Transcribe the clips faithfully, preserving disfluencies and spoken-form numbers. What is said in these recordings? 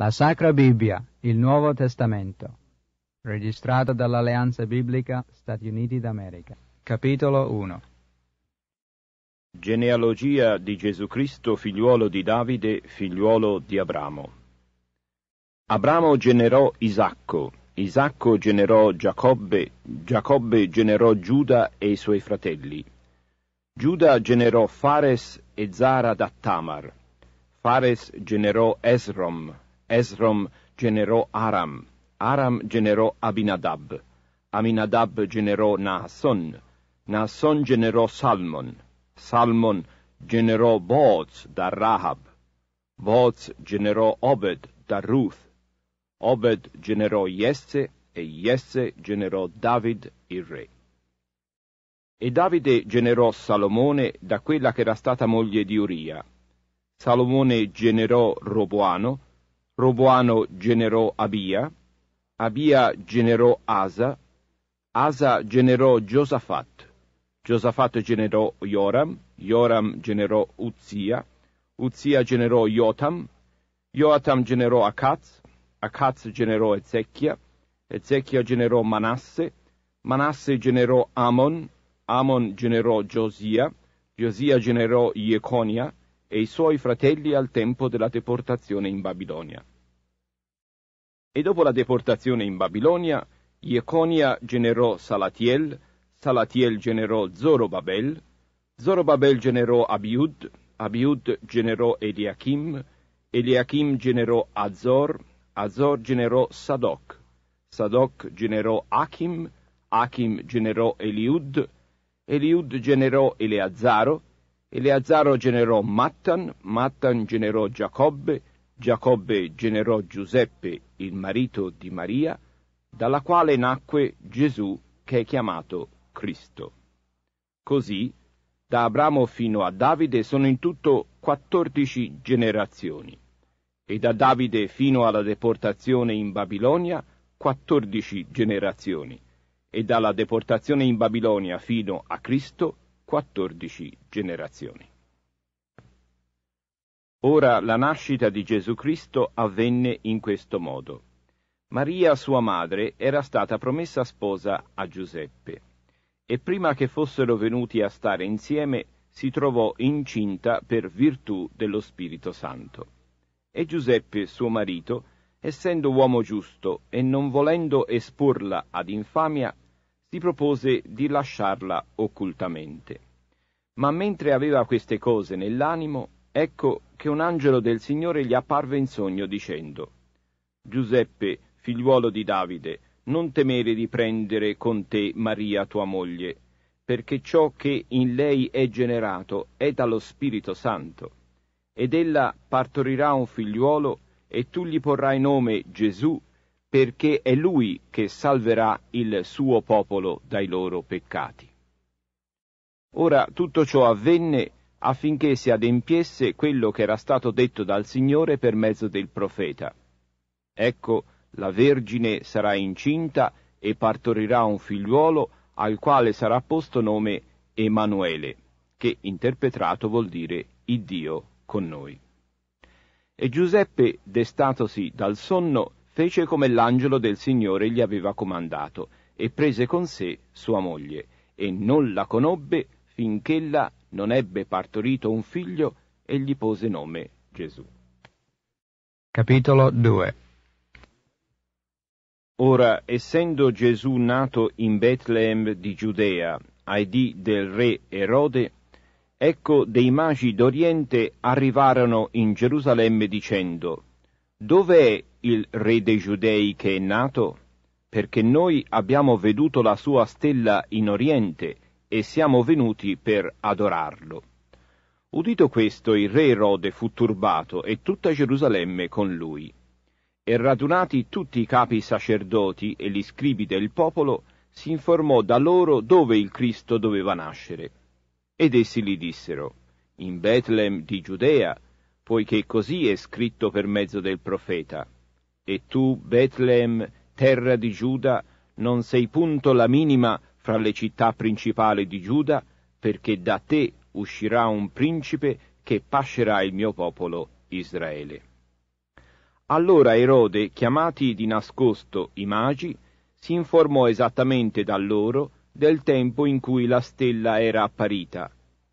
La Sacra Bibbia, il Nuovo Testamento, registrata dall'Alleanza Biblica Stati Uniti d'America. Capitolo uno. Genealogia di Gesù Cristo, figliuolo di Davide, figliuolo di Abramo. Abramo generò Isacco, Isacco generò Giacobbe, Giacobbe generò Giuda e i suoi fratelli. Giuda generò Fares e Zara da Tamar. Fares generò Esrom, Esrom generò Aram, Aram generò Aminadab, Aminadab generò Nahson, Nahson generò Salmon, Salmon generò Boaz da Rahab, Boaz generò Obed da Ruth, Obed generò Iesse e Iesse generò David il re. E Davide generò Salomone da quella che era stata moglie di Uria. Salomone generò Roboano, Roboano generò Abia, Abia generò Asa, Asa generò Giosafat, Giosafat generò Joram, Joram generò Uzia, Uzia generò Jotam, Jotam generò Acaz, Acaz generò Ezechia, Ezechia generò Manasse, Manasse generò Amon, Amon generò Giosia, Giosia generò Ieconia, e i suoi fratelli al tempo della deportazione in Babilonia. E dopo la deportazione in Babilonia, Ieconia generò Salatiel, Salatiel generò Zorobabel, Zorobabel generò Abiud, Abiud generò Eliakim, Eliakim generò Azor, Azor generò Sadoc, Sadoc generò Achim, Achim generò Eliud, Eliud generò Eleazzaro, Eleazzaro generò Mattan, Mattan generò Giacobbe, Giacobbe generò Giuseppe, il marito di Maria, dalla quale nacque Gesù, che è chiamato Cristo. Così, da Abramo fino a Davide sono in tutto quattordici generazioni, e da Davide fino alla deportazione in Babilonia quattordici generazioni, e dalla deportazione in Babilonia fino a Cristo quattordici generazioni. Ora la nascita di Gesù Cristo avvenne in questo modo. Maria, sua madre, era stata promessa sposa a Giuseppe, e prima che fossero venuti a stare insieme si trovò incinta per virtù dello Spirito Santo. E Giuseppe, suo marito, essendo uomo giusto e non volendo esporla ad infamia, si propose di lasciarla occultamente. Ma mentre aveva queste cose nell'animo, ecco che un angelo del Signore gli apparve in sogno dicendo: Giuseppe, figliuolo di Davide, non temere di prendere con te Maria tua moglie, perché ciò che in lei è generato è dallo Spirito Santo. Ed ella partorirà un figliuolo, e tu gli porrai nome Gesù, perché è Lui che salverà il suo popolo dai loro peccati. Ora tutto ciò avvenne affinché si adempiesse quello che era stato detto dal Signore per mezzo del profeta. Ecco, la Vergine sarà incinta e partorirà un figliuolo, al quale sarà posto nome Emanuele, che interpretato vuol dire il Dio con noi. E Giuseppe, destatosi dal sonno, fece come l'angelo del Signore gli aveva comandato, e prese con sé sua moglie, e non la conobbe finch'ella non ebbe partorito un figlio, e gli pose nome Gesù. Capitolo due. Ora, essendo Gesù nato in Betlemme di Giudea, ai dì del re Erode, ecco dei magi d'Oriente arrivarono in Gerusalemme dicendo: Dov'è il re dei Giudei che è nato? Perché noi abbiamo veduto la sua stella in Oriente e siamo venuti per adorarlo. Udito questo, il re Erode fu turbato e tutta Gerusalemme con lui. E radunati tutti i capi sacerdoti e gli scribi del popolo, si informò da loro dove il Cristo doveva nascere. Ed essi gli dissero: In Betlemme di Giudea, poiché così è scritto per mezzo del profeta. E tu, Betlemme, terra di Giuda, non sei punto la minima fra le città principali di Giuda, perché da te uscirà un principe che pascerà il mio popolo Israele. Allora Erode, chiamati di nascosto i magi, si informò esattamente da loro del tempo in cui la stella era apparita,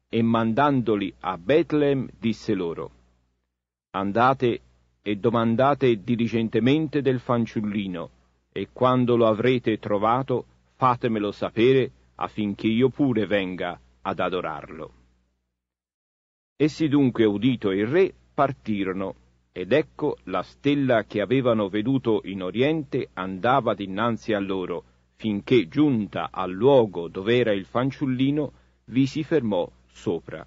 e mandandoli a Betlemme disse loro: «Andate e domandate diligentemente del fanciullino, e quando lo avrete trovato, fatemelo sapere affinché io pure venga ad adorarlo». Essi dunque, udito il re, partirono, ed ecco la stella che avevano veduto in Oriente andava dinanzi a loro, finché giunta al luogo dov'era il fanciullino, vi si fermò sopra.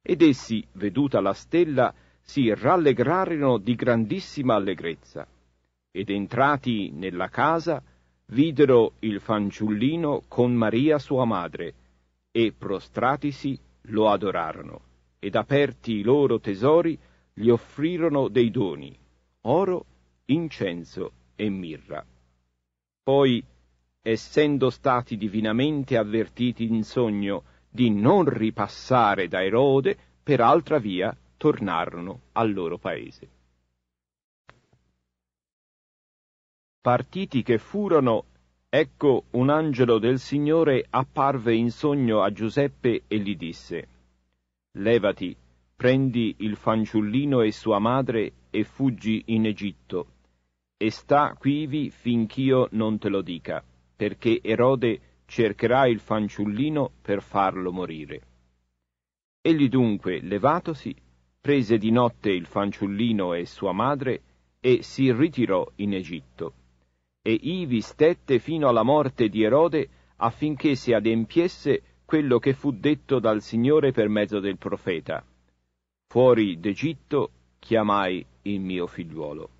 Ed essi, veduta la stella, si rallegrarono di grandissima allegrezza. Ed entrati nella casa, videro il fanciullino con Maria sua madre, e prostratisi lo adorarono, ed aperti i loro tesori gli offrirono dei doni, oro, incenso e mirra. Poi, essendo stati divinamente avvertiti in sogno di non ripassare da Erode, per altra via tornarono al loro paese. Partiti che furono, ecco un angelo del Signore apparve in sogno a Giuseppe e gli disse: «Levati, prendi il fanciullino e sua madre e fuggi in Egitto, e sta quivi finch'io non te lo dica, perché Erode cercherà il fanciullino per farlo morire». Egli dunque, levatosi, prese di notte il fanciullino e sua madre e si ritirò in Egitto. E ivi stette fino alla morte di Erode, affinché si adempiesse quello che fu detto dal Signore per mezzo del profeta: «Fuori d'Egitto chiamai il mio figliuolo».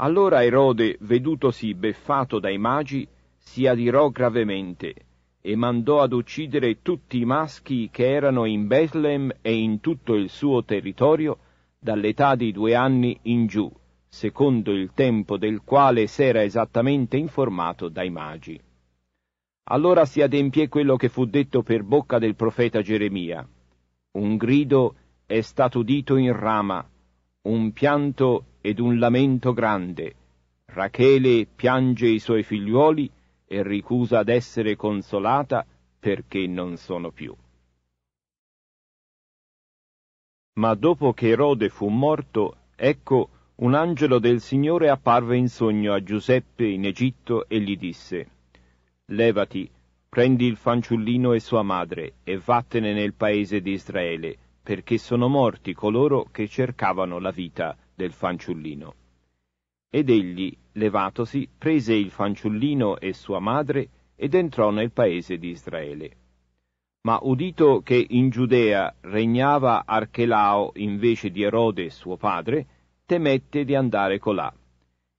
Allora Erode, vedutosi beffato dai magi, si adirò gravemente e mandò ad uccidere tutti i maschi che erano in Betlemme e in tutto il suo territorio, dall'età di due anni in giù, secondo il tempo del quale s'era esattamente informato dai magi. Allora si adempie quello che fu detto per bocca del profeta Geremia: «Un grido è stato udito in Rama, un pianto ed un lamento grande. Rachele piange i suoi figliuoli e ricusa ad essere consolata, perché non sono più». Ma dopo che Erode fu morto, ecco un angelo del Signore apparve in sogno a Giuseppe in Egitto e gli disse: «Levati, prendi il fanciullino e sua madre e vattene nel paese di Israele, perché sono morti coloro che cercavano la vita del fanciullino». Ed egli, levatosi, prese il fanciullino e sua madre ed entrò nel paese di Israele. Ma udito che in Giudea regnava Archelao invece di Erode suo padre, temette di andare colà,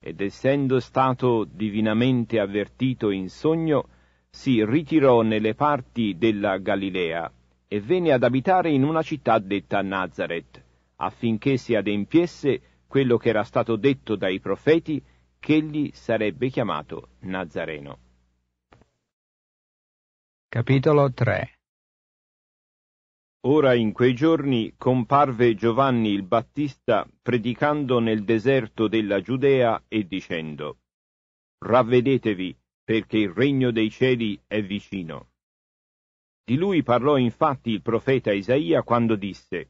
ed essendo stato divinamente avvertito in sogno, si ritirò nelle parti della Galilea e venne ad abitare in una città detta Nazareth, affinché si adempiesse quello che era stato detto dai profeti, che egli sarebbe chiamato Nazareno. Capitolo tre. Ora in quei giorni comparve Giovanni il Battista predicando nel deserto della Giudea e dicendo: «Ravvedetevi, perché il regno dei cieli è vicino». Di lui parlò infatti il profeta Isaia quando disse: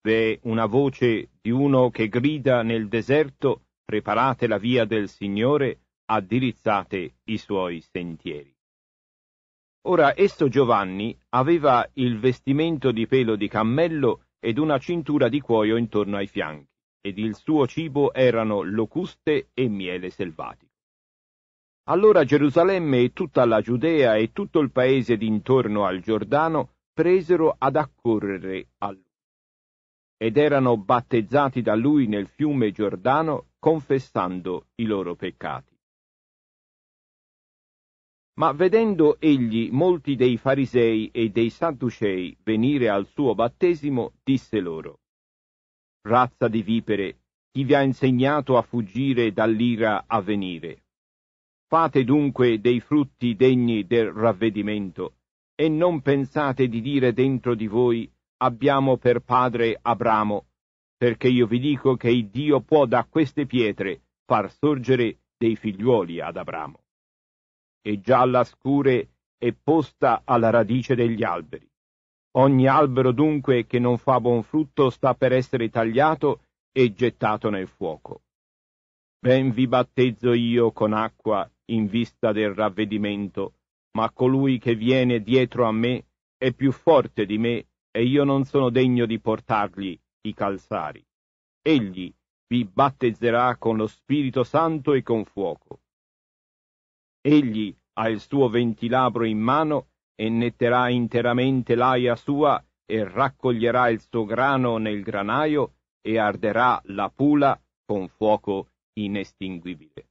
«V'è una voce di uno che grida nel deserto: preparate la via del Signore, addirizzate i suoi sentieri». Ora esso Giovanni aveva il vestimento di pelo di cammello ed una cintura di cuoio intorno ai fianchi, ed il suo cibo erano locuste e miele selvatico. Allora Gerusalemme e tutta la Giudea e tutto il paese d'intorno al Giordano presero ad accorrere a lui, ed erano battezzati da lui nel fiume Giordano, confessando i loro peccati. Ma vedendo egli molti dei farisei e dei sadducei venire al suo battesimo, disse loro: «Razza di vipere, chi vi ha insegnato a fuggire dall'ira a venire? Fate dunque dei frutti degni del ravvedimento, e non pensate di dire dentro di voi: abbiamo per padre Abramo, perché io vi dico che il Dio può da queste pietre far sorgere dei figliuoli ad Abramo. E già la scure è posta alla radice degli alberi. Ogni albero dunque che non fa buon frutto sta per essere tagliato e gettato nel fuoco. Ben vi battezzo io con acqua in vista del ravvedimento, ma colui che viene dietro a me è più forte di me e io non sono degno di portargli i calzari. Egli vi battezzerà con lo Spirito Santo e con fuoco. Egli ha il suo ventilabro in mano e netterà interamente l'aia sua e raccoglierà il suo grano nel granaio e arderà la pula con fuoco inestinguibile.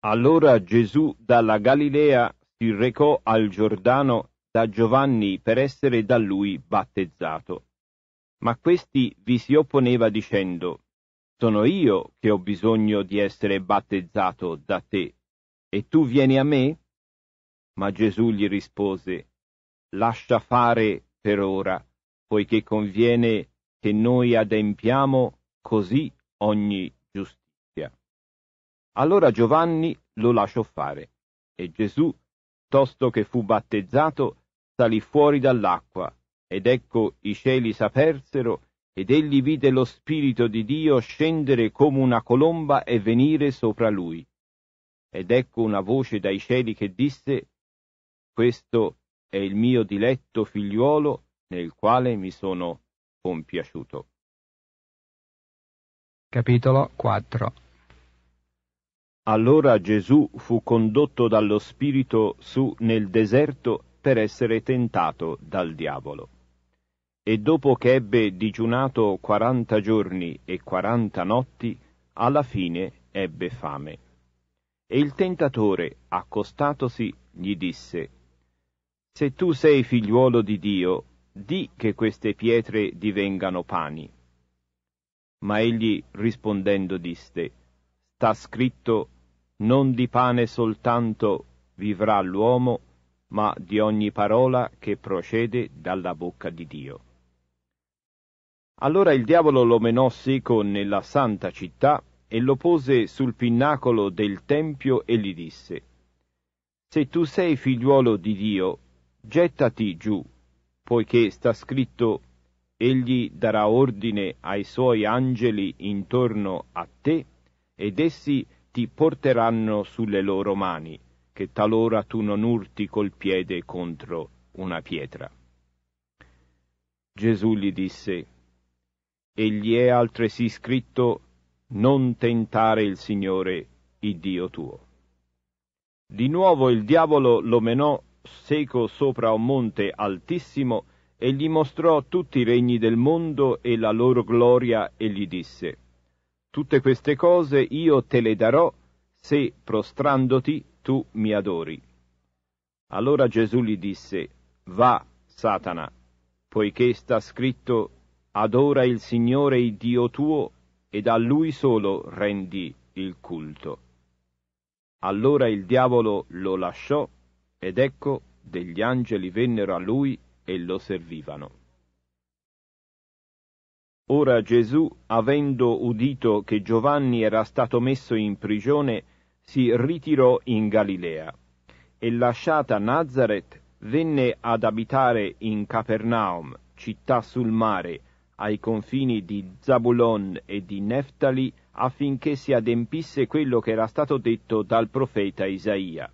Allora Gesù dalla Galilea si recò al Giordano da Giovanni per essere da lui battezzato. Ma questi vi si opponeva dicendo: «Sono io che ho bisogno di essere battezzato da te, e tu vieni a me?» Ma Gesù gli rispose: «Lascia fare per ora, poiché conviene che noi adempiamo così ogni giustizia». Allora Giovanni lo lasciò fare, e Gesù, tosto che fu battezzato, salì fuori dall'acqua, ed ecco i cieli s'apersero, ed egli vide lo Spirito di Dio scendere come una colomba e venire sopra lui. Ed ecco una voce dai cieli che disse: «Questo è il mio diletto figliuolo, nel quale mi sono compiaciuto». Capitolo quattro. Allora Gesù fu condotto dallo Spirito su nel deserto per essere tentato dal diavolo. E dopo che ebbe digiunato quaranta giorni e quaranta notti, alla fine ebbe fame. E il tentatore, accostatosi, gli disse: «Se tu sei figliuolo di Dio, di che queste pietre divengano pani». Ma egli rispondendo disse: «Sta scritto: non di pane soltanto vivrà l'uomo, ma di ogni parola che procede dalla bocca di Dio». Allora il diavolo lo menò seco nella santa città, e lo pose sul pinnacolo del tempio e gli disse: «Se tu sei figliuolo di Dio, gettati giù, poiché sta scritto: egli darà ordine ai suoi angeli intorno a te, ed essi ti porteranno sulle loro mani, che talora tu non urti col piede contro una pietra». Gesù gli disse: «Egli è altresì scritto: non tentare il Signore, il Dio tuo». Di nuovo il diavolo lo menò seco sopra un monte altissimo e gli mostrò tutti i regni del mondo e la loro gloria e gli disse: «Tutte queste cose io te le darò se, prostrandoti, tu mi adori». Allora Gesù gli disse: «Va, Satana, poiché sta scritto: adora il Signore, il Dio tuo, ed a lui solo rendi il culto». Allora il diavolo lo lasciò, ed ecco degli angeli vennero a lui e lo servivano. Ora Gesù, avendo udito che Giovanni era stato messo in prigione, si ritirò in Galilea, e lasciata Nazareth venne ad abitare in Capernaum, città sul mare, ai confini di Zabulon e di Neftali, affinché si adempisse quello che era stato detto dal profeta Isaia: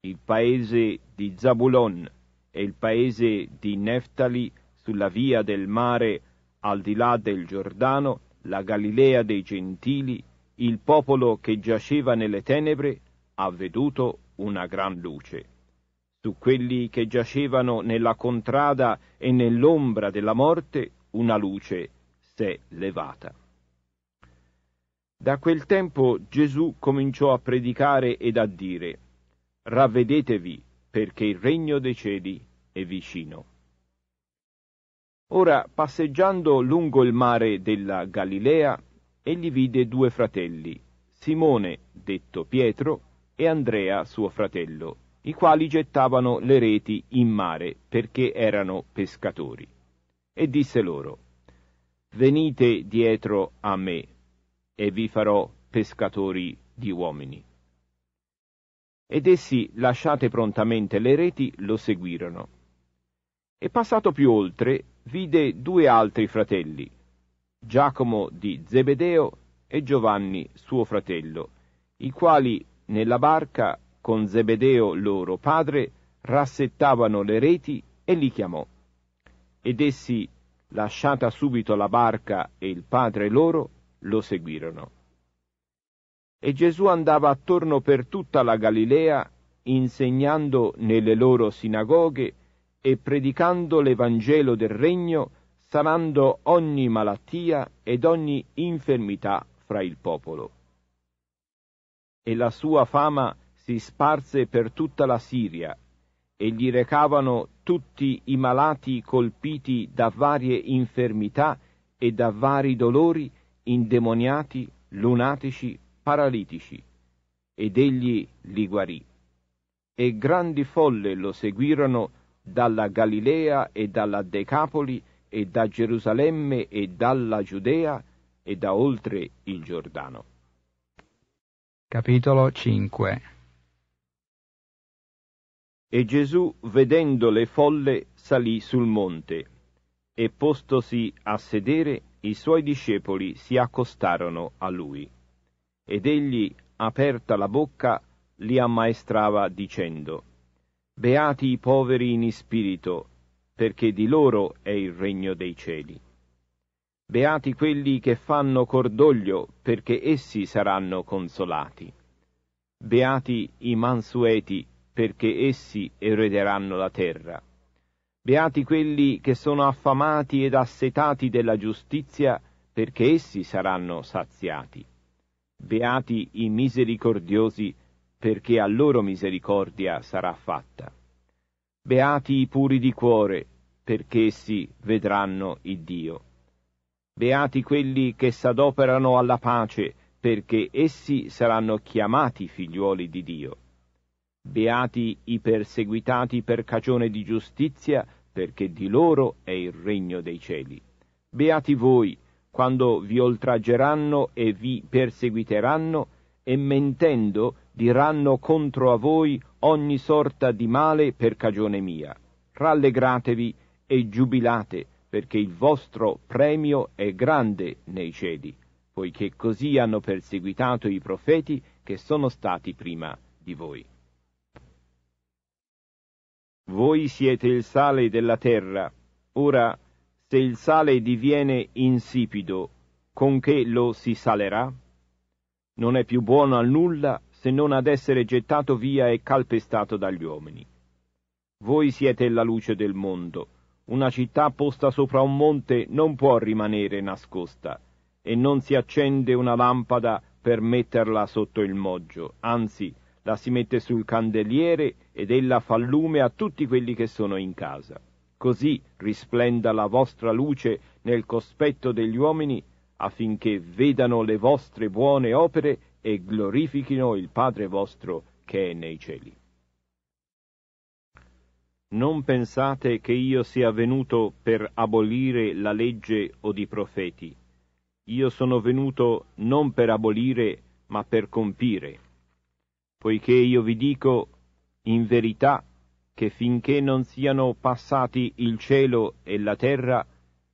«Il paese di Zabulon e il paese di Neftali, sulla via del mare, al di là del Giordano, la Galilea dei Gentili, il popolo che giaceva nelle tenebre ha veduto una gran luce. Su quelli che giacevano nella contrada e nell'ombra della morte, una luce s'è levata». Da quel tempo Gesù cominciò a predicare ed a dire: «Ravvedetevi, perché il regno dei cieli è vicino». Ora, passeggiando lungo il mare della Galilea, egli vide due fratelli, Simone, detto Pietro, e Andrea, suo fratello, i quali gettavano le reti in mare, perché erano pescatori. E disse loro: venite dietro a me e vi farò pescatori di uomini. Ed essi, lasciate prontamente le reti, lo seguirono. E passato più oltre, vide due altri fratelli, Giacomo di Zebedeo e Giovanni suo fratello, i quali nella barca con Zebedeo loro padre rassettavano le reti, e li chiamò. Ed essi, lasciata subito la barca e il padre loro, lo seguirono. E Gesù andava attorno per tutta la Galilea, insegnando nelle loro sinagoghe e predicando l'Evangelo del Regno, sanando ogni malattia ed ogni infermità fra il popolo. E la sua fama si sparse per tutta la Siria, e gli recavano tutti i malati colpiti da varie infermità e da vari dolori, indemoniati, lunatici, paralitici, ed egli li guarì. E grandi folle lo seguirono dalla Galilea e dalla Decapoli e da Gerusalemme e dalla Giudea e da oltre il Giordano. Capitolo cinque. E Gesù, vedendo le folle, salì sul monte, e postosi a sedere, i suoi discepoli si accostarono a lui. Ed egli, aperta la bocca, li ammaestrava dicendo, «Beati i poveri in spirito, perché di loro è il regno dei cieli. Beati quelli che fanno cordoglio, perché essi saranno consolati. Beati i mansueti, perché essi erederanno la terra. Beati quelli che sono affamati ed assetati della giustizia, perché essi saranno saziati. Beati i misericordiosi, perché a loro misericordia sarà fatta. Beati i puri di cuore, perché essi vedranno il Dio. Beati quelli che s'adoperano alla pace, perché essi saranno chiamati figliuoli di Dio. Beati i perseguitati per cagione di giustizia, perché di loro è il regno dei cieli. Beati voi, quando vi oltraggeranno e vi perseguiteranno, e mentendo diranno contro a voi ogni sorta di male per cagione mia. Rallegratevi e giubilate, perché il vostro premio è grande nei cieli, poiché così hanno perseguitato i profeti che sono stati prima di voi. Voi siete il sale della terra. Ora, se il sale diviene insipido, con che lo si salerà? Non è più buono a nulla se non ad essere gettato via e calpestato dagli uomini. Voi siete la luce del mondo. Una città posta sopra un monte non può rimanere nascosta, e non si accende una lampada per metterla sotto il moggio, anzi, la si mette sul candeliere ed ella fa lume a tutti quelli che sono in casa. Così risplenda la vostra luce nel cospetto degli uomini, affinché vedano le vostre buone opere e glorifichino il Padre vostro che è nei cieli. Non pensate che io sia venuto per abolire la legge o i profeti. Io sono venuto non per abolire, ma per compire. Poiché io vi dico, in verità, che finché non siano passati il cielo e la terra,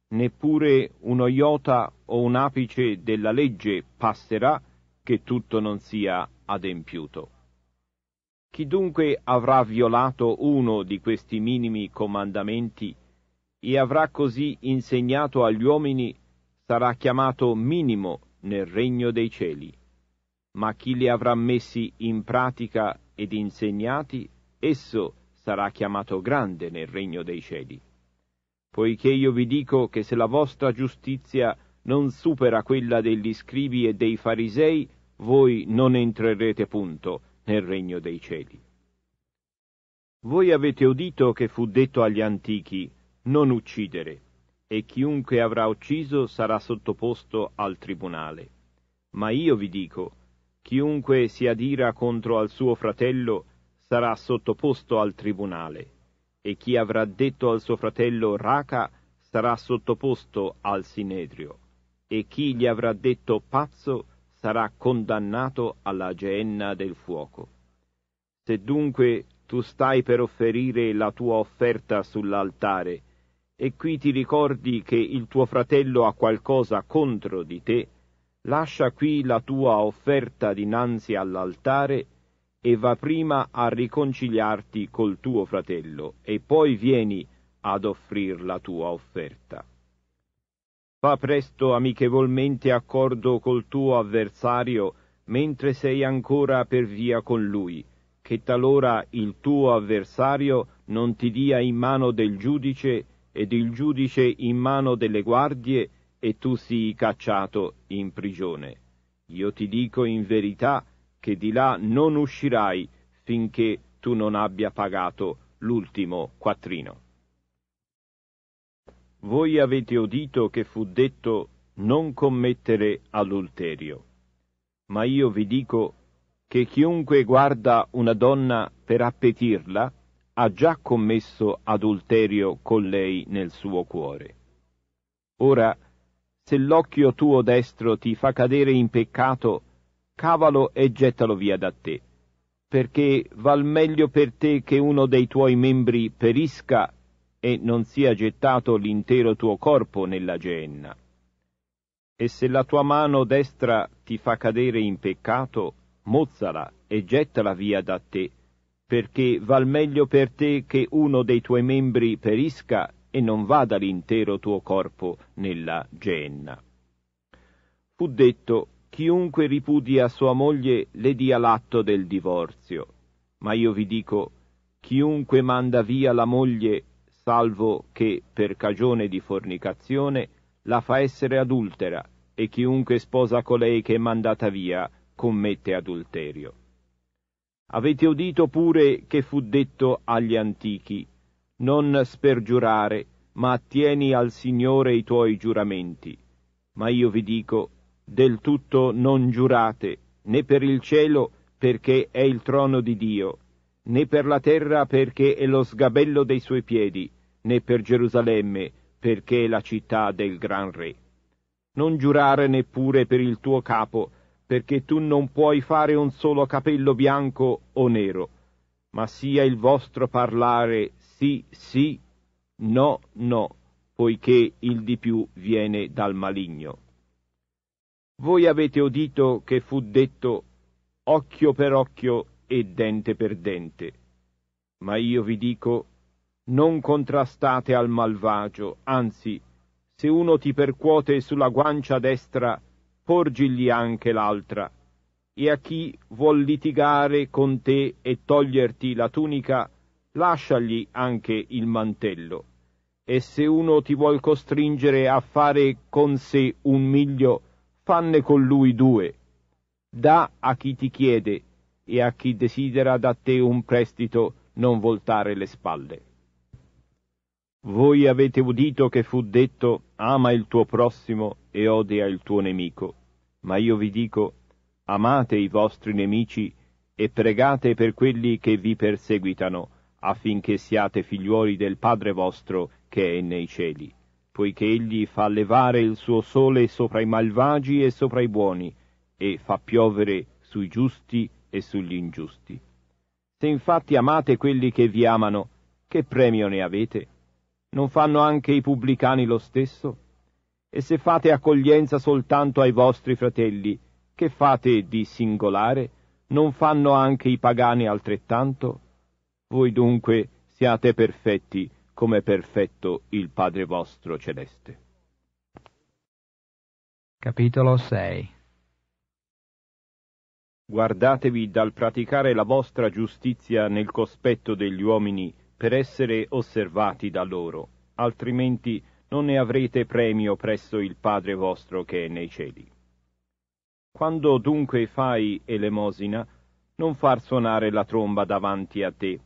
neppure uno iota o un apice della legge passerà, che tutto non sia adempiuto. Chi dunque avrà violato uno di questi minimi comandamenti e avrà così insegnato agli uomini, sarà chiamato minimo nel regno dei cieli. Ma chi li avrà messi in pratica ed insegnati, esso sarà chiamato grande nel regno dei cieli. Poiché io vi dico che se la vostra giustizia non supera quella degli scribi e dei farisei, voi non entrerete punto nel regno dei cieli. Voi avete udito che fu detto agli antichi, non uccidere, e chiunque avrà ucciso sarà sottoposto al tribunale. Ma io vi dico, chiunque si adira contro al suo fratello sarà sottoposto al tribunale, e chi avrà detto al suo fratello raca sarà sottoposto al sinedrio, e chi gli avrà detto pazzo sarà condannato alla geenna del fuoco. Se dunque tu stai per offrire la tua offerta sull'altare, e qui ti ricordi che il tuo fratello ha qualcosa contro di te, lascia qui la tua offerta dinanzi all'altare e va prima a riconciliarti col tuo fratello, e poi vieni ad offrir la tua offerta. Fa presto amichevolmente accordo col tuo avversario mentre sei ancora per via con lui, che talora il tuo avversario non ti dia in mano del giudice, ed il giudice in mano delle guardie, e tu sii cacciato in prigione. Io ti dico in verità che di là non uscirai finché tu non abbia pagato l'ultimo quattrino. Voi avete udito che fu detto: non commettere adulterio. Ma io vi dico che chiunque guarda una donna per appetirla ha già commesso adulterio con lei nel suo cuore. Ora, se l'occhio tuo destro ti fa cadere in peccato, cavalo e gettalo via da te, perché val meglio per te che uno dei tuoi membri perisca e non sia gettato l'intero tuo corpo nella geenna. E se la tua mano destra ti fa cadere in peccato, mozzala e gettala via da te, perché val meglio per te che uno dei tuoi membri perisca e non vada l'intero tuo corpo nella geenna. Fu detto: chiunque ripudia sua moglie le dia l'atto del divorzio. Ma io vi dico: chiunque manda via la moglie, salvo che per cagione di fornicazione, la fa essere adultera, e chiunque sposa colei che è mandata via commette adulterio. Avete udito pure che fu detto agli antichi: non spergiurare, ma attieni al Signore i tuoi giuramenti. Ma io vi dico: del tutto non giurate, né per il cielo, perché è il trono di Dio, né per la terra, perché è lo sgabello dei suoi piedi, né per Gerusalemme, perché è la città del gran re. Non giurare neppure per il tuo capo, perché tu non puoi fare un solo capello bianco o nero, ma sia il vostro parlare sì, sì, no, no, poiché il di più viene dal maligno. Voi avete udito che fu detto: occhio per occhio e dente per dente. Ma io vi dico: non contrastate al malvagio, anzi, se uno ti percuote sulla guancia destra, porgigli anche l'altra. E a chi vuol litigare con te e toglierti la tunica, lasciagli anche il mantello. E se uno ti vuol costringere a fare con sé un miglio, fanne con lui due. Da a chi ti chiede, e a chi desidera da te un prestito, non voltare le spalle. Voi avete udito che fu detto: ama il tuo prossimo e odia il tuo nemico. Ma io vi dico: amate i vostri nemici e pregate per quelli che vi perseguitano, affinché siate figliuoli del Padre vostro che è nei cieli, poiché egli fa levare il suo sole sopra i malvagi e sopra i buoni, e fa piovere sui giusti e sugli ingiusti. Se infatti amate quelli che vi amano, che premio ne avete? Non fanno anche i pubblicani lo stesso? E se fate accoglienza soltanto ai vostri fratelli, che fate di singolare? Non fanno anche i pagani altrettanto? Voi dunque siate perfetti, come perfetto il Padre vostro celeste. Capitolo sei. Guardatevi dal praticare la vostra giustizia nel cospetto degli uomini, per essere osservati da loro, altrimenti non ne avrete premio presso il Padre vostro che è nei cieli. Quando dunque fai elemosina, non far suonare la tromba davanti a te,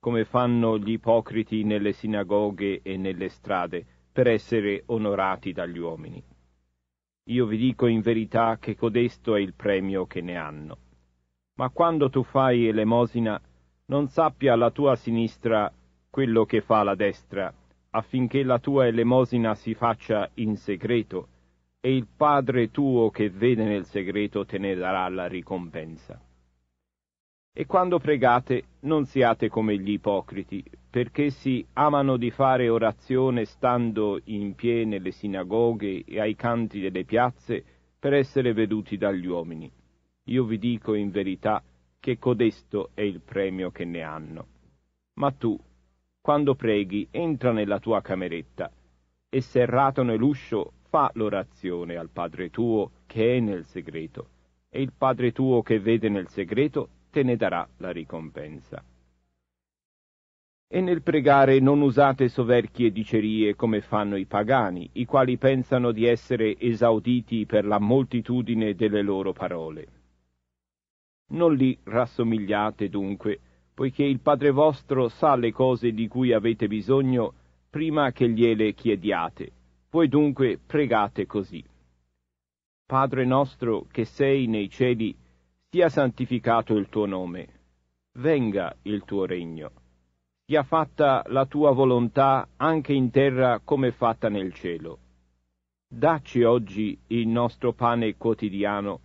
come fanno gli ipocriti nelle sinagoghe e nelle strade, per essere onorati dagli uomini. Io vi dico in verità che codesto è il premio che ne hanno. Ma quando tu fai elemosina, non sappia la tua sinistra quello che fa la destra, affinché la tua elemosina si faccia in segreto, e il Padre tuo che vede nel segreto te ne darà la ricompensa. E quando pregate, non siate come gli ipocriti, perché si amano di fare orazione stando in pie nelle sinagoghe e ai canti delle piazze per essere veduti dagli uomini. Io vi dico in verità che codesto è il premio che ne hanno. Ma tu, quando preghi, entra nella tua cameretta e, serratone l'uscio, fa l'orazione al Padre tuo che è nel segreto, e il Padre tuo che vede nel segreto te ne darà la ricompensa. E nel pregare non usate soverchie dicerie come fanno i pagani, i quali pensano di essere esauditi per la moltitudine delle loro parole. Non li rassomigliate dunque, poiché il Padre vostro sa le cose di cui avete bisogno prima che gliele chiediate. Voi dunque pregate così: Padre nostro che sei nei cieli, sia santificato il tuo nome, venga il tuo regno, sia fatta la tua volontà anche in terra come fatta nel cielo. Dacci oggi il nostro pane quotidiano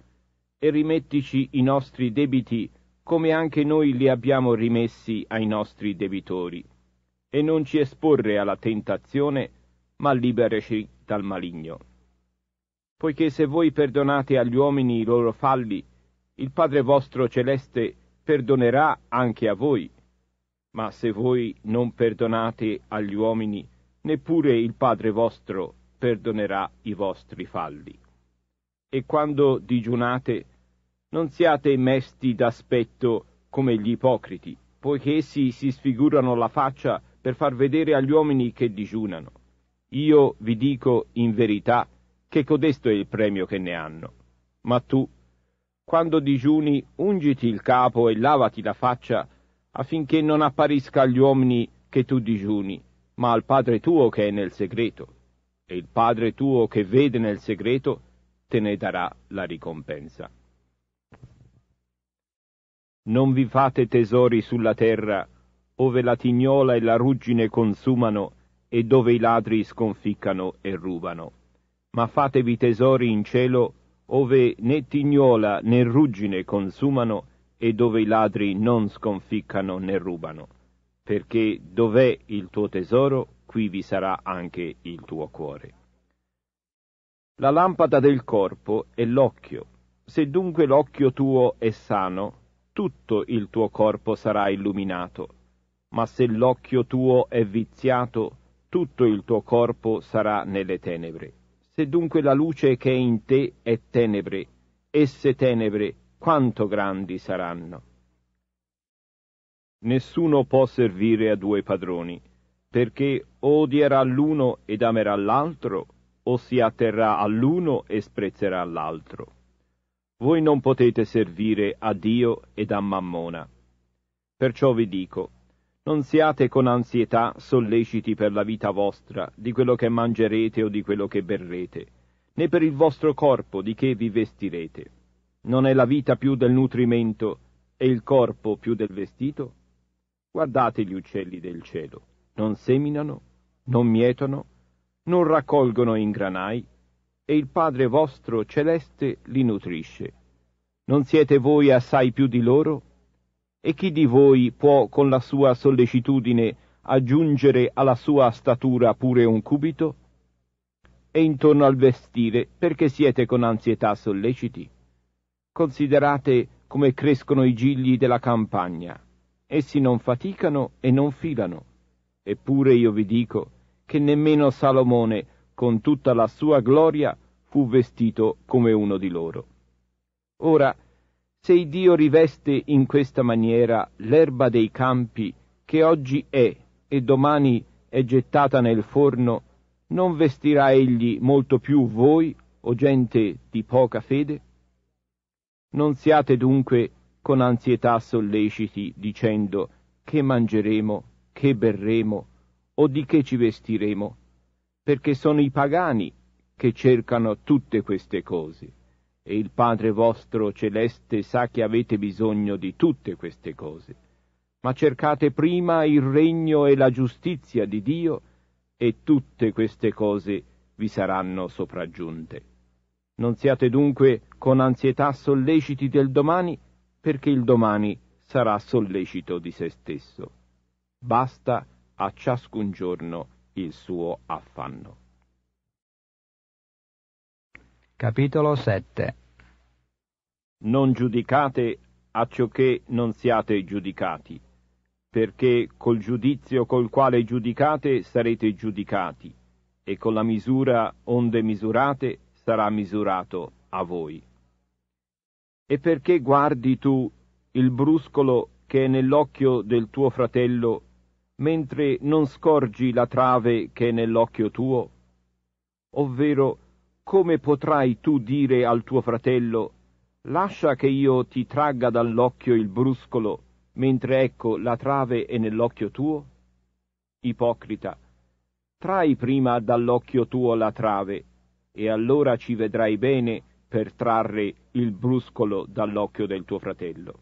e rimettici i nostri debiti come anche noi li abbiamo rimessi ai nostri debitori, e non ci esporre alla tentazione, ma liberaci dal maligno. Poiché se voi perdonate agli uomini i loro falli, il Padre vostro celeste perdonerà anche a voi. Ma se voi non perdonate agli uomini, neppure il Padre vostro perdonerà i vostri falli. E quando digiunate, non siate mesti d'aspetto come gli ipocriti, poiché essi si sfigurano la faccia per far vedere agli uomini che digiunano. Io vi dico in verità che codesto è il premio che ne hanno. Ma tu, quando digiuni, ungiti il capo e lavati la faccia, affinché non apparisca agli uomini che tu digiuni, ma al Padre tuo che è nel segreto, e il Padre tuo che vede nel segreto te ne darà la ricompensa. Non vi fate tesori sulla terra, ove la tignola e la ruggine consumano, e dove i ladri sconficcano e rubano, ma fatevi tesori in cielo, ove né tignola né ruggine consumano e dove i ladri non sconficcano né rubano, perché dov'è il tuo tesoro, qui vi sarà anche il tuo cuore. La lampada del corpo è l'occhio. Se dunque l'occhio tuo è sano, tutto il tuo corpo sarà illuminato, ma se l'occhio tuo è viziato, tutto il tuo corpo sarà nelle tenebre. Se dunque la luce che è in te è tenebre, esse tenebre quanto grandi saranno. Nessuno può servire a due padroni, perché o odierà l'uno ed amerà l'altro, o si atterrà all'uno e sprezzerà l'altro. Voi non potete servire a Dio ed a Mammona. Perciò vi dico, non siate con ansietà solleciti per la vita vostra, di quello che mangerete o di quello che berrete, né per il vostro corpo di che vi vestirete. Non è la vita più del nutrimento e il corpo più del vestito? Guardate gli uccelli del cielo, non seminano, non mietono, non raccolgono in granai, e il Padre vostro celeste li nutrisce. Non siete voi assai più di loro? E chi di voi può con la sua sollecitudine aggiungere alla sua statura pure un cubito? E intorno al vestire, perché siete con ansietà solleciti? Considerate come crescono i gigli della campagna. Essi non faticano e non filano. Eppure io vi dico che nemmeno Salomone, con tutta la sua gloria, fu vestito come uno di loro. Ora, se Dio riveste in questa maniera l'erba dei campi, che oggi è e domani è gettata nel forno, non vestirà egli molto più voi, o gente di poca fede? Non siate dunque con ansietà solleciti, dicendo: che mangeremo, che berremo, o di che ci vestiremo, perché sono i pagani che cercano tutte queste cose. E il Padre vostro celeste sa che avete bisogno di tutte queste cose. Ma cercate prima il regno e la giustizia di Dio, e tutte queste cose vi saranno sopraggiunte. Non siate dunque con ansietà solleciti del domani, perché il domani sarà sollecito di se stesso. Basta a ciascun giorno il suo affanno. Capitolo sette. Non giudicate acciò che non siate giudicati, perché col giudizio col quale giudicate sarete giudicati, e con la misura onde misurate sarà misurato a voi. E perché guardi tu il bruscolo che è nell'occhio del tuo fratello, mentre non scorgi la trave che è nell'occhio tuo? Ovvero, come potrai tu dire al tuo fratello: «Lascia che io ti tragga dall'occhio il bruscolo», mentre ecco la trave è nell'occhio tuo? Ipocrita, trai prima dall'occhio tuo la trave, e allora ci vedrai bene per trarre il bruscolo dall'occhio del tuo fratello.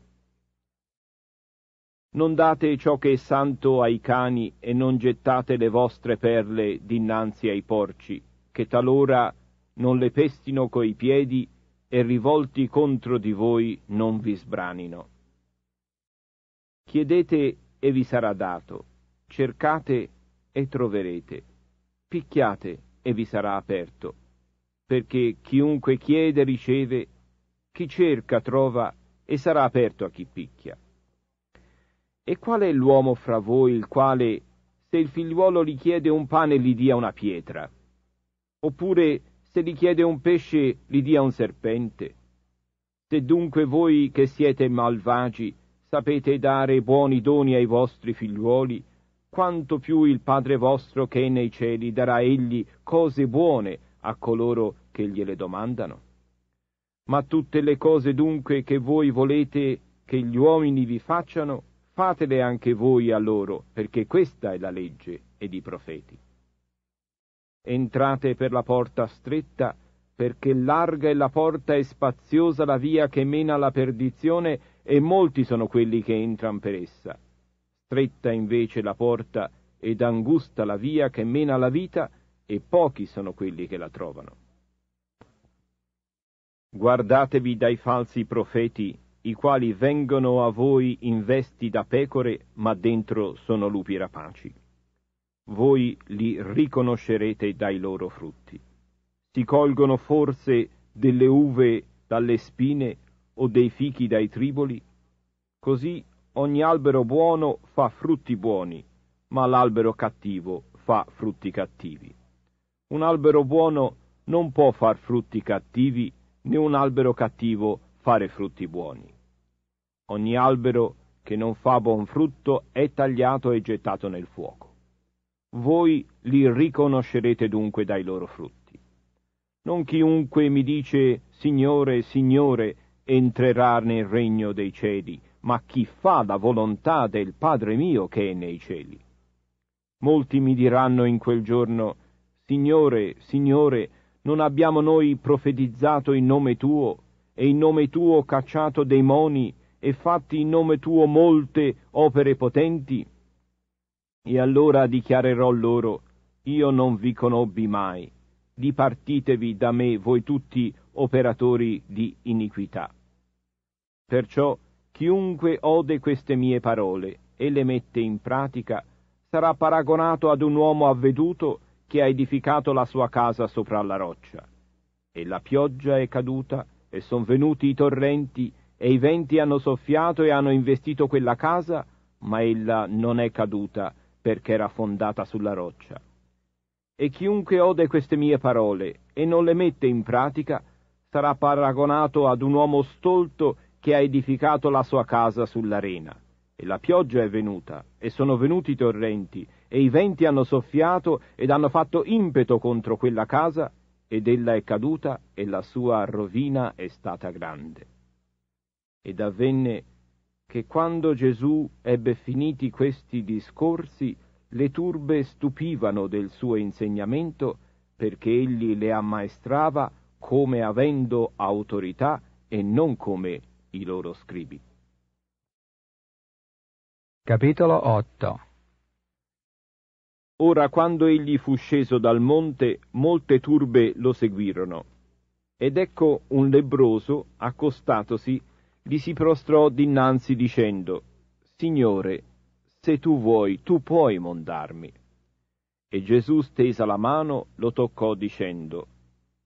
Non date ciò che è santo ai cani, e non gettate le vostre perle dinanzi ai porci, che talora non le pestino coi piedi e rivolti contro di voi non vi sbranino. Chiedete e vi sarà dato, cercate e troverete, picchiate e vi sarà aperto, perché chiunque chiede riceve, chi cerca trova e sarà aperto a chi picchia. E qual è l'uomo fra voi il quale, se il figliuolo gli chiede un pane, gli dia una pietra? Oppure, se gli chiede un pesce, gli dia un serpente? Se dunque voi che siete malvagi sapete dare buoni doni ai vostri figliuoli, quanto più il Padre vostro che è nei cieli darà egli cose buone a coloro che gliele domandano. Ma tutte le cose dunque che voi volete che gli uomini vi facciano, fatele anche voi a loro, perché questa è la legge ed i profeti. Entrate per la porta stretta, perché larga è la porta e spaziosa la via che mena alla perdizione, e molti sono quelli che entran per essa. Stretta invece la porta ed angusta la via che mena alla vita, e pochi sono quelli che la trovano. Guardatevi dai falsi profeti, i quali vengono a voi in vesti da pecore, ma dentro sono lupi rapaci. Voi li riconoscerete dai loro frutti. Si colgono forse delle uve dalle spine, o dei fichi dai triboli? Così ogni albero buono fa frutti buoni, ma l'albero cattivo fa frutti cattivi. Un albero buono non può far frutti cattivi, né un albero cattivo fare frutti buoni. Ogni albero che non fa buon frutto è tagliato e gettato nel fuoco. Voi li riconoscerete dunque dai loro frutti. Non chiunque mi dice «Signore, Signore», entrerà nel regno dei cieli, ma chi fa la volontà del Padre mio che è nei cieli. Molti mi diranno in quel giorno: Signore, Signore, non abbiamo noi profetizzato in nome tuo, e in nome tuo cacciato demoni, e fatti in nome tuo molte opere potenti? E allora dichiarerò loro: Io non vi conobbi mai, dipartitevi da me voi tutti operatori di iniquità. Perciò chiunque ode queste mie parole e le mette in pratica sarà paragonato ad un uomo avveduto che ha edificato la sua casa sopra la roccia. E la pioggia è caduta, e son venuti i torrenti, e i venti hanno soffiato e hanno investito quella casa, ma ella non è caduta, perché era fondata sulla roccia. E chiunque ode queste mie parole e non le mette in pratica sarà paragonato ad un uomo stolto che ha edificato la sua casa sull'arena. E la pioggia è venuta, e sono venuti i torrenti, e i venti hanno soffiato ed hanno fatto impeto contro quella casa, ed ella è caduta, e la sua rovina è stata grande. Ed avvenne che quando Gesù ebbe finiti questi discorsi, le turbe stupivano del suo insegnamento, perché egli le ammaestrava come avendo autorità e non come i loro scribi. Capitolo otto. Ora quando egli fu sceso dal monte, molte turbe lo seguirono. Ed ecco un lebbroso, accostatosi, gli si prostrò dinanzi dicendo, «Signore, se tu vuoi, tu puoi mondarmi». E Gesù, stesa la mano, lo toccò dicendo,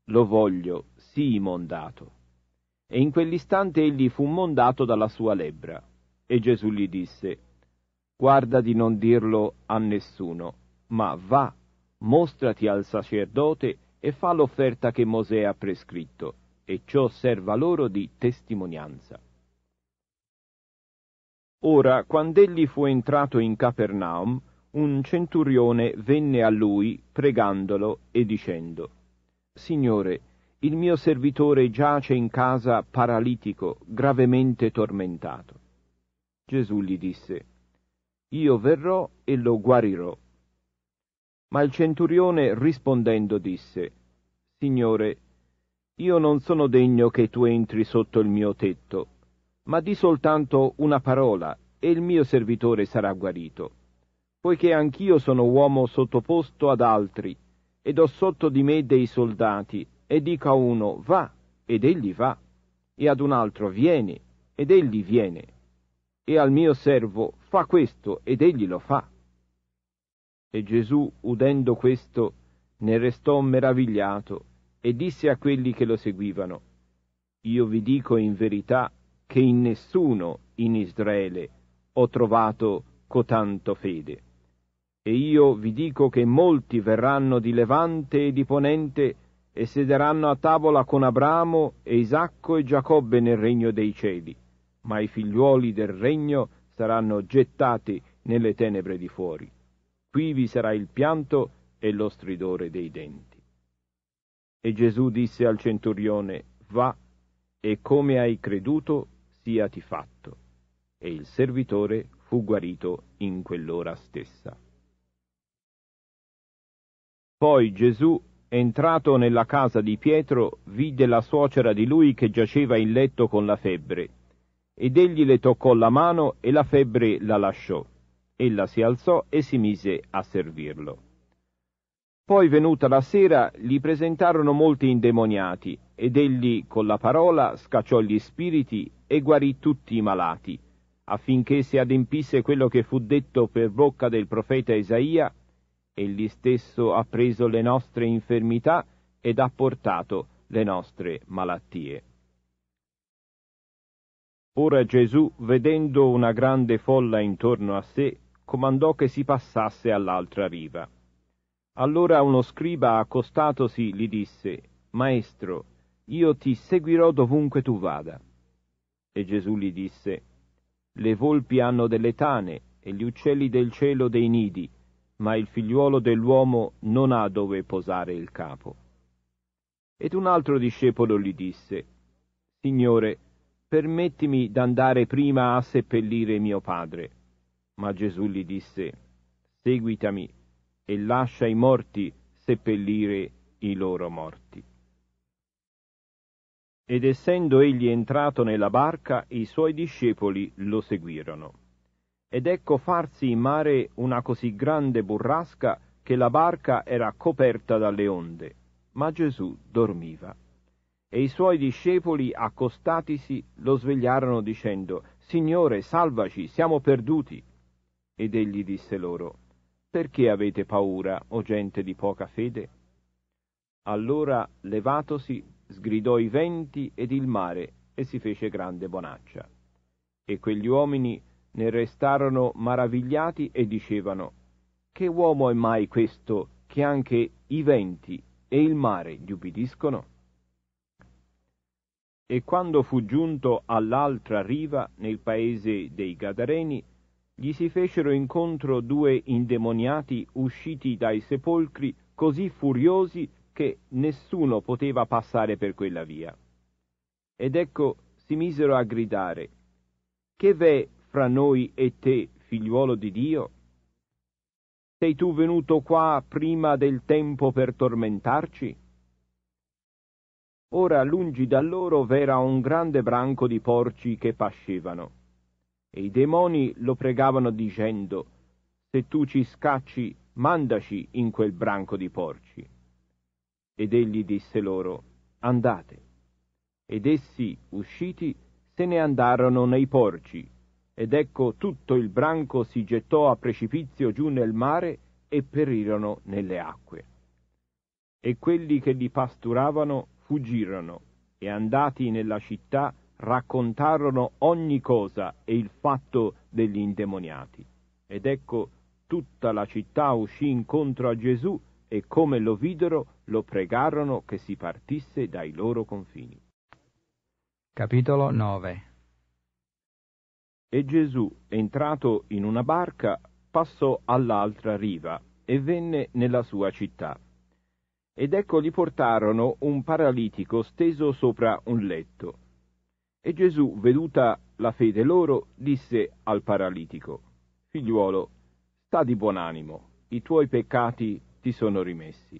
«Lo voglio, sii mondato». E in quell'istante egli fu mondato dalla sua lebbra. E Gesù gli disse, «Guarda di non dirlo a nessuno, ma va, mostrati al sacerdote e fa l'offerta che Mosè ha prescritto, e ciò serva loro di testimonianza». Ora, quando egli fu entrato in Capernaum, un centurione venne a lui, pregandolo e dicendo, «Signore, il mio servitore giace in casa paralitico, gravemente tormentato». Gesù gli disse, «Io verrò e lo guarirò». Ma il centurione rispondendo disse, «Signore, io non sono degno che tu entri sotto il mio tetto, ma di soltanto una parola e il mio servitore sarà guarito, poiché anch'io sono uomo sottoposto ad altri, ed ho sotto di me dei soldati, e dico a uno, va, ed egli va, e ad un altro, vieni, ed egli viene, e al mio servo, fa questo, ed egli lo fa». E Gesù, udendo questo, ne restò meravigliato, e disse a quelli che lo seguivano, «Io vi dico in verità che in nessuno in Israele ho trovato cotanto fede. E io vi dico che molti verranno di Levante e di Ponente e sederanno a tavola con Abramo e Isacco e Giacobbe nel regno dei cieli, ma i figliuoli del regno saranno gettati nelle tenebre di fuori. Qui vi sarà il pianto e lo stridore dei denti». E Gesù disse al centurione, «Va, e come hai creduto, siati fatto». E il servitore fu guarito in quell'ora stessa. Poi Gesù, entrato nella casa di Pietro, vide la suocera di lui che giaceva in letto con la febbre, ed egli le toccò la mano e la febbre la lasciò. Ella si alzò e si mise a servirlo. Poi venuta la sera, gli presentarono molti indemoniati, ed egli con la parola scacciò gli spiriti e guarì tutti i malati, affinché si adempisse quello che fu detto per bocca del profeta Isaia, «Egli stesso ha preso le nostre infermità ed ha portato le nostre malattie». Ora Gesù, vedendo una grande folla intorno a sé, comandò che si passasse all'altra riva. Allora uno scriba accostatosi gli disse, «Maestro, io ti seguirò dovunque tu vada». E Gesù gli disse, «Le volpi hanno delle tane e gli uccelli del cielo dei nidi, ma il figliuolo dell'uomo non ha dove posare il capo». Ed un altro discepolo gli disse, «Signore, permettimi d'andare prima a seppellire mio padre». Ma Gesù gli disse, «Seguitami e lascia i morti seppellire i loro morti». Ed essendo egli entrato nella barca, i suoi discepoli lo seguirono. Ed ecco farsi in mare una così grande burrasca che la barca era coperta dalle onde, ma Gesù dormiva. E i suoi discepoli, accostatisi, lo svegliarono dicendo, «Signore, salvaci, siamo perduti». Ed egli disse loro, «Perché avete paura, o gente di poca fede?» Allora, levatosi, sgridò i venti ed il mare, e si fece grande bonaccia. E quegli uomini ne restarono maravigliati e dicevano, «Che uomo è mai questo, che anche i venti e il mare gli ubbidiscono?» E quando fu giunto all'altra riva, nel paese dei Gadareni, gli si fecero incontro due indemoniati usciti dai sepolcri così furiosi che nessuno poteva passare per quella via. Ed ecco si misero a gridare, «Che v'è fra noi e te, figliuolo di Dio? Sei tu venuto qua prima del tempo per tormentarci?» Ora lungi da loro v'era un grande branco di porci che pascevano. E i demoni lo pregavano dicendo, «Se tu ci scacci, mandaci in quel branco di porci. Ed egli disse loro, andate. Ed essi, usciti, se ne andarono nei porci, ed ecco tutto il branco si gettò a precipizio giù nel mare e perirono nelle acque. E quelli che li pasturavano fuggirono, e andati nella città raccontarono ogni cosa e il fatto degli indemoniati. Ed ecco tutta la città uscì incontro a Gesù, e come lo videro lo pregarono che si partisse dai loro confini. Capitolo nove. E Gesù, entrato in una barca, passò all'altra riva e venne nella sua città. Ed ecco gli portarono un paralitico steso sopra un letto. E Gesù, veduta la fede loro, disse al paralitico, figliuolo, sta di buon animo, i tuoi peccati ti sono rimessi.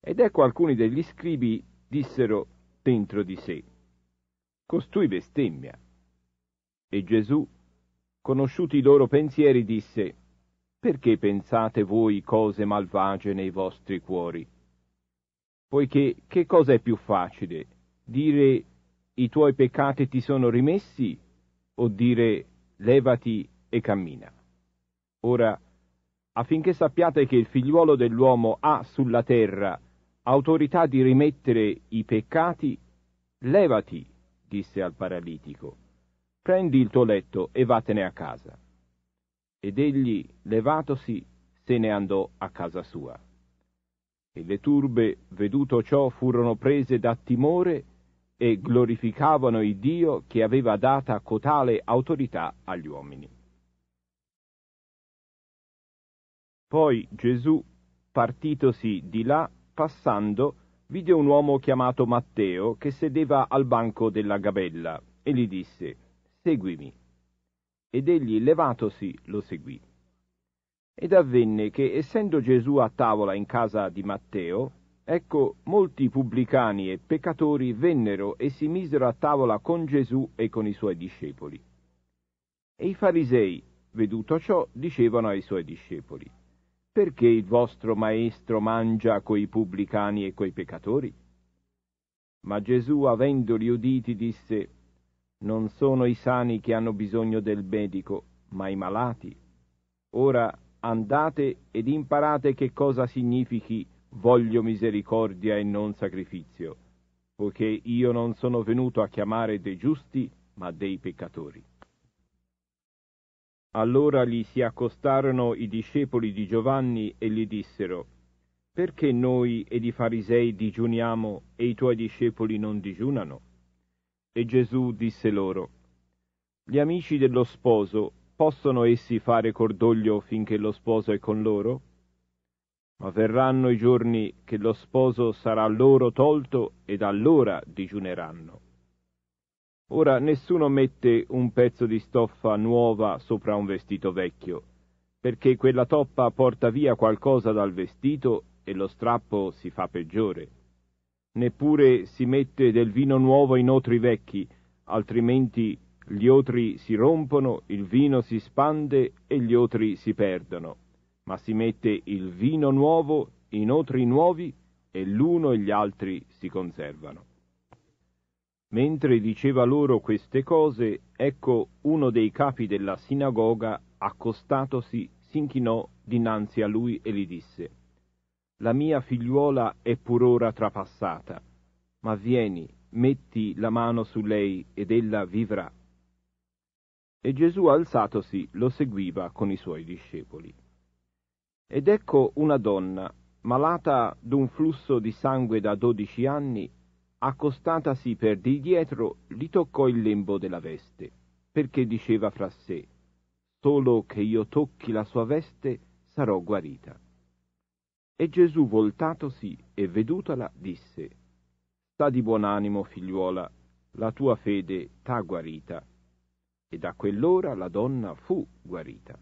Ed ecco alcuni degli scribi dissero dentro di sé, costui bestemmia. E Gesù, conosciuti i loro pensieri, disse, perché pensate voi cose malvagie nei vostri cuori? Poiché che cosa è più facile, dire i tuoi peccati ti sono rimessi, o dire levati e cammina? Ora, affinché sappiate che il figliuolo dell'uomo ha sulla terra autorità di rimettere i peccati, levati, disse al paralitico, prendi il tuo letto e vattene a casa. Ed egli, levatosi, se ne andò a casa sua. E le turbe, veduto ciò, furono prese da timore e glorificavano il Dio che aveva data cotale autorità agli uomini. Poi Gesù, partitosi di là, passando, vide un uomo chiamato Matteo che sedeva al banco della gabella e gli disse, seguimi. Ed egli, levatosi, lo seguì. Ed avvenne che, essendo Gesù a tavola in casa di Matteo, ecco, molti pubblicani e peccatori vennero e si misero a tavola con Gesù e con i suoi discepoli. E i farisei, veduto ciò, dicevano ai suoi discepoli, perché il vostro maestro mangia coi pubblicani e coi peccatori? Ma Gesù, avendoli uditi, disse, non sono i sani che hanno bisogno del medico, ma i malati. Ora andate ed imparate che cosa significhi voglio misericordia e non sacrificio, poiché io non sono venuto a chiamare dei giusti, ma dei peccatori. Allora gli si accostarono i discepoli di Giovanni e gli dissero, perché noi ed i farisei digiuniamo e i tuoi discepoli non digiunano? E Gesù disse loro, gli amici dello sposo, possono essi fare cordoglio finché lo sposo è con loro? Ma verranno i giorni che lo sposo sarà loro tolto, ed allora digiuneranno. Ora nessuno mette un pezzo di stoffa nuova sopra un vestito vecchio, perché quella toppa porta via qualcosa dal vestito e lo strappo si fa peggiore. Neppure si mette del vino nuovo in otri vecchi, altrimenti gli otri si rompono, il vino si spande e gli otri si perdono. Ma si mette il vino nuovo in otri nuovi e l'uno e gli altri si conservano. Mentre diceva loro queste cose, ecco uno dei capi della sinagoga, accostatosi, s'inchinò dinanzi a lui e gli disse, la mia figliuola è pur ora trapassata, ma vieni, metti la mano su lei ed ella vivrà. E Gesù, alzatosi, lo seguiva con i suoi discepoli. Ed ecco una donna, malata d'un flusso di sangue da dodici anni, accostatasi per di dietro, gli toccò il lembo della veste, perché diceva fra sé, solo che io tocchi la sua veste sarò guarita. E Gesù, voltatosi e vedutala, disse, sta di buon animo, figliuola, la tua fede t'ha guarita. E da quell'ora la donna fu guarita.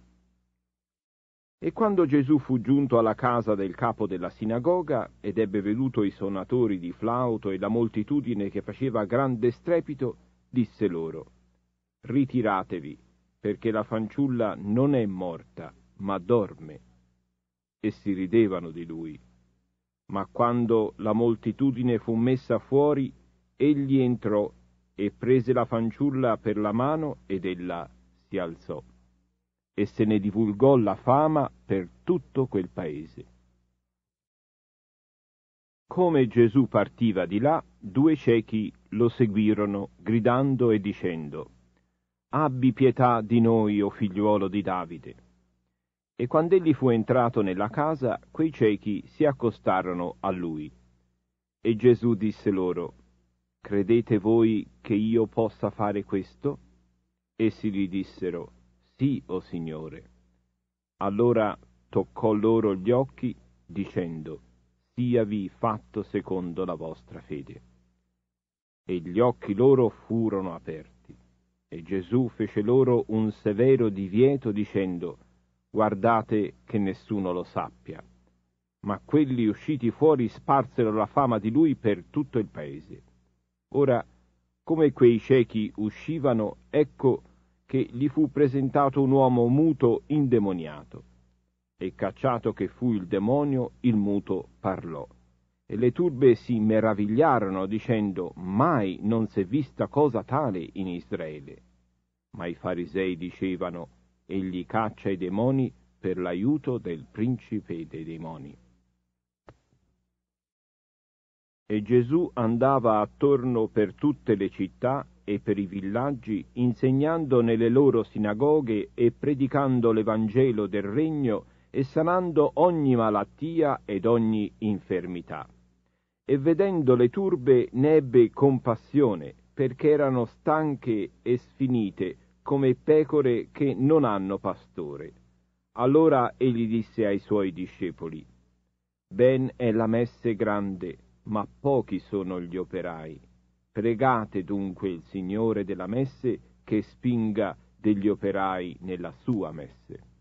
E quando Gesù fu giunto alla casa del capo della sinagoga, ed ebbe veduto i suonatori di flauto e la moltitudine che faceva grande strepito, disse loro, ritiratevi, perché la fanciulla non è morta, ma dorme. e si ridevano di lui. Ma quando la moltitudine fu messa fuori, egli entrò e prese la fanciulla per la mano ed ella si alzò. E se ne divulgò la fama per tutto quel paese. Come Gesù partiva di là, due ciechi lo seguirono, gridando e dicendo: «Abbi pietà di noi, o figliuolo di Davide!» E quando egli fu entrato nella casa, quei ciechi si accostarono a lui. E Gesù disse loro: «Credete voi che io possa fare questo?» Essi gli dissero: «Sì, o Signore». Allora toccò loro gli occhi, dicendo: «Siavi fatto secondo la vostra fede». E gli occhi loro furono aperti. E Gesù fece loro un severo divieto, dicendo: «Guardate che nessuno lo sappia». Ma quelli usciti fuori sparsero la fama di lui per tutto il paese. Ora, come quei ciechi uscivano, ecco che gli fu presentato un uomo muto indemoniato. E cacciato che fu il demonio, il muto parlò. E le turbe si meravigliarono, dicendo: «Mai non s'è vista cosa tale in Israele». Ma i farisei dicevano: «Egli caccia i demoni per l'aiuto del principe dei demoni». E Gesù andava attorno per tutte le città e per i villaggi, insegnando nelle loro sinagoghe e predicando l'Evangelo del Regno e sanando ogni malattia ed ogni infermità. E vedendo le turbe ne ebbe compassione, perché erano stanche e sfinite, come pecore che non hanno pastore. Allora egli disse ai suoi discepoli: «Ben è la messe grande, ma pochi sono gli operai. Pregate dunque il Signore della messe che spinga degli operai nella sua messe».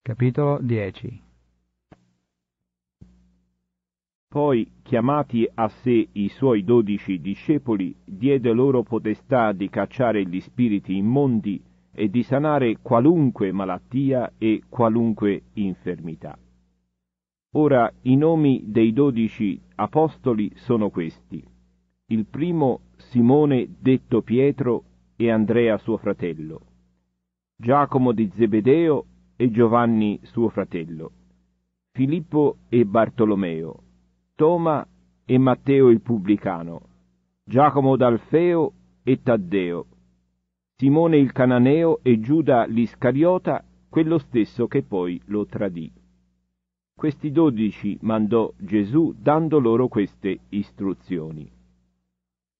Capitolo dieci. Poi, chiamati a sé i suoi dodici discepoli, diede loro potestà di cacciare gli spiriti immondi e di sanare qualunque malattia e qualunque infermità. Ora, i nomi dei dodici apostoli sono questi. Il primo, Simone, detto Pietro, e Andrea suo fratello, Giacomo di Zebedeo e Giovanni suo fratello, Filippo e Bartolomeo, Toma e Matteo il pubblicano, Giacomo d'Alfeo e Taddeo, Simone il cananeo e Giuda l'Iscariota, quello stesso che poi lo tradì. Questi dodici mandò Gesù dando loro queste istruzioni: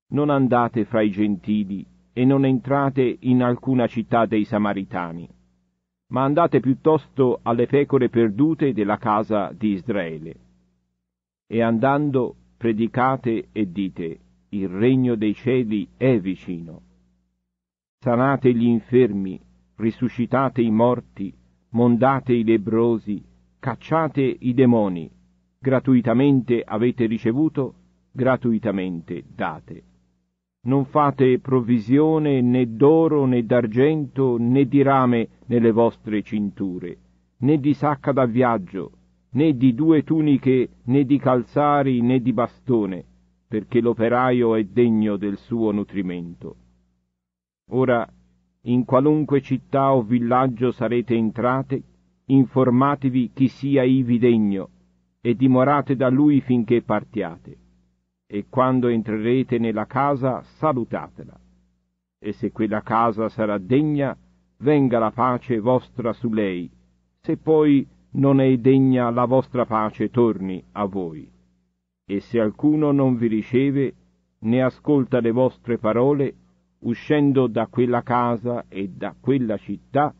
«Non andate fra i gentili e non entrate in alcuna città dei Samaritani, ma andate piuttosto alle pecore perdute della casa di Israele. E andando, predicate e dite: il regno dei cieli è vicino. Sanate gli infermi, risuscitate i morti, mondate i lebbrosi, cacciate i demoni. Gratuitamente avete ricevuto, gratuitamente date. Non fate provvisione né d'oro né d'argento né di rame nelle vostre cinture, né di sacca da viaggio, né di due tuniche, né di calzari, né di bastone, perché l'operaio è degno del suo nutrimento. Ora, in qualunque città o villaggio sarete entrate, informatevi chi sia ivi degno, e dimorate da lui finché partiate. E quando entrerete nella casa, salutatela. E se quella casa sarà degna, venga la pace vostra su lei. Se poi non è degna, la vostra pace torni a voi. E se alcuno non vi riceve, né ascolta le vostre parole, uscendo da quella casa e da quella città,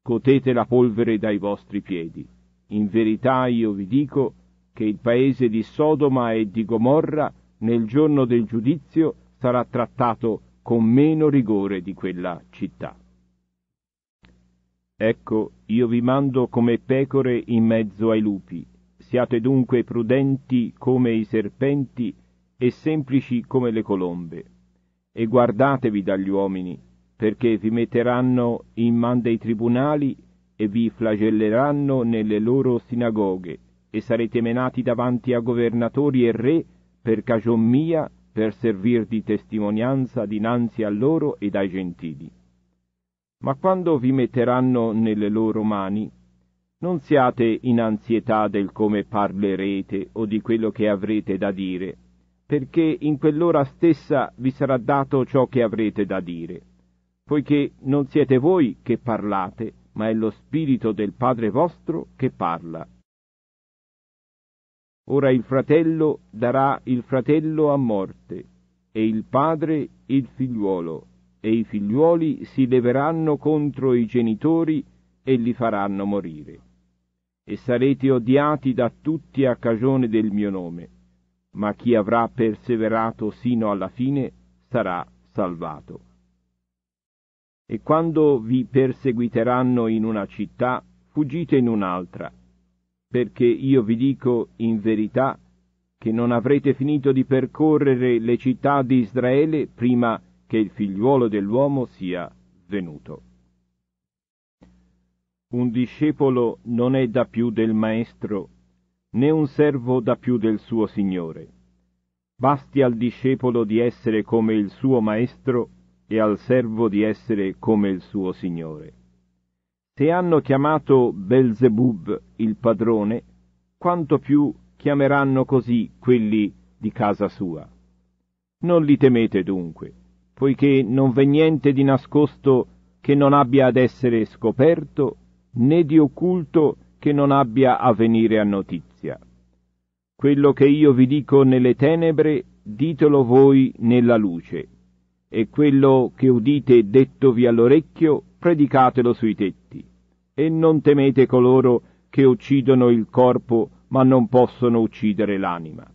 scotete la polvere dai vostri piedi. In verità io vi dico che il paese di Sodoma e di Gomorra nel giorno del giudizio sarà trattato con meno rigore di quella città. Ecco, io vi mando come pecore in mezzo ai lupi. Siate dunque prudenti come i serpenti e semplici come le colombe. E guardatevi dagli uomini, perché vi metteranno in man dei tribunali e vi flagelleranno nelle loro sinagoghe, e sarete menati davanti a governatori e re per cagion mia, per servir di testimonianza dinanzi a loro ed ai gentili. Ma quando vi metteranno nelle loro mani, non siate in ansietà del come parlerete o di quello che avrete da dire, perché in quell'ora stessa vi sarà dato ciò che avrete da dire, poiché non siete voi che parlate, ma è lo Spirito del Padre vostro che parla. Ora il fratello darà il fratello a morte, e il padre il figliuolo, e i figliuoli si leveranno contro i genitori e li faranno morire. E sarete odiati da tutti a cagione del mio nome, ma chi avrà perseverato sino alla fine sarà salvato. E quando vi perseguiteranno in una città, fuggite in un'altra, perché io vi dico in verità che non avrete finito di percorrere le città di Israele prima che il figliuolo dell'uomo sia venuto. Un discepolo non è da più del maestro, né un servo da più del suo signore. Basti al discepolo di essere come il suo maestro e al servo di essere come il suo signore. Se hanno chiamato Belzebub il padrone, quanto più chiameranno così quelli di casa sua. Non li temete dunque, poiché non v'è niente di nascosto che non abbia ad essere scoperto, né di occulto che non abbia a venire a notizia. Quello che io vi dico nelle tenebre, ditelo voi nella luce, e quello che udite dettovi all'orecchio, predicatelo sui tetti, e non temete coloro che uccidono il corpo ma non possono uccidere l'anima.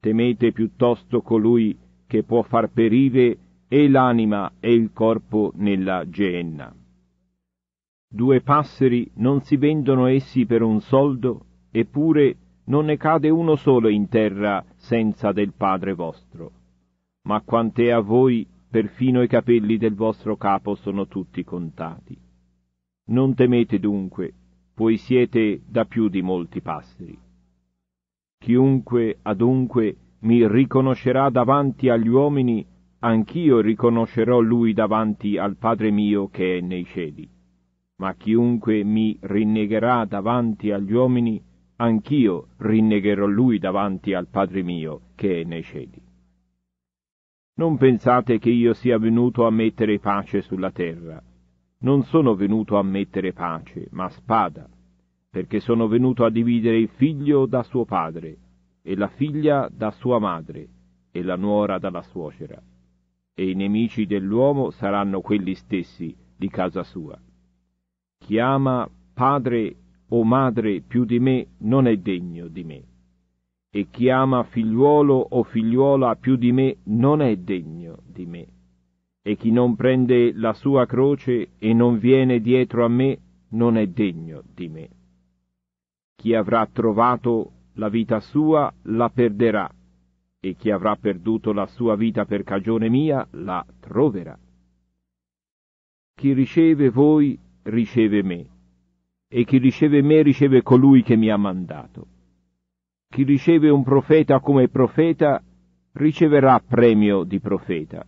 Temete piuttosto colui che può far perire e l'anima e il corpo nella Geenna. Due passeri non si vendono essi per un soldo, eppure non ne cade uno solo in terra senza del Padre vostro. Ma quant'è a voi, perfino i capelli del vostro capo sono tutti contati. Non temete dunque, poiché siete da più di molti passeri. Chiunque, adunque, mi riconoscerà davanti agli uomini, anch'io riconoscerò lui davanti al Padre mio che è nei cieli. Ma chiunque mi rinnegherà davanti agli uomini, anch'io rinnegherò lui davanti al Padre mio che è nei cieli. Non pensate che io sia venuto a mettere pace sulla terra. Non sono venuto a mettere pace, ma spada, perché sono venuto a dividere il figlio da suo padre, e la figlia da sua madre, e la nuora dalla suocera. E i nemici dell'uomo saranno quelli stessi di casa sua. Chi ama padre o madre più di me non è degno di me. E chi ama figliuolo o figliuola più di me non è degno di me. E chi non prende la sua croce e non viene dietro a me non è degno di me. Chi avrà trovato la vita sua la perderà, e chi avrà perduto la sua vita per cagione mia la troverà. Chi riceve voi riceve me, e chi riceve me riceve colui che mi ha mandato. Chi riceve un profeta come profeta, riceverà premio di profeta,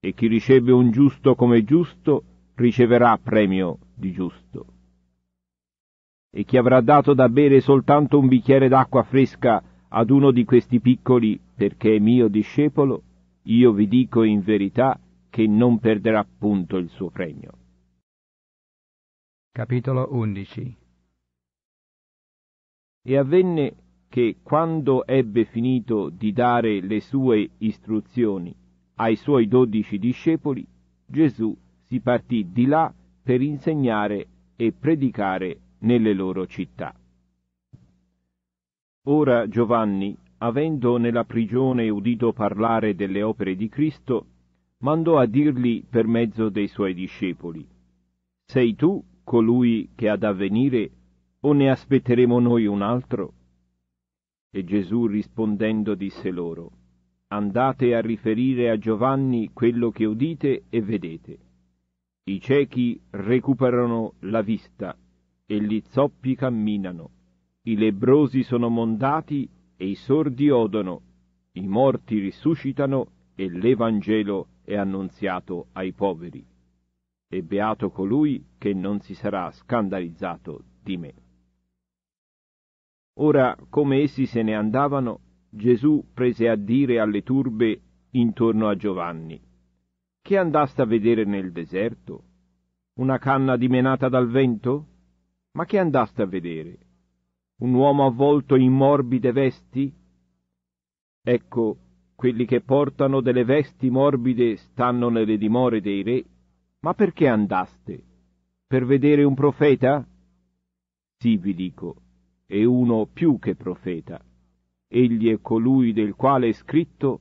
e chi riceve un giusto come giusto, riceverà premio di giusto. E chi avrà dato da bere soltanto un bicchiere d'acqua fresca ad uno di questi piccoli, perché è mio discepolo, io vi dico in verità che non perderà punto il suo premio. Capitolo undici. E avvenne che quando ebbe finito di dare le sue istruzioni ai suoi dodici discepoli, Gesù si partì di là per insegnare e predicare nelle loro città. Ora Giovanni, avendo nella prigione udito parlare delle opere di Cristo, mandò a dirgli per mezzo dei suoi discepoli: «Sei tu colui che ha da venire, o ne aspetteremo noi un altro?» E Gesù rispondendo disse loro: «Andate a riferire a Giovanni quello che udite e vedete. I ciechi recuperano la vista e gli zoppi camminano, i lebbrosi sono mondati e i sordi odono, i morti risuscitano e l'Evangelo è annunziato ai poveri. E beato colui che non si sarà scandalizzato di me. Ora, come essi se ne andavano, Gesù prese a dire alle turbe intorno a Giovanni: che andaste a vedere nel deserto? Una canna dimenata dal vento? Ma che andaste a vedere? Un uomo avvolto in morbide vesti? Ecco, quelli che portano delle vesti morbide stanno nelle dimore dei re. Ma perché andaste? Per vedere un profeta? Sì, vi dico, è uno più che profeta. Egli è colui del quale è scritto: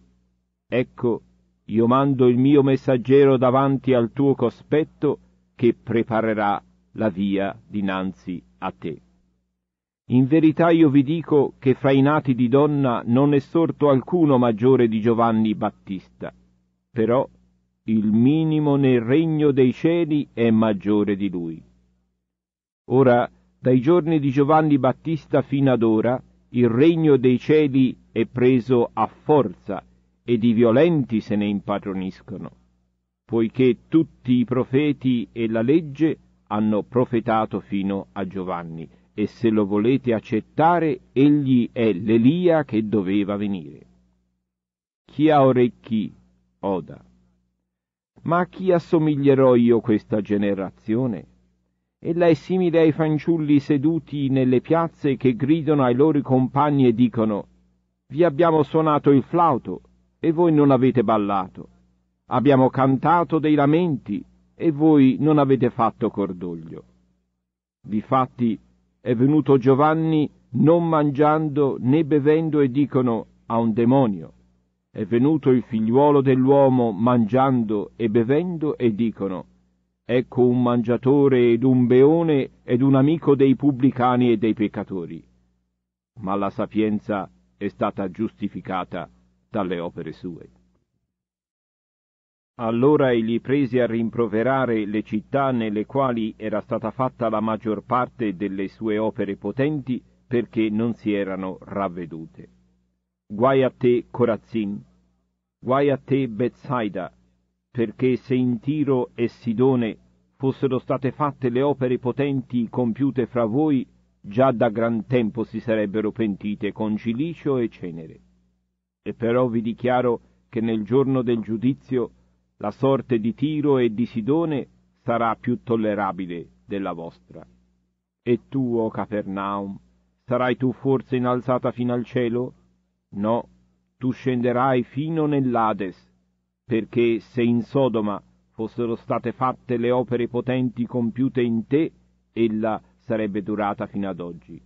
ecco, io mando il mio messaggero davanti al tuo cospetto, che preparerà la via dinanzi a te. In verità io vi dico che fra i nati di donna non è sorto alcuno maggiore di Giovanni Battista, però il minimo nel regno dei cieli è maggiore di lui. Ora, dai giorni di Giovanni Battista fino ad ora, il regno dei cieli è preso a forza, ed i violenti se ne impadroniscono, poiché tutti i profeti e la legge hanno profetato fino a Giovanni, e se lo volete accettare, egli è l'Elia che doveva venire. Chi ha orecchi, oda. Ma a chi assomiglierò io questa generazione? Ella è simile ai fanciulli seduti nelle piazze che gridano ai loro compagni e dicono: vi abbiamo suonato il flauto, e voi non avete ballato. Abbiamo cantato dei lamenti, e voi non avete fatto cordoglio. Difatti è venuto Giovanni non mangiando né bevendo, e dicono: ha un demonio. È venuto il figliuolo dell'uomo mangiando e bevendo, e dicono: ecco un mangiatore ed un beone ed un amico dei pubblicani e dei peccatori. Ma la sapienza è stata giustificata dalle opere sue. Allora egli prese a rimproverare le città nelle quali era stata fatta la maggior parte delle sue opere potenti, perché non si erano ravvedute. Guai a te, Corazzin, guai a te, Betsaida, perché se in Tiro e Sidone fossero state fatte le opere potenti compiute fra voi, già da gran tempo si sarebbero pentite con cilicio e cenere. E però vi dichiaro che nel giorno del giudizio la sorte di Tiro e di Sidone sarà più tollerabile della vostra. E tu, o Capernaum, sarai tu forse innalzata fino al cielo? No, tu scenderai fino nell'Ades, perché se in Sodoma fossero state fatte le opere potenti compiute in te, ella sarebbe durata fino ad oggi.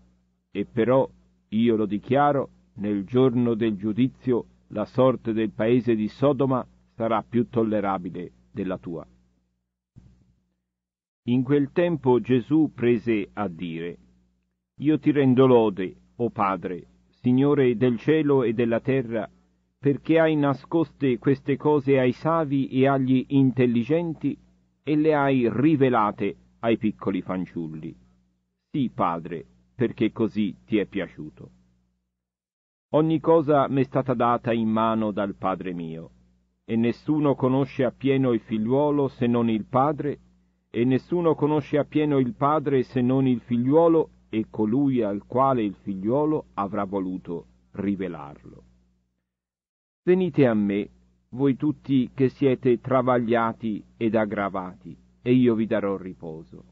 E però, io lo dichiaro, nel giorno del giudizio la sorte del paese di Sodoma sarà più tollerabile della tua. In quel tempo Gesù prese a dire: io ti rendo lode, o Padre, Signore del cielo e della terra, perché hai nascoste queste cose ai savi e agli intelligenti, e le hai rivelate ai piccoli fanciulli. Sì, Padre, perché così ti è piaciuto. Ogni cosa m'è stata data in mano dal Padre mio, e nessuno conosce appieno il figliuolo se non il Padre, e nessuno conosce appieno il Padre se non il figliuolo, e colui al quale il figliuolo avrà voluto rivelarlo. Venite a me, voi tutti che siete travagliati ed aggravati, e io vi darò riposo.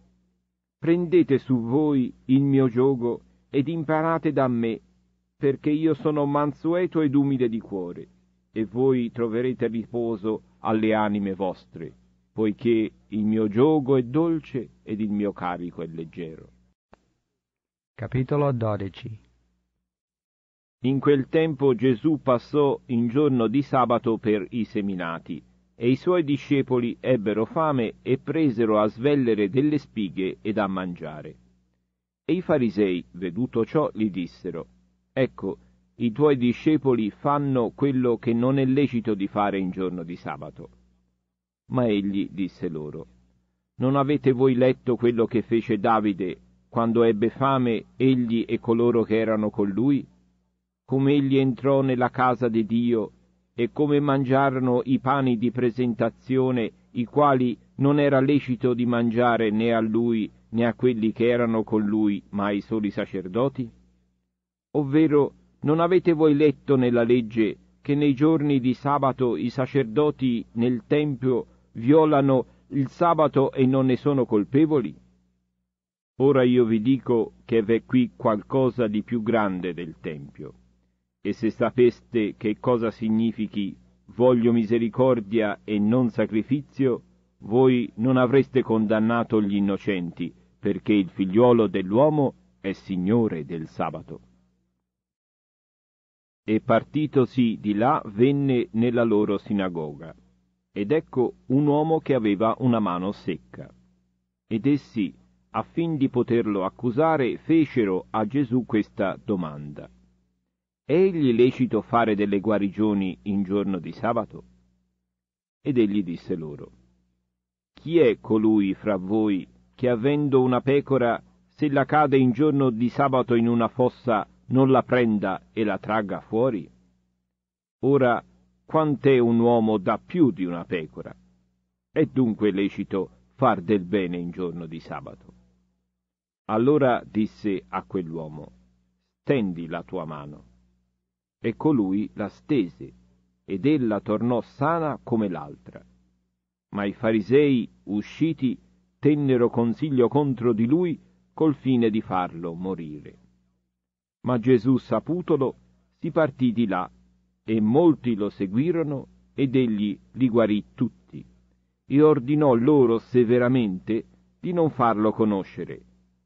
Prendete su voi il mio giogo ed imparate da me, perché io sono mansueto ed umile di cuore, e voi troverete riposo alle anime vostre, poiché il mio giogo è dolce ed il mio carico è leggero. Capitolo dodici. In quel tempo Gesù passò in giorno di sabato per i seminati, e i suoi discepoli ebbero fame e presero a svellere delle spighe ed a mangiare. E i farisei, veduto ciò, gli dissero: ecco, i tuoi discepoli fanno quello che non è lecito di fare in giorno di sabato. Ma egli disse loro: Non avete voi letto quello che fece Davide, quando ebbe fame egli e coloro che erano con lui? Come egli entrò nella casa di Dio, e come mangiarono i pani di presentazione, i quali non era lecito di mangiare né a lui né a quelli che erano con lui, ma ai soli sacerdoti? Ovvero, non avete voi letto nella legge che nei giorni di sabato i sacerdoti nel tempio violano il sabato e non ne sono colpevoli? Ora io vi dico che v'è qui qualcosa di più grande del tempio. E se sapeste che cosa significhi voglio misericordia e non sacrificio, voi non avreste condannato gli innocenti, perché il figliuolo dell'uomo è Signore del sabato. E partitosi di là venne nella loro sinagoga, ed ecco un uomo che aveva una mano secca. Ed essi, affin di poterlo accusare, fecero a Gesù questa domanda: è egli lecito fare delle guarigioni in giorno di sabato? Ed egli disse loro: chi è colui fra voi che, avendo una pecora, se la cade in giorno di sabato in una fossa, non la prenda e la tragga fuori? Ora, quant'è un uomo da più di una pecora? È dunque lecito far del bene in giorno di sabato. Allora disse a quell'uomo: stendi la tua mano. E colui la stese, ed ella tornò sana come l'altra. Ma i farisei, usciti, tennero consiglio contro di lui col fine di farlo morire. Ma Gesù, saputolo, si partì di là, e molti lo seguirono, ed egli li guarì tutti, e ordinò loro severamente di non farlo conoscere,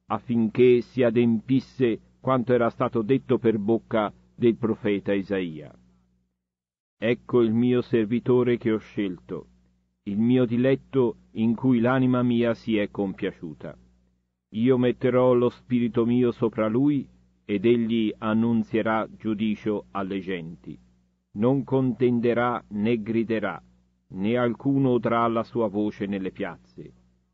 affinché si adempisse quanto era stato detto per bocca del profeta Isaia: ecco il mio servitore che ho scelto, il mio diletto in cui l'anima mia si è compiaciuta. Io metterò lo spirito mio sopra lui, ed egli annunzierà giudicio alle genti. Non contenderà né griderà, né alcuno udrà la sua voce nelle piazze.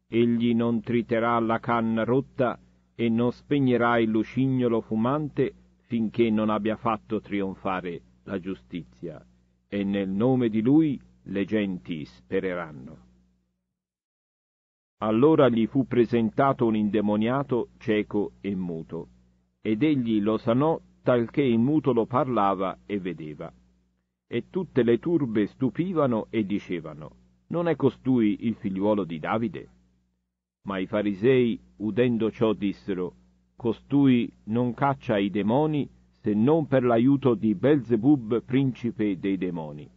Egli non triterà la canna rotta e non spegnerà il lucignolo fumante finché non abbia fatto trionfare la giustizia. E nel nome di lui le genti spereranno. Allora gli fu presentato un indemoniato cieco e muto, ed egli lo sanò, talché il muto lo parlava e vedeva. E tutte le turbe stupivano e dicevano: non è costui il figliuolo di Davide? Ma i farisei, udendo ciò, dissero: costui non caccia i demoni, se non per l'aiuto di Belzebub, principe dei demoni.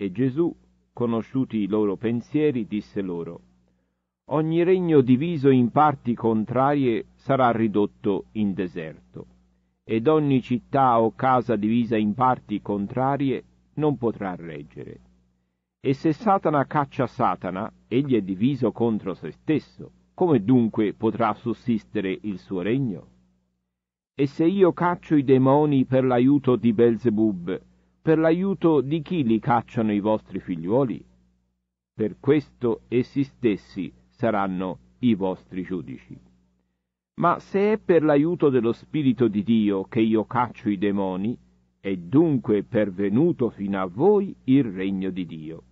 E Gesù, conosciuti i loro pensieri, disse loro: ogni regno diviso in parti contrarie sarà ridotto in deserto, ed ogni città o casa divisa in parti contrarie non potrà reggere. E se Satana caccia Satana, egli è diviso contro se stesso, come dunque potrà sussistere il suo regno? E se io caccio i demoni per l'aiuto di Belzebub, per l'aiuto di chi li cacciano i vostri figliuoli? Per questo essi stessi saranno i vostri giudici. Ma se è per l'aiuto dello Spirito di Dio che io caccio i demoni, è dunque pervenuto fino a voi il regno di Dio.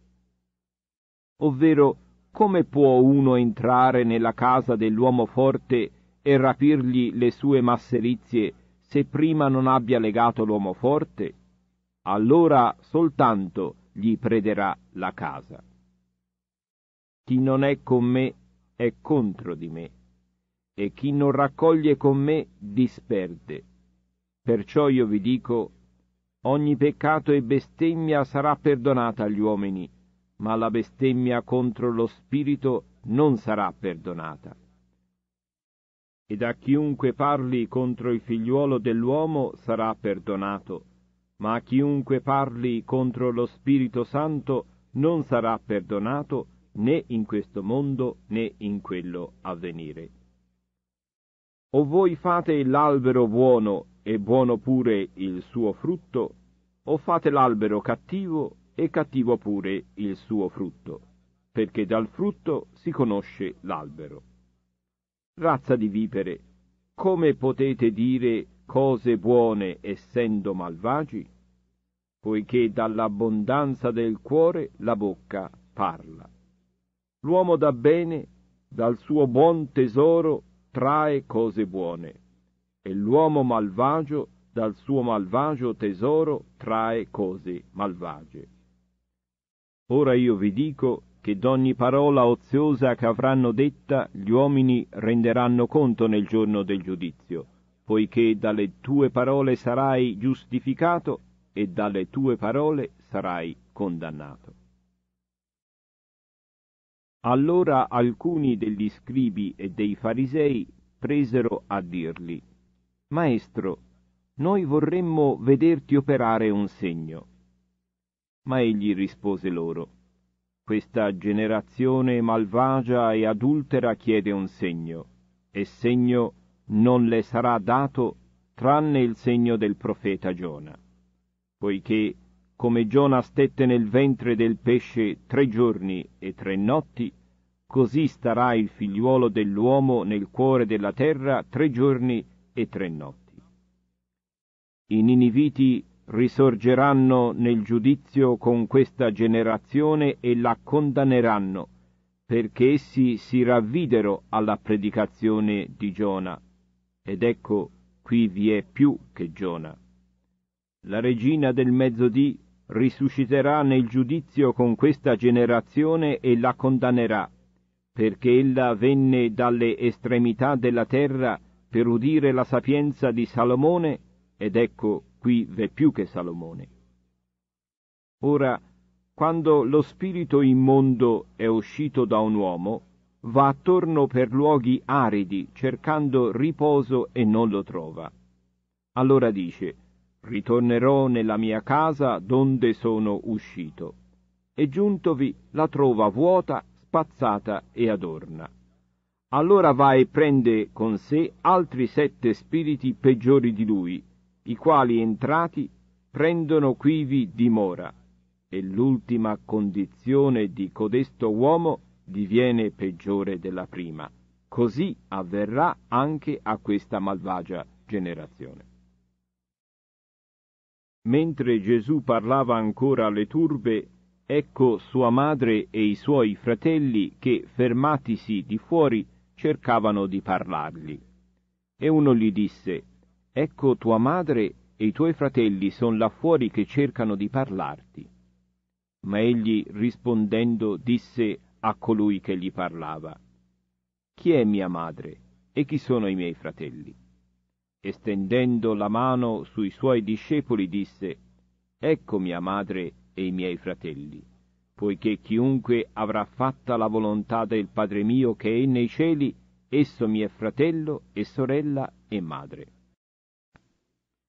Ovvero, come può uno entrare nella casa dell'uomo forte e rapirgli le sue masserizie, se prima non abbia legato l'uomo forte? Allora soltanto gli prederà la casa. Chi non è con me è contro di me, e chi non raccoglie con me disperde. Perciò io vi dico: ogni peccato e bestemmia sarà perdonata agli uomini, ma la bestemmia contro lo Spirito non sarà perdonata. Ed a chiunque parli contro il figliuolo dell'uomo sarà perdonato, ma a chiunque parli contro lo Spirito Santo non sarà perdonato, né in questo mondo né in quello a venire. O voi fate l'albero buono, e buono pure il suo frutto, o fate l'albero cattivo, e cattivo pure il suo frutto. perché dal frutto si conosce l'albero. Razza di vipere, come potete dire cose buone essendo malvagi? Poiché dall'abbondanza del cuore la bocca parla. L'uomo dà bene, dal suo buon tesoro trae cose buone, e l'uomo malvagio dal suo malvagio tesoro trae cose malvagie. Ora io vi dico che d'ogni parola oziosa che avranno detta gli uomini renderanno conto nel giorno del giudizio, poiché dalle tue parole sarai giustificato e dalle tue parole sarai condannato. Allora alcuni degli scribi e dei farisei presero a dirgli: Maestro, noi vorremmo vederti operare un segno. Ma egli rispose loro: Questa generazione malvagia e adultera chiede un segno, e segno non le sarà dato tranne il segno del profeta Giona. Poiché, come Giona stette nel ventre del pesce tre giorni e tre notti, così starà il figliuolo dell'uomo nel cuore della terra tre giorni e tre notti. I niniviti risorgeranno nel giudizio con questa generazione e la condanneranno, perché essi si ravvidero alla predicazione di Giona. Ed ecco, qui vi è più che Giona. La regina del mezzodì risusciterà nel giudizio con questa generazione e la condannerà, perché ella venne dalle estremità della terra per udire la sapienza di Salomone, ed ecco, qui v'è più che Salomone. Ora, quando lo spirito immondo è uscito da un uomo, va attorno per luoghi aridi, cercando riposo e non lo trova. Allora dice: Ritornerò nella mia casa donde sono uscito. E giuntovi la trova vuota, spazzata e adorna. Allora va e prende con sé altri sette spiriti peggiori di lui, i quali entrati prendono quivi dimora, e l'ultima condizione di codesto uomo diviene peggiore della prima. Così avverrà anche a questa malvagia generazione. Mentre Gesù parlava ancora alle turbe, ecco sua madre e i suoi fratelli che, fermatisi di fuori, cercavano di parlargli. E uno gli disse: Ecco tua madre e i tuoi fratelli son là fuori che cercano di parlarti. Ma egli, rispondendo, disse a colui che gli parlava: Chi è mia madre e chi sono i miei fratelli? Estendendo la mano sui suoi discepoli, disse: Ecco mia madre e i miei fratelli, poiché chiunque avrà fatta la volontà del Padre mio che è nei cieli, esso mi è fratello e sorella e madre.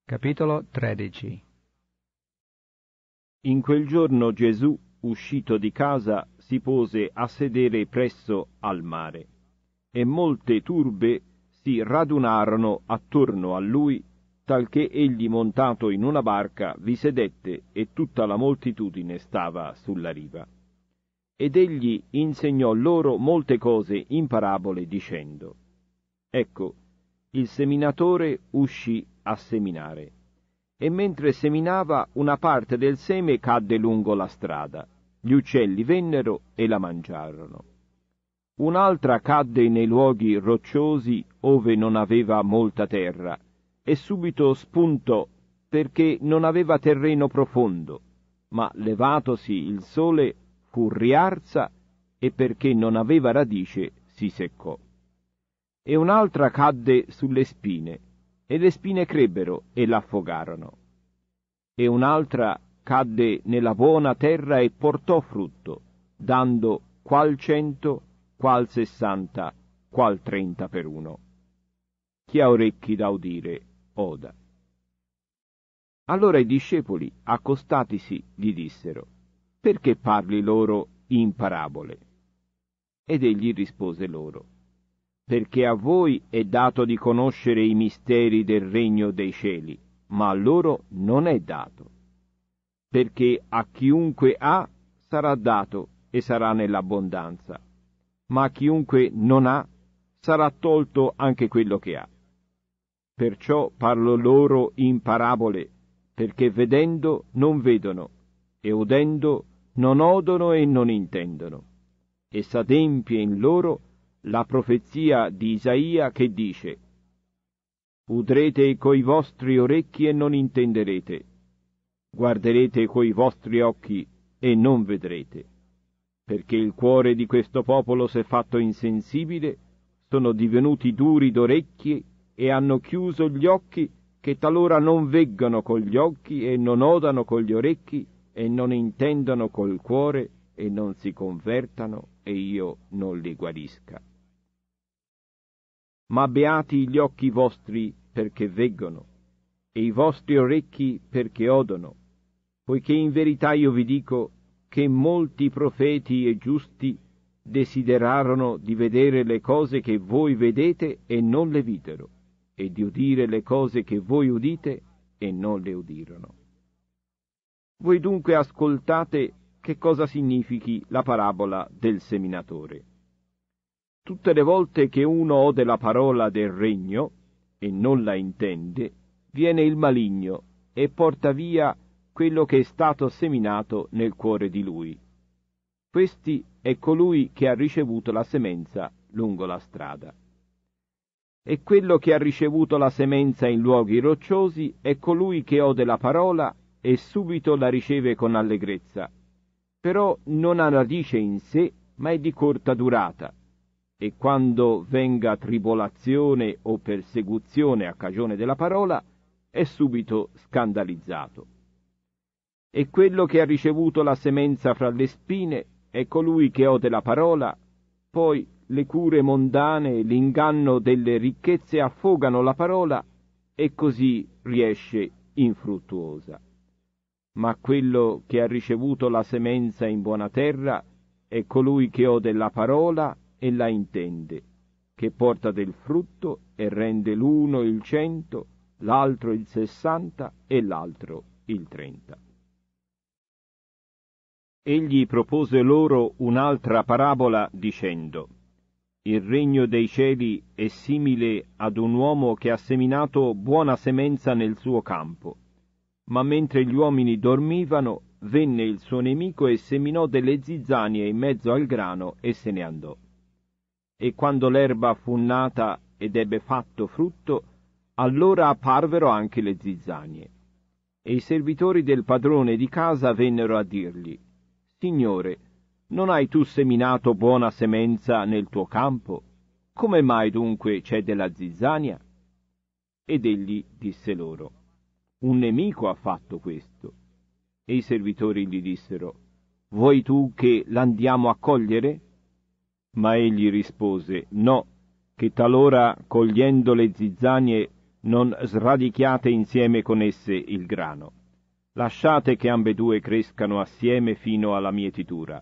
Capitolo tredici. In quel giorno Gesù, uscito di casa, si pose a sedere presso al mare, e molte turbe si radunarono attorno a lui, talché egli, montato in una barca, vi sedette e tutta la moltitudine stava sulla riva. Ed egli insegnò loro molte cose in parabole, dicendo: Ecco, il seminatore uscì a seminare, e mentre seminava una parte del seme cadde lungo la strada, gli uccelli vennero e la mangiarono. Un'altra cadde nei luoghi rocciosi, ove non aveva molta terra, e subito spuntò, perché non aveva terreno profondo, ma levatosi il sole fu riarsa, e perché non aveva radice si seccò. E un'altra cadde sulle spine, e le spine crebbero e l'affogarono. E un'altra cadde nella buona terra e portò frutto, dando qual cento, qual sessanta, qual trenta per uno. Chi ha orecchi da udire, oda. Allora i discepoli, accostatisi, gli dissero: Perché parli loro in parabole? Ed egli rispose loro: Perché a voi è dato di conoscere i misteri del regno dei cieli, ma a loro non è dato. Perché a chiunque ha sarà dato e sarà nell'abbondanza. Ma chiunque non ha, sarà tolto anche quello che ha. Perciò parlo loro in parabole, perché vedendo non vedono, e udendo non odono e non intendono. E s'adempie in loro la profezia di Isaia che dice: udrete coi vostri orecchi e non intenderete, guarderete coi vostri occhi e non vedrete, perché il cuore di questo popolo s'è fatto insensibile, sono divenuti duri d'orecchie e hanno chiuso gli occhi, che talora non veggono con gli occhi e non odano con gli orecchi e non intendono col cuore e non si convertano e io non li guarisca. Ma beati gli occhi vostri perché veggono, e i vostri orecchi perché odono, poiché in verità io vi dico che molti profeti e giusti desiderarono di vedere le cose che voi vedete e non le videro, e di udire le cose che voi udite e non le udirono. Voi dunque ascoltate che cosa significhi la parabola del seminatore. Tutte le volte che uno ode la parola del regno e non la intende, viene il maligno e porta via quello che è stato seminato nel cuore di lui. Questi è colui che ha ricevuto la semenza lungo la strada. E quello che ha ricevuto la semenza in luoghi rocciosi è colui che ode la parola e subito la riceve con allegrezza, però non ha radice in sé, ma è di corta durata. E quando venga tribolazione o persecuzione a cagione della parola, è subito scandalizzato. E quello che ha ricevuto la semenza fra le spine è colui che ode la parola, poi le cure mondane e l'inganno delle ricchezze affogano la parola e così riesce infruttuosa. Ma quello che ha ricevuto la semenza in buona terra è colui che ode la parola e la intende, che porta del frutto e rende l'uno il cento, l'altro il sessanta e l'altro il trenta. Egli propose loro un'altra parabola dicendo: il regno dei cieli è simile ad un uomo che ha seminato buona semenza nel suo campo, ma mentre gli uomini dormivano, venne il suo nemico e seminò delle zizzanie in mezzo al grano e se ne andò. E quando l'erba fu nata ed ebbe fatto frutto, allora apparvero anche le zizzanie. E i servitori del padrone di casa vennero a dirgli: Signore, non hai tu seminato buona semenza nel tuo campo? Come mai dunque c'è della zizzania? Ed egli disse loro: un nemico ha fatto questo. E i servitori gli dissero: vuoi tu che l'andiamo a cogliere? Ma egli rispose: no, che talora, cogliendo le zizzanie, non sradichiate insieme con esse il grano. Lasciate che ambedue crescano assieme fino alla mietitura.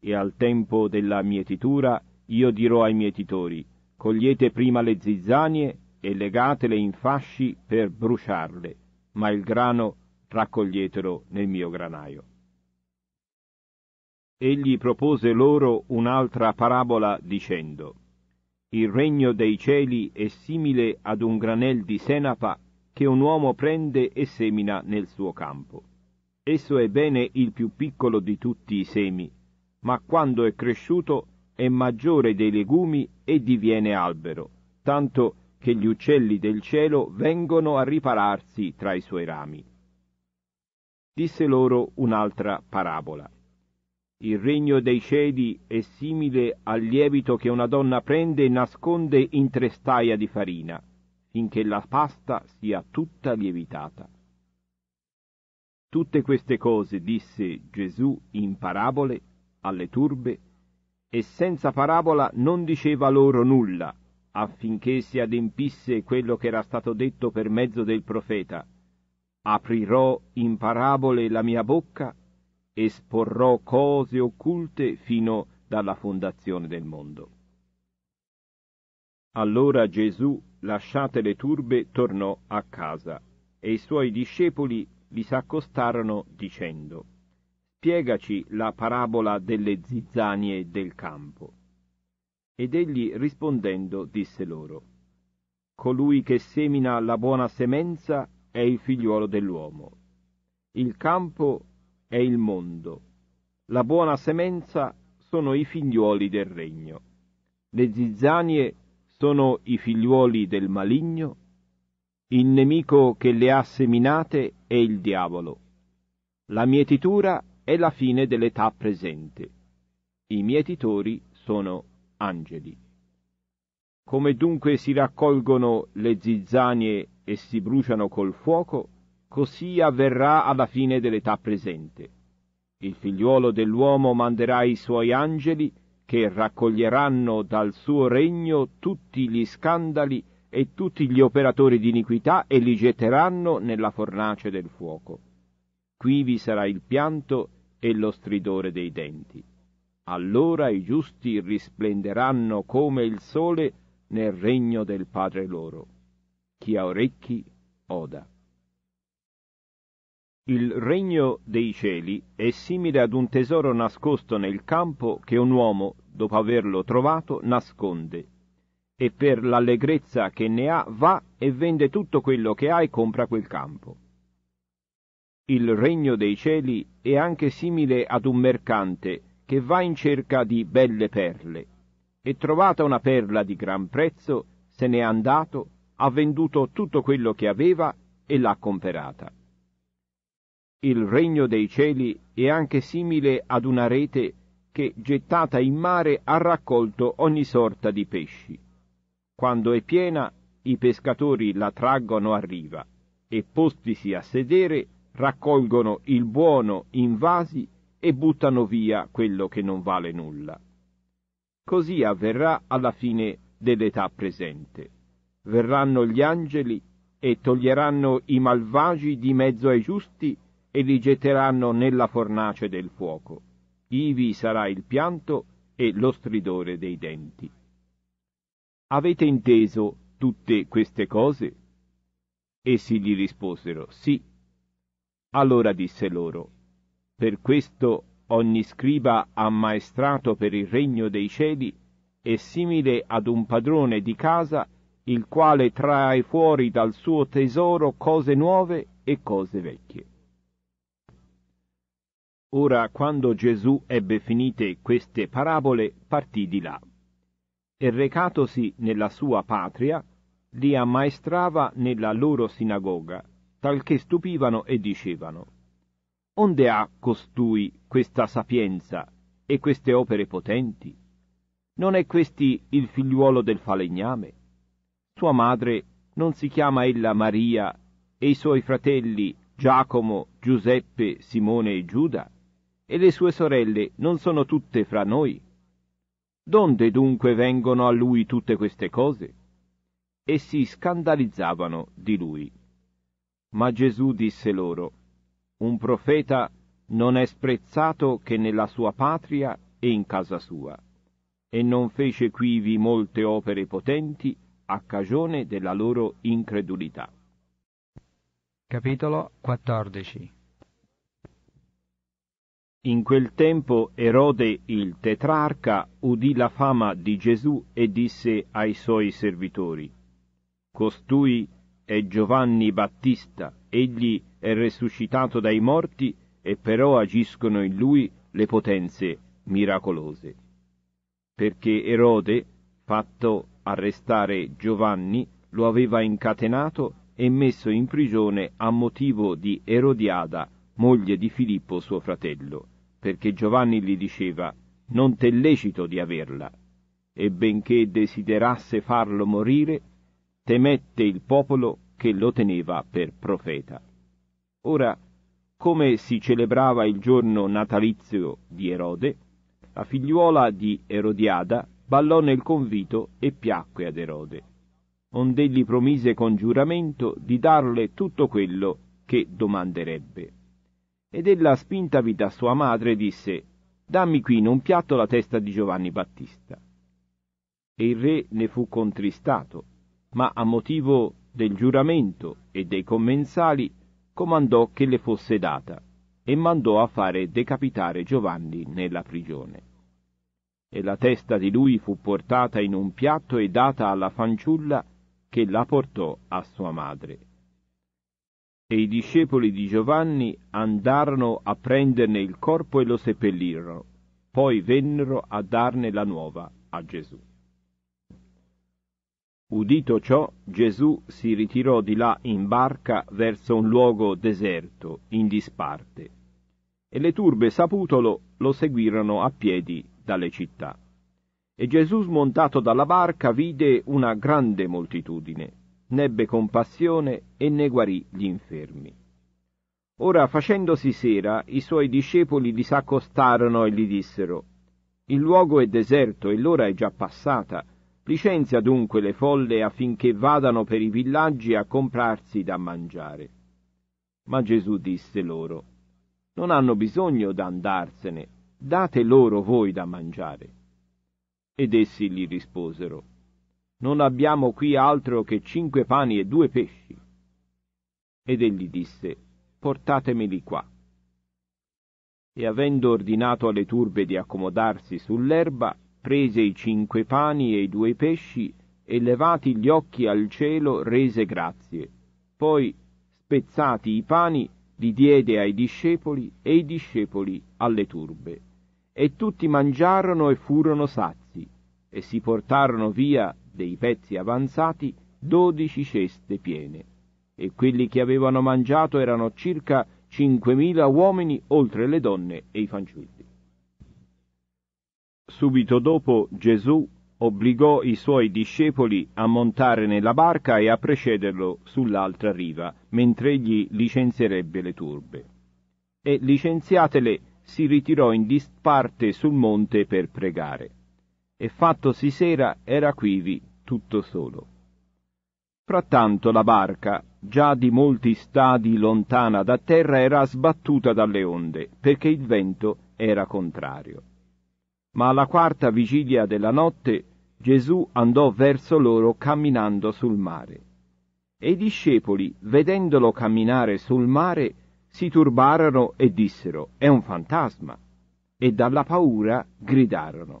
E al tempo della mietitura io dirò ai mietitori: cogliete prima le zizzanie e legatele in fasci per bruciarle, ma il grano raccoglietelo nel mio granaio. Egli propose loro un'altra parabola dicendo: il regno dei cieli è simile ad un granel di senapa che un uomo prende e semina nel suo campo. Esso è bene il più piccolo di tutti i semi, ma quando è cresciuto è maggiore dei legumi e diviene albero, tanto che gli uccelli del cielo vengono a ripararsi tra i suoi rami. Disse loro un'altra parabola: il regno dei cieli è simile al lievito che una donna prende e nasconde in tre staia di farina, finché la pasta sia tutta lievitata. Tutte queste cose disse Gesù in parabole alle turbe, e senza parabola non diceva loro nulla, affinché si adempisse quello che era stato detto per mezzo del profeta: aprirò in parabole la mia bocca, esporrò cose occulte fino dalla fondazione del mondo. Allora Gesù, lasciate le turbe, tornò a casa, e i suoi discepoli gli s'accostarono dicendo: «Spiegaci la parabola delle zizzanie del campo». Ed egli rispondendo disse loro: «Colui che semina la buona semenza è il figliuolo dell'uomo. Il campo è il mondo. La buona semenza sono i figliuoli del regno. Le zizzanie sono i figliuoli del maligno. Il nemico che le ha seminate è il diavolo. La mietitura è la fine dell'età presente. I mietitori sono angeli. Come dunque si raccolgono le zizzanie e si bruciano col fuoco, così avverrà alla fine dell'età presente. Il figliuolo dell'uomo manderà i suoi angeli, che raccoglieranno dal suo regno tutti gli scandali e tutti gli operatori di iniquità e li getteranno nella fornace del fuoco. Qui vi sarà il pianto e lo stridore dei denti. Allora i giusti risplenderanno come il sole nel regno del Padre loro. Chi ha orecchi, oda». Il regno dei cieli è simile ad un tesoro nascosto nel campo che un uomo, dopo averlo trovato, nasconde, e per l'allegrezza che ne ha va e vende tutto quello che ha e compra quel campo. Il regno dei cieli è anche simile ad un mercante che va in cerca di belle perle, e trovata una perla di gran prezzo, se n'è andato, ha venduto tutto quello che aveva e l'ha comperata. Il regno dei cieli è anche simile ad una rete che, gettata in mare, ha raccolto ogni sorta di pesci. Quando è piena, i pescatori la traggono a riva e, postisi a sedere, raccolgono il buono in vasi e buttano via quello che non vale nulla. Così avverrà alla fine dell'età presente. Verranno gli angeli e toglieranno i malvagi di mezzo ai giusti e li getteranno nella fornace del fuoco. Ivi sarà il pianto e lo stridore dei denti. Avete inteso tutte queste cose? Essi gli risposero: sì. Allora disse loro: per questo ogni scriba ammaestrato per il regno dei cieli è simile ad un padrone di casa, il quale trae fuori dal suo tesoro cose nuove e cose vecchie. Ora, quando Gesù ebbe finite queste parabole, partì di là, e recatosi nella sua patria, li ammaestrava nella loro sinagoga, talché stupivano e dicevano: «Onde ha costui questa sapienza e queste opere potenti? Non è questi il figliuolo del falegname? Sua madre non si chiama ella Maria, e i suoi fratelli Giacomo, Giuseppe, Simone e Giuda? E le sue sorelle non sono tutte fra noi? Donde dunque vengono a lui tutte queste cose?» E si scandalizzavano di lui. Ma Gesù disse loro: «Un profeta non è sprezzato che nella sua patria e in casa sua, e non fece quivi molte opere potenti a cagione della loro incredulità». Capitolo quattordici. In quel tempo Erode il tetrarca udì la fama di Gesù e disse ai suoi servitori: «Costui è Giovanni Battista, egli è risuscitato dai morti, e però agiscono in lui le potenze miracolose». Perché Erode, fatto arrestare Giovanni, lo aveva incatenato e messo in prigione a motivo di Erodiada, moglie di Filippo suo fratello, perché Giovanni gli diceva: «Non t'è lecito di averla». E benché desiderasse farlo morire, temette il popolo che lo teneva per profeta. Ora, come si celebrava il giorno natalizio di Erode, la figliuola di Erodiada ballò nel convito e piacque ad Erode, ond'egli promise con giuramento di darle tutto quello che domanderebbe. Ed ella, spintavi da sua madre, disse: «Dammi qui in un piatto la testa di Giovanni Battista». E il re ne fu contristato, ma a motivo del giuramento e dei commensali comandò che le fosse data, e mandò a fare decapitare Giovanni nella prigione. E la testa di lui fu portata in un piatto e data alla fanciulla, che la portò a sua madre. E i discepoli di Giovanni andarono a prenderne il corpo e lo seppellirono, poi vennero a darne la nuova a Gesù. Udito ciò, Gesù si ritirò di là in barca verso un luogo deserto, in disparte, e le turbe, saputolo, lo seguirono a piedi dalle città. E Gesù, smontato dalla barca, vide una grande moltitudine, n'ebbe compassione e ne guarì gli infermi. Ora, facendosi sera, i suoi discepoli gli s'accostarono e gli dissero: «Il luogo è deserto e l'ora è già passata. Licenzia dunque le folle affinché vadano per i villaggi a comprarsi da mangiare». Ma Gesù disse loro: «Non hanno bisogno d'andarsene, date loro voi da mangiare». Ed essi gli risposero: «Non abbiamo qui altro che cinque pani e due pesci». Ed egli disse: «Portatemeli qua». E avendo ordinato alle turbe di accomodarsi sull'erba, prese i cinque pani e i due pesci, e levati gli occhi al cielo rese grazie. Poi, spezzati i pani, li diede ai discepoli e i discepoli alle turbe. E tutti mangiarono e furono sazi, e si portarono via dei pezzi avanzati dodici ceste piene. E quelli che avevano mangiato erano circa cinquemila uomini, oltre le donne e i fanciulli. Subito dopo, Gesù obbligò i suoi discepoli a montare nella barca e a precederlo sull'altra riva, mentre egli licenzierebbe le turbe. E, licenziatele, si ritirò in disparte sul monte per pregare. E fattosi sera, era quivi tutto solo. Frattanto la barca, già di molti stadi lontana da terra, era sbattuta dalle onde, perché il vento era contrario. Ma alla quarta vigilia della notte Gesù andò verso loro camminando sul mare. E i discepoli, vedendolo camminare sul mare, si turbarono e dissero: «È un fantasma!» E dalla paura gridarono.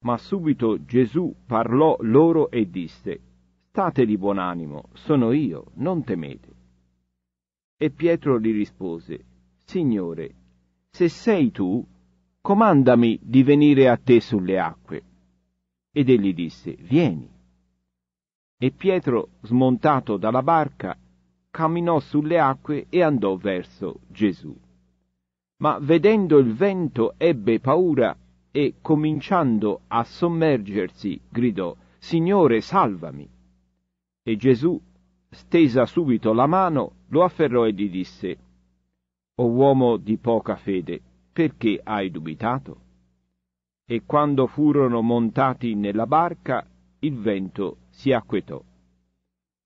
Ma subito Gesù parlò loro e disse: «State di buon animo, sono io, non temete». E Pietro gli rispose: «Signore, se sei tu, comandami di venire a te sulle acque». Ed egli disse: «Vieni». E Pietro, smontato dalla barca, camminò sulle acque e andò verso Gesù. Ma vedendo il vento ebbe paura e, cominciando a sommergersi, gridò: «Signore, salvami!» E Gesù, stesa subito la mano, lo afferrò e gli disse: «O uomo di poca fede, perché hai dubitato?» E quando furono montati nella barca, il vento si acquetò.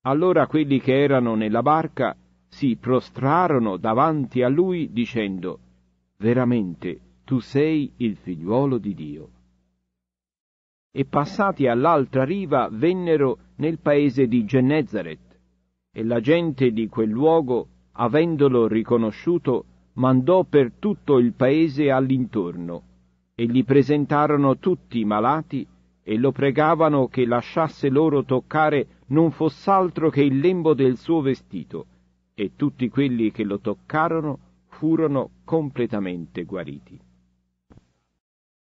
Allora quelli che erano nella barca si prostrarono davanti a lui, dicendo: «Veramente tu sei il figliuolo di Dio». E passati all'altra riva vennero nel paese di Gennezaret, e la gente di quel luogo, avendolo riconosciuto, mandò per tutto il paese all'intorno, e gli presentarono tutti i malati, e lo pregavano che lasciasse loro toccare non foss'altro che il lembo del suo vestito, e tutti quelli che lo toccarono furono completamente guariti.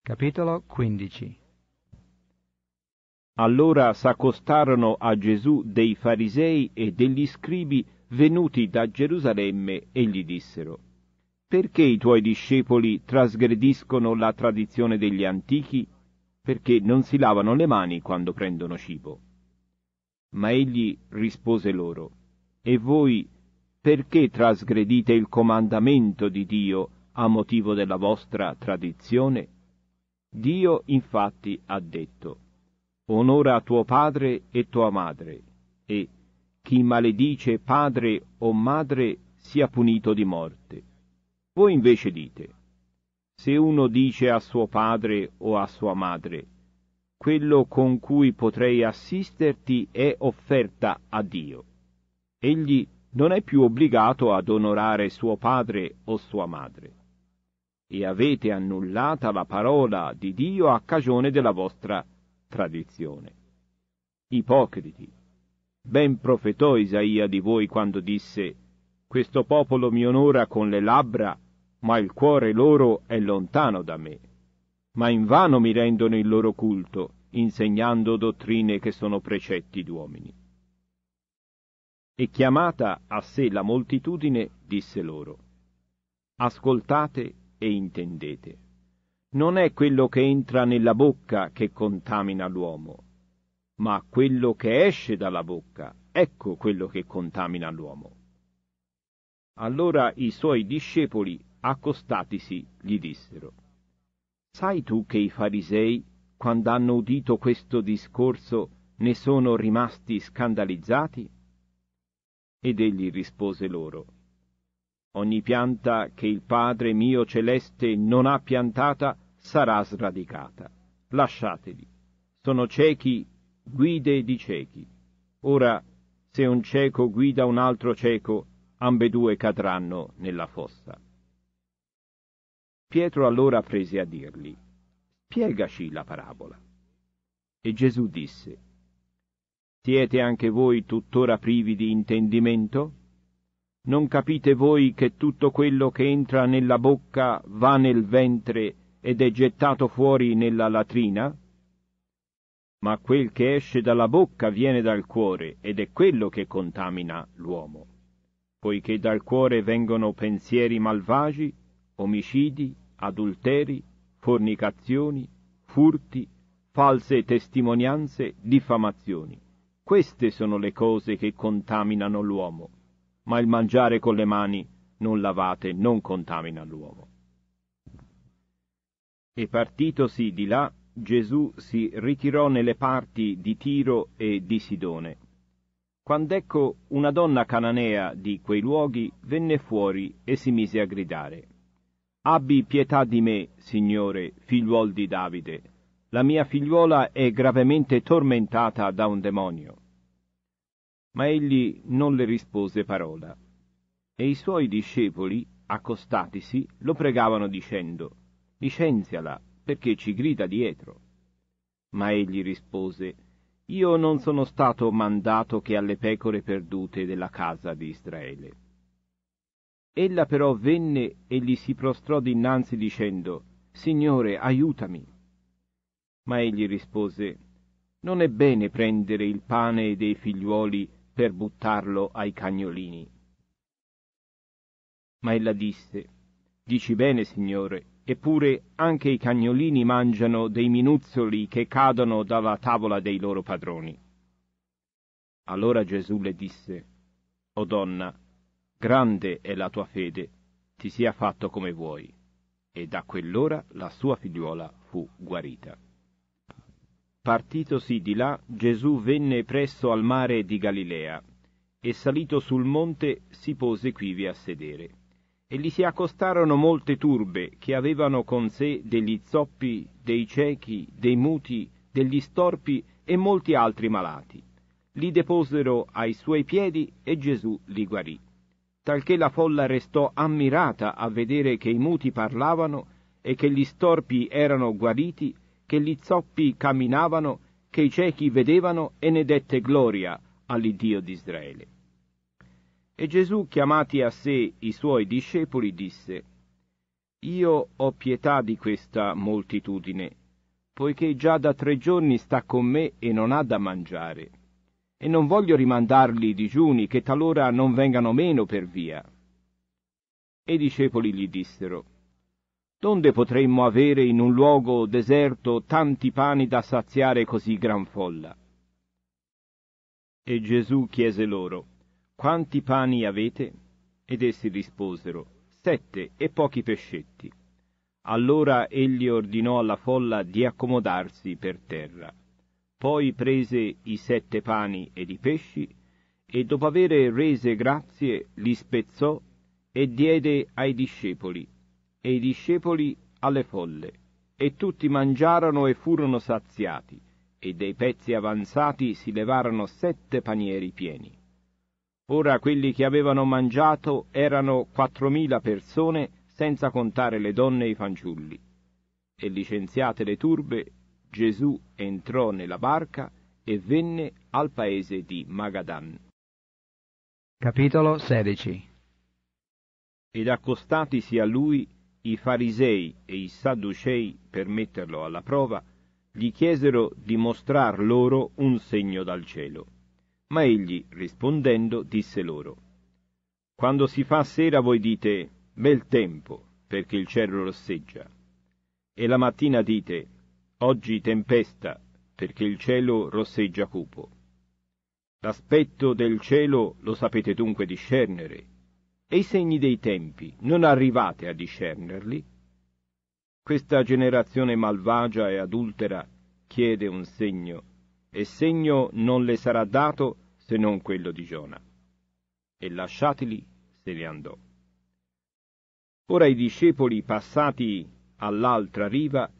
Capitolo quindici. Allora s'accostarono a Gesù dei farisei e degli scribi venuti da Gerusalemme, e gli dissero: «Perché i tuoi discepoli trasgrediscono la tradizione degli antichi? Perché non si lavano le mani quando prendono cibo?» Ma egli rispose loro: «E voi perché trasgredite il comandamento di Dio a motivo della vostra tradizione? Dio infatti ha detto: «Onora tuo padre e tua madre», e «Chi maledice padre o madre sia punito di morte». Voi invece dite: «Se uno dice a suo padre o a sua madre: quello con cui potrei assisterti è offerta a Dio», egli non è più obbligato ad onorare suo padre o sua madre. E avete annullata la parola di Dio a cagione della vostra tradizione. Ipocriti, ben profetò Isaia di voi quando disse: «Questo popolo mi onora con le labbra, ma il cuore loro è lontano da me. Ma invano mi rendono il loro culto, insegnando dottrine che sono precetti d'uomini». E chiamata a sé la moltitudine, disse loro: «Ascoltate e intendete. Non è quello che entra nella bocca che contamina l'uomo, ma quello che esce dalla bocca, ecco quello che contamina l'uomo». Allora i suoi discepoli, accostatisi, gli dissero: «Sai tu che i farisei, quando hanno udito questo discorso, ne sono rimasti scandalizzati?» Ed egli rispose loro: «Ogni pianta che il Padre mio celeste non ha piantata sarà sradicata. Lasciateli. Sono ciechi, guide di ciechi. Ora, se un cieco guida un altro cieco, ambedue cadranno nella fossa». Pietro allora prese a dirgli: «Spiegaci la parabola». E Gesù disse: «Siete anche voi tuttora privi di intendimento? Non capite voi che tutto quello che entra nella bocca va nel ventre ed è gettato fuori nella latrina? Ma quel che esce dalla bocca viene dal cuore, ed è quello che contamina l'uomo. Poiché dal cuore vengono pensieri malvagi, omicidi, adulteri, fornicazioni, furti, false testimonianze, diffamazioni. Queste sono le cose che contaminano l'uomo, ma il mangiare con le mani non lavate non contamina l'uomo». E partitosi di là, Gesù si ritirò nelle parti di Tiro e di Sidone, quand'ecco una donna cananea di quei luoghi venne fuori e si mise a gridare: «Abbi pietà di me, Signore, figliuol di Davide, la mia figliuola è gravemente tormentata da un demonio». Ma egli non le rispose parola. E i suoi discepoli, accostatisi, lo pregavano dicendo: «Licenziala, perché ci grida dietro». Ma egli rispose: «Io non sono stato mandato che alle pecore perdute della casa di Israele». Ella però venne e gli si prostrò dinanzi dicendo: «Signore, aiutami». Ma egli rispose: «Non è bene prendere il pane dei figliuoli per buttarlo ai cagnolini». Ma ella disse: «Dici bene, Signore, eppure anche i cagnolini mangiano dei minuzzoli che cadono dalla tavola dei loro padroni». Allora Gesù le disse: «O donna, grande è la tua fede, ti sia fatto come vuoi». E da quell'ora la sua figliuola fu guarita. Partitosi di là, Gesù venne presso al mare di Galilea, e salito sul monte si pose quivi a sedere. E gli si accostarono molte turbe, che avevano con sé degli zoppi, dei ciechi, dei muti, degli storpi e molti altri malati. Li deposero ai suoi piedi e Gesù li guarì. Talché la folla restò ammirata a vedere che i muti parlavano e che gli storpi erano guariti, che gli zoppi camminavano, che i ciechi vedevano, e ne dette gloria all'Iddio di Israele. E Gesù, chiamati a sé i suoi discepoli, disse: «Io ho pietà di questa moltitudine, poiché già da tre giorni sta con me e non ha da mangiare. E non voglio rimandarli i digiuni, che talora non vengano meno per via». E i discepoli gli dissero: «Donde potremmo avere in un luogo deserto tanti pani da saziare così gran folla?» E Gesù chiese loro: «Quanti pani avete?» Ed essi risposero: «Sette e pochi pescetti». Allora egli ordinò alla folla di accomodarsi per terra. Poi prese i sette pani ed i pesci, e dopo avere rese grazie, li spezzò e diede ai discepoli, e i discepoli alle folle. E tutti mangiarono e furono saziati, e dei pezzi avanzati si levarono sette panieri pieni. Ora quelli che avevano mangiato erano quattromila persone, senza contare le donne e i fanciulli. E licenziate le turbe, Gesù entrò nella barca e venne al paese di Magadan. Capitolo sedici. Ed accostatisi a lui i farisei e i sadducei per metterlo alla prova, gli chiesero di mostrar loro un segno dal cielo. Ma egli, rispondendo, disse loro: «Quando si fa sera voi dite, bel tempo, perché il cielo rosseggia. E la mattina dite, oggi tempesta, perché il cielo rosseggia cupo. L'aspetto del cielo lo sapete dunque discernere, e i segni dei tempi non arrivate a discernerli? Questa generazione malvagia e adultera chiede un segno, e segno non le sarà dato se non quello di Giona». E lasciateli, se ne andò. Ora i discepoli, passati all'altra riva,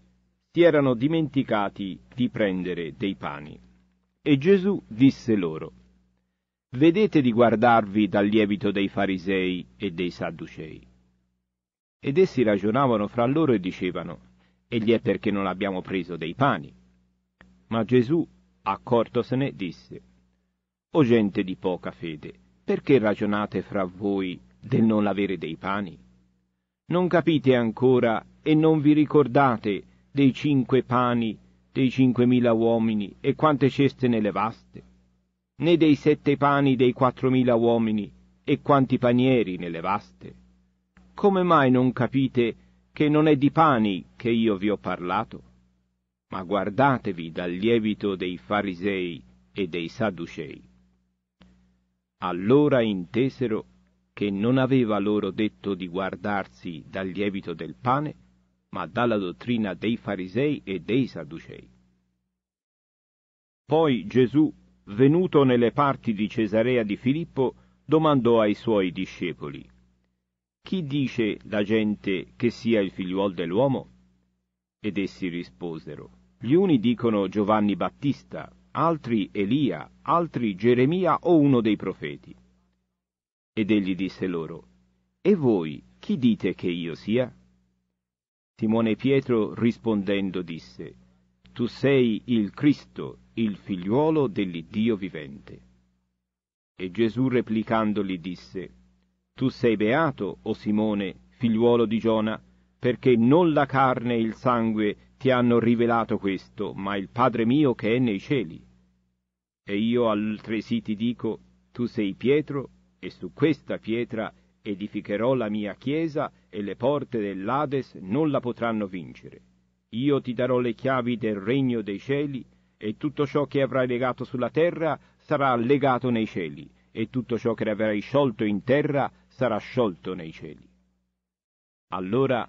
si erano dimenticati di prendere dei pani. E Gesù disse loro: «Vedete di guardarvi dal lievito dei farisei e dei sadducei». Ed essi ragionavano fra loro e dicevano: «Egli è perché non abbiamo preso dei pani». Ma Gesù, accortosene, disse: «O gente di poca fede, perché ragionate fra voi del non avere dei pani? Non capite ancora e non vi ricordate dei cinque pani, dei cinquemila uomini e quante ceste ne levaste? Né dei sette pani dei quattromila uomini e quanti panieri ne levaste? Come mai non capite che non è di pani che io vi ho parlato? Ma guardatevi dal lievito dei farisei e dei sadducei». Allora intesero che non aveva loro detto di guardarsi dal lievito del pane, ma dalla dottrina dei farisei e dei sadducei. Poi Gesù, venuto nelle parti di Cesarea di Filippo, domandò ai suoi discepoli: «Chi dice la gente che sia il figliuol dell'uomo?» Ed essi risposero: «Gli uni dicono Giovanni Battista, altri Elia, altri Geremia o uno dei profeti». Ed egli disse loro: «E voi chi dite che io sia?» Simone Pietro rispondendo disse: «Tu sei il Cristo, il figliuolo dell'Iddio vivente». E Gesù replicandogli disse: «Tu sei beato, o Simone, figliuolo di Giona, perché non la carne e il sangue ti hanno rivelato questo, ma il Padre mio che è nei cieli. E io altresì ti dico, tu sei Pietro, e su questa pietra edificherò la mia chiesa, e le porte dell'Ades non la potranno vincere. Io ti darò le chiavi del regno dei cieli, e tutto ciò che avrai legato sulla terra sarà legato nei cieli, e tutto ciò che avrai sciolto in terra sarà sciolto nei cieli». Allora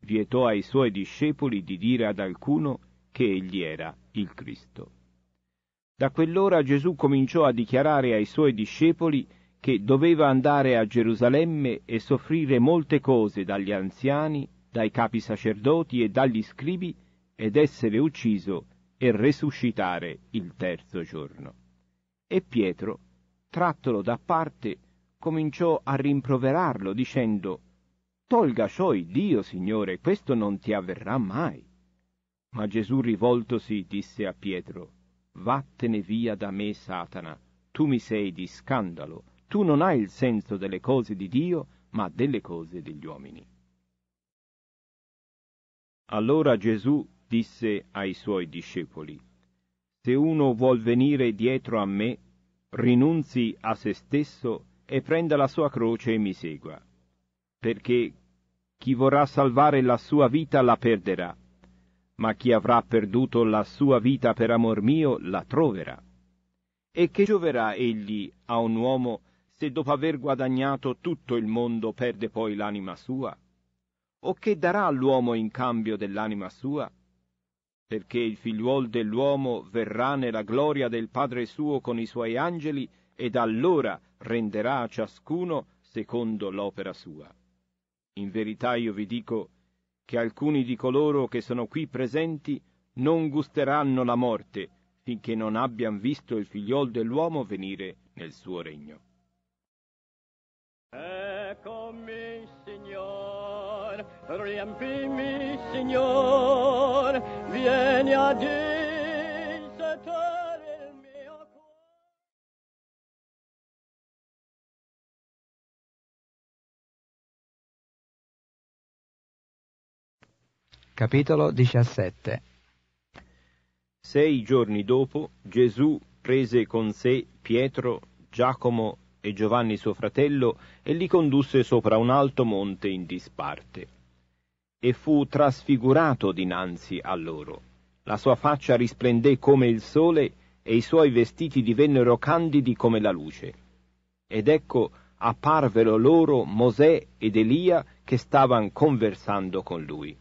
vietò ai suoi discepoli di dire ad alcuno che egli era il Cristo. Da quell'ora Gesù cominciò a dichiarare ai suoi discepoli che doveva andare a Gerusalemme e soffrire molte cose dagli anziani, dai capi sacerdoti e dagli scribi, ed essere ucciso e resuscitare il terzo giorno. E Pietro, trattolo da parte, cominciò a rimproverarlo dicendo: «Tolga ciò il Dio, Signore, questo non ti avverrà mai». Ma Gesù, rivoltosi, disse a Pietro: «Vattene via da me, Satana, tu mi sei di scandalo, tu non hai il senso delle cose di Dio, ma delle cose degli uomini». Allora Gesù disse ai suoi discepoli: «Se uno vuol venire dietro a me, rinunzi a se stesso e prenda la sua croce e mi segua. Perché chi vorrà salvare la sua vita la perderà, ma chi avrà perduto la sua vita per amor mio la troverà. E che gioverà egli a un uomo se dopo aver guadagnato tutto il mondo perde poi l'anima sua? O che darà l'uomo in cambio dell'anima sua? Perché il figliuol dell'uomo verrà nella gloria del Padre suo con i suoi angeli, ed allora renderà a ciascuno secondo l'opera sua. In verità io vi dico che alcuni di coloro che sono qui presenti non gusteranno la morte finché non abbiano visto il figliol dell'uomo venire nel suo regno». Eccomi, Signor, riempimi, Signor, vieni a dissetare il mio cuore. Capitolo diciassette. Sei giorni dopo, Gesù prese con sé Pietro, Giacomo e Giovanni suo fratello, e li condusse sopra un alto monte in disparte. E fu trasfigurato dinanzi a loro. La sua faccia risplendé come il sole, e i suoi vestiti divennero candidi come la luce. Ed ecco, apparvero loro Mosè ed Elia, che stavano conversando con lui.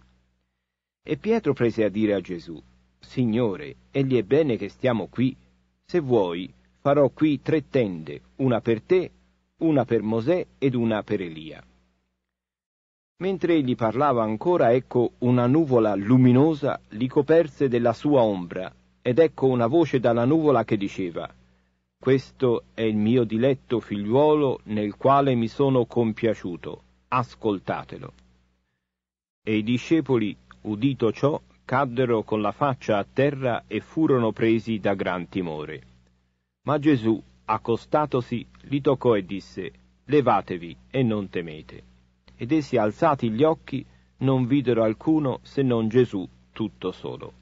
E Pietro prese a dire a Gesù: «Signore, egli è bene che stiamo qui. Se vuoi, farò qui tre tende, una per te, una per Mosè ed una per Elia». Mentre egli parlava ancora, ecco una nuvola luminosa li coperse della sua ombra, ed ecco una voce dalla nuvola che diceva: «Questo è il mio diletto figliuolo, nel quale mi sono compiaciuto, ascoltatelo». E i discepoli, udito ciò, caddero con la faccia a terra e furono presi da gran timore. Ma Gesù, accostatosi, li toccò e disse: «Levatevi e non temete». Ed essi, alzati gli occhi, non videro alcuno se non Gesù tutto solo.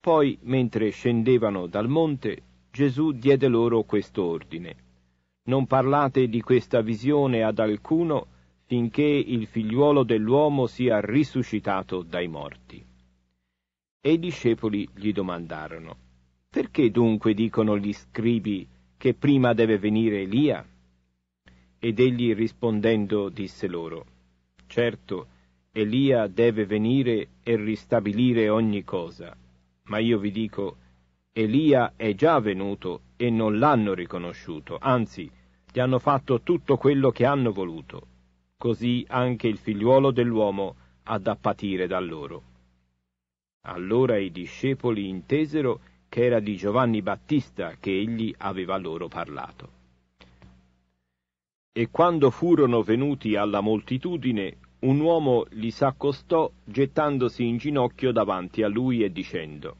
Poi, mentre scendevano dal monte, Gesù diede loro questo ordine: «Non parlate di questa visione ad alcuno, finché il figliuolo dell'uomo sia risuscitato dai morti». E i discepoli gli domandarono: «Perché dunque dicono gli scribi che prima deve venire Elia?» Ed egli rispondendo disse loro: «Certo, Elia deve venire e ristabilire ogni cosa, ma io vi dico, Elia è già venuto e non l'hanno riconosciuto, anzi, gli hanno fatto tutto quello che hanno voluto. Così anche il figliuolo dell'uomo ha da patire da loro». Allora i discepoli intesero che era di Giovanni Battista che egli aveva loro parlato. E quando furono venuti alla moltitudine, un uomo gli s'accostò, gettandosi in ginocchio davanti a lui e dicendo: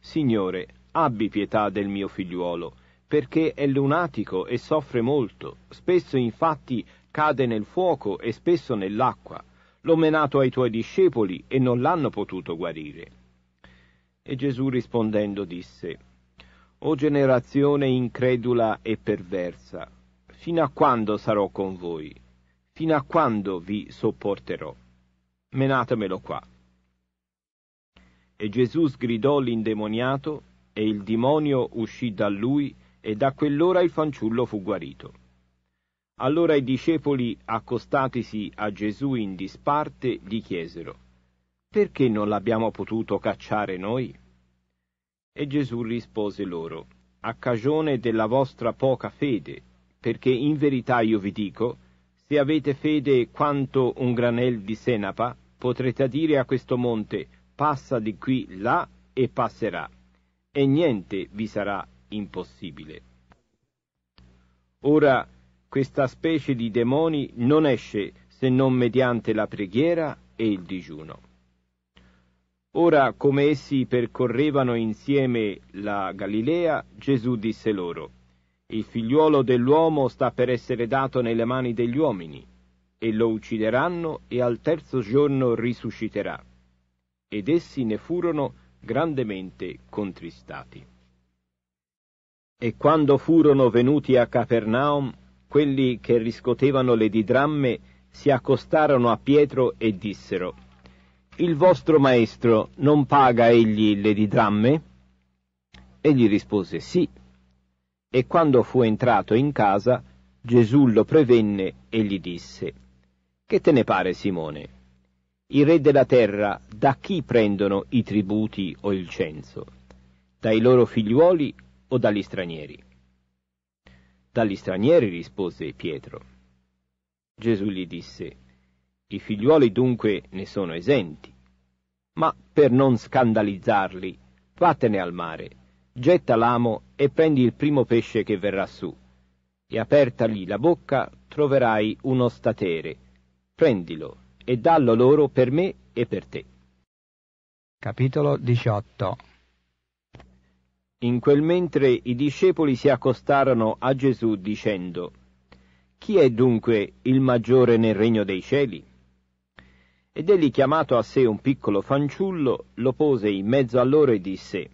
«Signore, abbi pietà del mio figliuolo, perché è lunatico e soffre molto, spesso infatti cade nel fuoco e spesso nell'acqua. L'ho menato ai tuoi discepoli e non l'hanno potuto guarire». E Gesù rispondendo disse: «O generazione incredula e perversa, fino a quando sarò con voi? Fino a quando vi sopporterò? Menatemelo qua». E Gesù sgridò l'indemoniato, e il demonio uscì da lui, e da quell'ora il fanciullo fu guarito. Allora i discepoli, accostatisi a Gesù in disparte, gli chiesero: «Perché non l'abbiamo potuto cacciare noi?» E Gesù rispose loro: «A cagione della vostra poca fede, perché in verità io vi dico, se avete fede quanto un granel di senapa, potrete dire a questo monte: passa di qui là, e passerà, e niente vi sarà impossibile. Ora, questa specie di demoni non esce se non mediante la preghiera e il digiuno». Ora, come essi percorrevano insieme la Galilea, Gesù disse loro: «Il figliuolo dell'uomo sta per essere dato nelle mani degli uomini, e lo uccideranno, e al terzo giorno risusciterà». Ed essi ne furono grandemente contristati. E quando furono venuti a Capernaum, quelli che riscotevano le didramme si accostarono a Pietro e dissero: «Il vostro maestro non paga egli le didramme?» Egli rispose: «Sì». E quando fu entrato in casa, Gesù lo prevenne e gli disse: «Che te ne pare, Simone? I re della terra da chi prendono i tributi o il censo? Dai loro figliuoli o dagli stranieri?» «Dagli stranieri», rispose Pietro. Gesù gli disse: «I figliuoli dunque ne sono esenti, ma per non scandalizzarli, vattene al mare, getta l'amo e prendi il primo pesce che verrà su. e apertagli la bocca troverai un ostatere, prendilo e dallo loro per me e per te. Capitolo diciotto. In quel mentre i discepoli si accostarono a Gesù dicendo: Chi è dunque il maggiore nel regno dei cieli? Ed egli, chiamato a sé un piccolo fanciullo, lo pose in mezzo a loro e disse: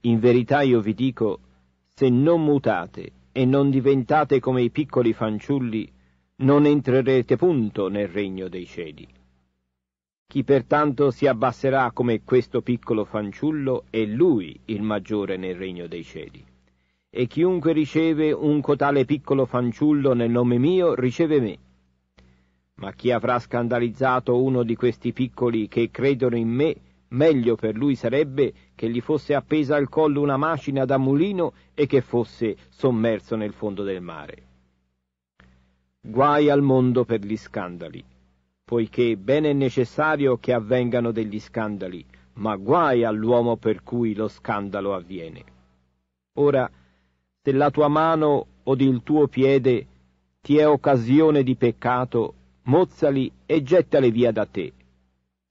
In verità io vi dico, se non mutate e non diventate come i piccoli fanciulli, non entrerete punto nel regno dei cieli. Chi pertanto si abbasserà come questo piccolo fanciullo è lui il maggiore nel regno dei cieli. E chiunque riceve un cotale piccolo fanciullo nel nome mio riceve me. Ma chi avrà scandalizzato uno di questi piccoli che credono in me, meglio per lui sarebbe che gli fosse appesa al collo una macina da mulino e che fosse sommerso nel fondo del mare. Guai al mondo per gli scandali, poiché bene è necessario che avvengano degli scandali, ma guai all'uomo per cui lo scandalo avviene. Ora, se la tua mano od il tuo piede ti è occasione di peccato, mozzali e gettali via da te.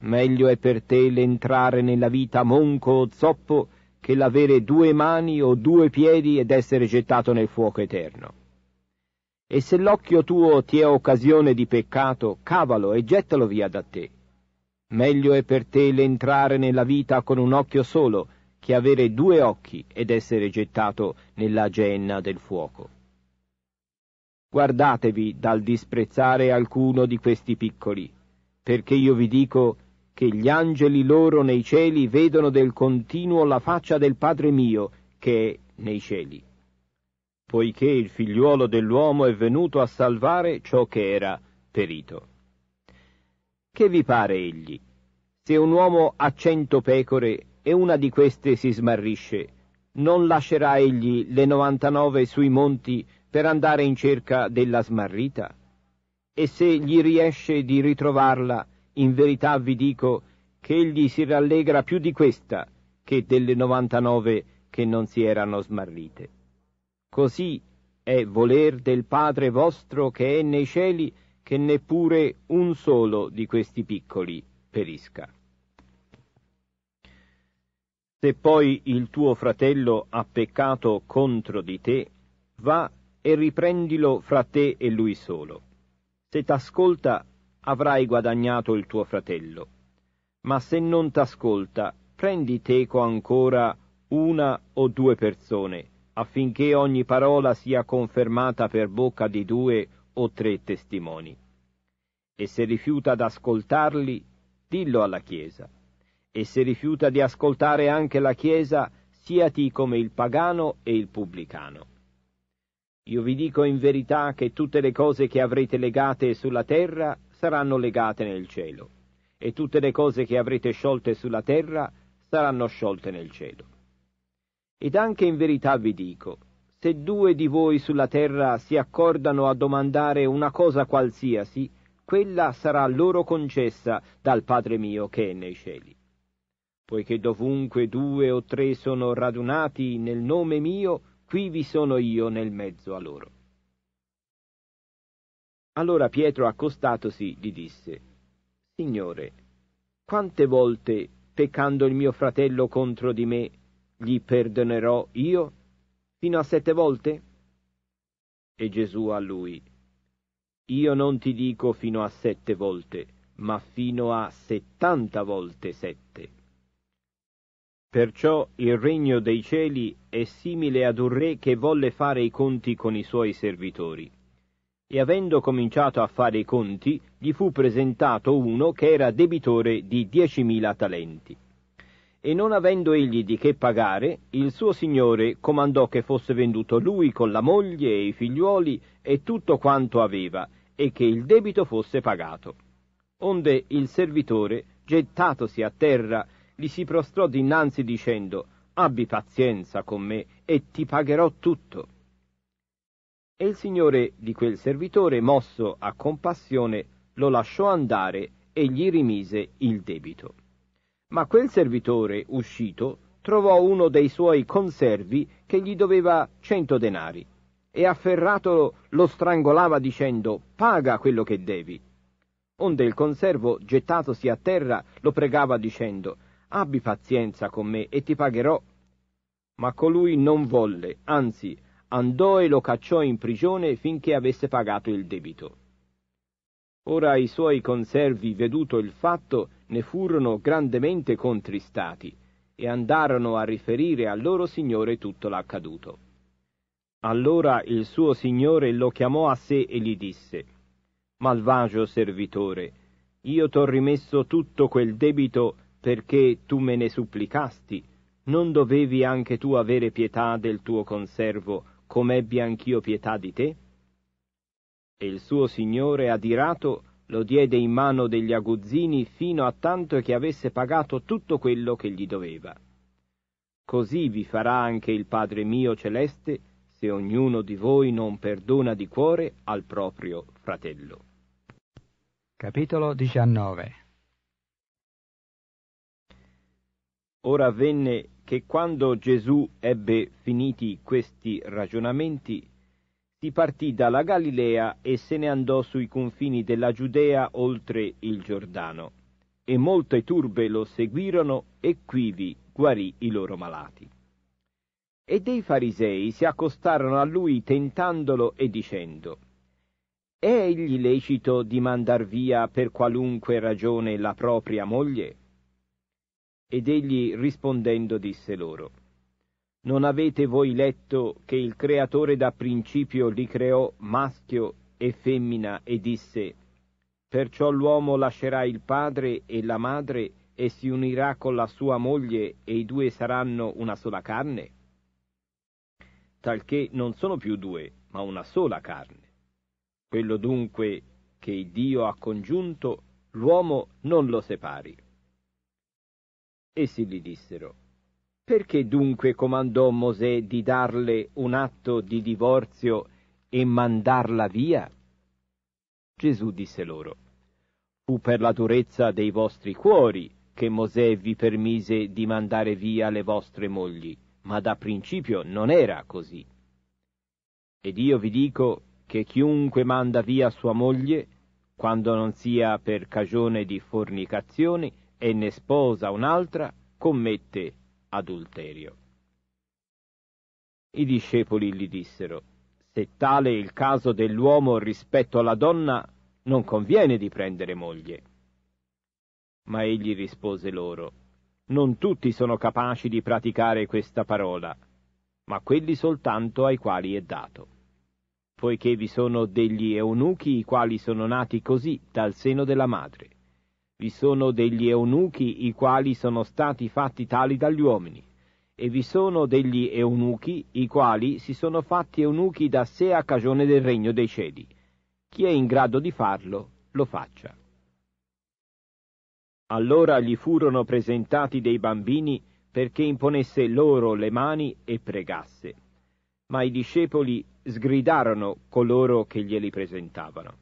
Meglio è per te l'entrare nella vita monco o zoppo che l'avere due mani o due piedi ed essere gettato nel fuoco eterno. E se l'occhio tuo ti è occasione di peccato, cavalo e gettalo via da te. Meglio è per te l'entrare nella vita con un occhio solo che avere due occhi ed essere gettato nella genna del fuoco. Guardatevi dal disprezzare alcuno di questi piccoli, perché io vi dico che gli angeli loro nei cieli vedono del continuo la faccia del Padre mio che è nei cieli. Poiché il figliuolo dell'uomo è venuto a salvare ciò che era perito. Che vi pare egli? Se un uomo ha cento pecore e una di queste si smarrisce, non lascerà egli le novantanove sui monti per andare in cerca della smarrita? E se gli riesce di ritrovarla, in verità vi dico che egli si rallegra più di questa che delle novantanove che non si erano smarrite. Così è voler del Padre vostro che è nei cieli che neppure un solo di questi piccoli perisca. Se poi il tuo fratello ha peccato contro di te, va e riprendilo fra te e lui solo. Se t'ascolta, avrai guadagnato il tuo fratello. Ma se non t'ascolta, prendi teco ancora una o due persone, affinché ogni parola sia confermata per bocca di due o tre testimoni. E se rifiuta d'ascoltarli, dillo alla Chiesa. E se rifiuta di ascoltare anche la Chiesa, siati come il pagano e il pubblicano. Io vi dico in verità che tutte le cose che avrete legate sulla terra saranno legate nel cielo, e tutte le cose che avrete sciolte sulla terra saranno sciolte nel cielo. Ed anche in verità vi dico, se due di voi sulla terra si accordano a domandare una cosa qualsiasi, quella sarà loro concessa dal Padre mio che è nei cieli. Poiché dovunque due o tre sono radunati nel nome mio, qui vi sono io nel mezzo a loro. Allora Pietro, accostatosi, gli disse: Signore, quante volte, peccando il mio fratello contro di me, gli perdonerò io? Fino a sette volte? E Gesù a lui: Io non ti dico fino a sette volte, ma fino a settanta volte sette. Perciò il regno dei cieli è simile ad un re che volle fare i conti con i suoi servitori. E avendo cominciato a fare i conti, gli fu presentato uno che era debitore di diecimila talenti. E non avendo egli di che pagare, il suo signore comandò che fosse venduto lui con la moglie e i figliuoli e tutto quanto aveva, e che il debito fosse pagato. Onde il servitore, gettatosi a terra, gli si prostrò dinanzi dicendo: Abbi pazienza con me e ti pagherò tutto. E il signore di quel servitore, mosso a compassione, lo lasciò andare e gli rimise il debito. Ma quel servitore, uscito, trovò uno dei suoi conservi che gli doveva cento denari, e afferrato lo strangolava dicendo: «Paga quello che devi». Onde il conservo, gettatosi a terra, lo pregava dicendo: «Abbi pazienza con me e ti pagherò». Ma colui non volle, anzi, andò e lo cacciò in prigione finché avesse pagato il debito. Ora i suoi conservi, veduto il fatto, ne furono grandemente contristati e andarono a riferire al loro signore tutto l'accaduto. Allora il suo signore lo chiamò a sé e gli disse: «Malvagio servitore, io t'ho rimesso tutto quel debito perché tu me ne supplicasti. Non dovevi anche tu avere pietà del tuo conservo, come ebbi anch'io pietà di te?» E il suo signore, adirato, lo diede in mano degli aguzzini fino a tanto che avesse pagato tutto quello che gli doveva. Così vi farà anche il Padre mio celeste, se ognuno di voi non perdona di cuore al proprio fratello. Capitolo diciannove. Ora avvenne che quando Gesù ebbe finiti questi ragionamenti, si partì dalla Galilea e se ne andò sui confini della Giudea oltre il Giordano, e molte turbe lo seguirono e quivi guarì i loro malati. E dei farisei si accostarono a lui tentandolo e dicendo: «È egli lecito di mandar via per qualunque ragione la propria moglie?» Ed egli rispondendo disse loro: «Non avete voi letto che il Creatore da principio li creò maschio e femmina e disse: perciò l'uomo lascerà il padre e la madre e si unirà con la sua moglie e i due saranno una sola carne? Talché non sono più due, ma una sola carne. Quello dunque che Dio ha congiunto, l'uomo non lo separi». Essi gli dissero: «Perché dunque comandò Mosè di darle un atto di divorzio e mandarla via?» Gesù disse loro: «Fu per la durezza dei vostri cuori che Mosè vi permise di mandare via le vostre mogli, ma da principio non era così. Ed io vi dico che chiunque manda via sua moglie, quando non sia per cagione di fornicazione e ne sposa un'altra, commette adulterio». I discepoli gli dissero: «Se tale è il caso dell'uomo rispetto alla donna, non conviene di prendere moglie». Ma egli rispose loro: «Non tutti sono capaci di praticare questa parola, ma quelli soltanto ai quali è dato. Poiché vi sono degli eunuchi i quali sono nati così dal seno della madre. Vi sono degli eunuchi i quali sono stati fatti tali dagli uomini, e vi sono degli eunuchi i quali si sono fatti eunuchi da sé a cagione del regno dei cieli. Chi è in grado di farlo, lo faccia». Allora gli furono presentati dei bambini perché imponesse loro le mani e pregasse. Ma i discepoli sgridarono coloro che glieli presentavano.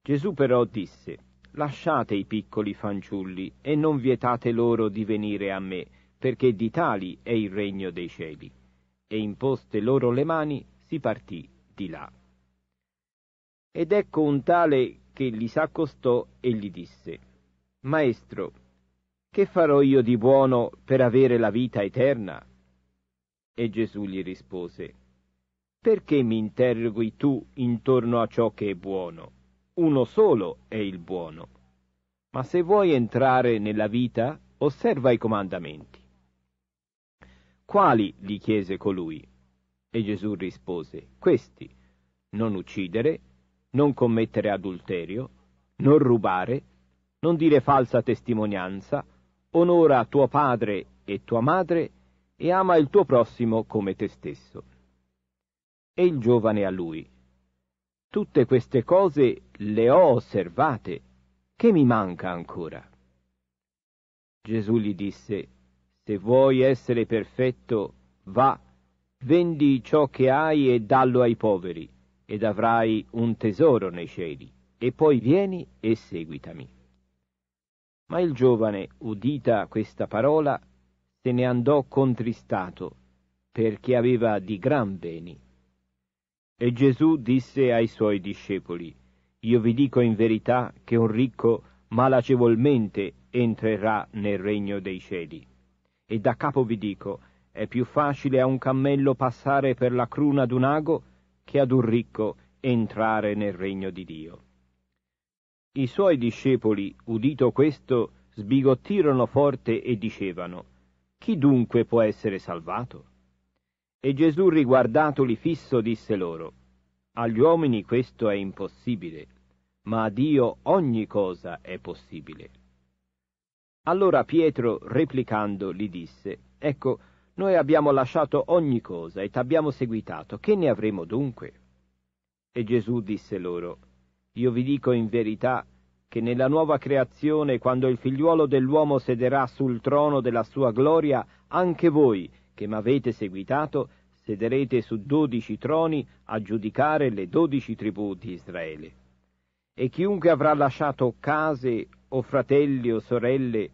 Gesù però disse: «Lasciate i piccoli fanciulli e non vietate loro di venire a me, perché di tali è il regno dei cieli». E imposte loro le mani, si partì di là. Ed ecco un tale che gli s'accostò e gli disse: «Maestro, che farò io di buono per avere la vita eterna?» E Gesù gli rispose: «Perché mi interroghi tu intorno a ciò che è buono? Uno solo è il buono. Ma se vuoi entrare nella vita, osserva i comandamenti». «Quali?» gli chiese colui. E Gesù rispose: «Questi: non uccidere, non commettere adulterio, non rubare, non dire falsa testimonianza, onora tuo padre e tua madre, e ama il tuo prossimo come te stesso». E il giovane a lui: «Tutte queste cose le ho osservate, che mi manca ancora?» Gesù gli disse: «Se vuoi essere perfetto, va, vendi ciò che hai e dallo ai poveri, ed avrai un tesoro nei cieli, e poi vieni e seguitami». Ma il giovane, udita questa parola, se ne andò contristato, perché aveva di gran beni. E Gesù disse ai suoi discepoli, «Io vi dico in verità che un ricco malacevolmente entrerà nel regno dei cieli. E da capo vi dico, è più facile a un cammello passare per la cruna d'un ago che ad un ricco entrare nel regno di Dio». I suoi discepoli, udito questo, sbigottirono forte e dicevano, «Chi dunque può essere salvato?» E Gesù, riguardatoli fisso, disse loro, «Agli uomini questo è impossibile, ma a Dio ogni cosa è possibile». Allora Pietro, replicando, gli disse, «Ecco, noi abbiamo lasciato ogni cosa e t'abbiamo seguitato, che ne avremo dunque?» E Gesù disse loro, «Io vi dico in verità che nella nuova creazione, quando il figliuolo dell'uomo sederà sul trono della sua gloria, anche voi, che m'avete seguitato, sederete su dodici troni a giudicare le dodici tribù di Israele. E chiunque avrà lasciato case, o fratelli, o sorelle,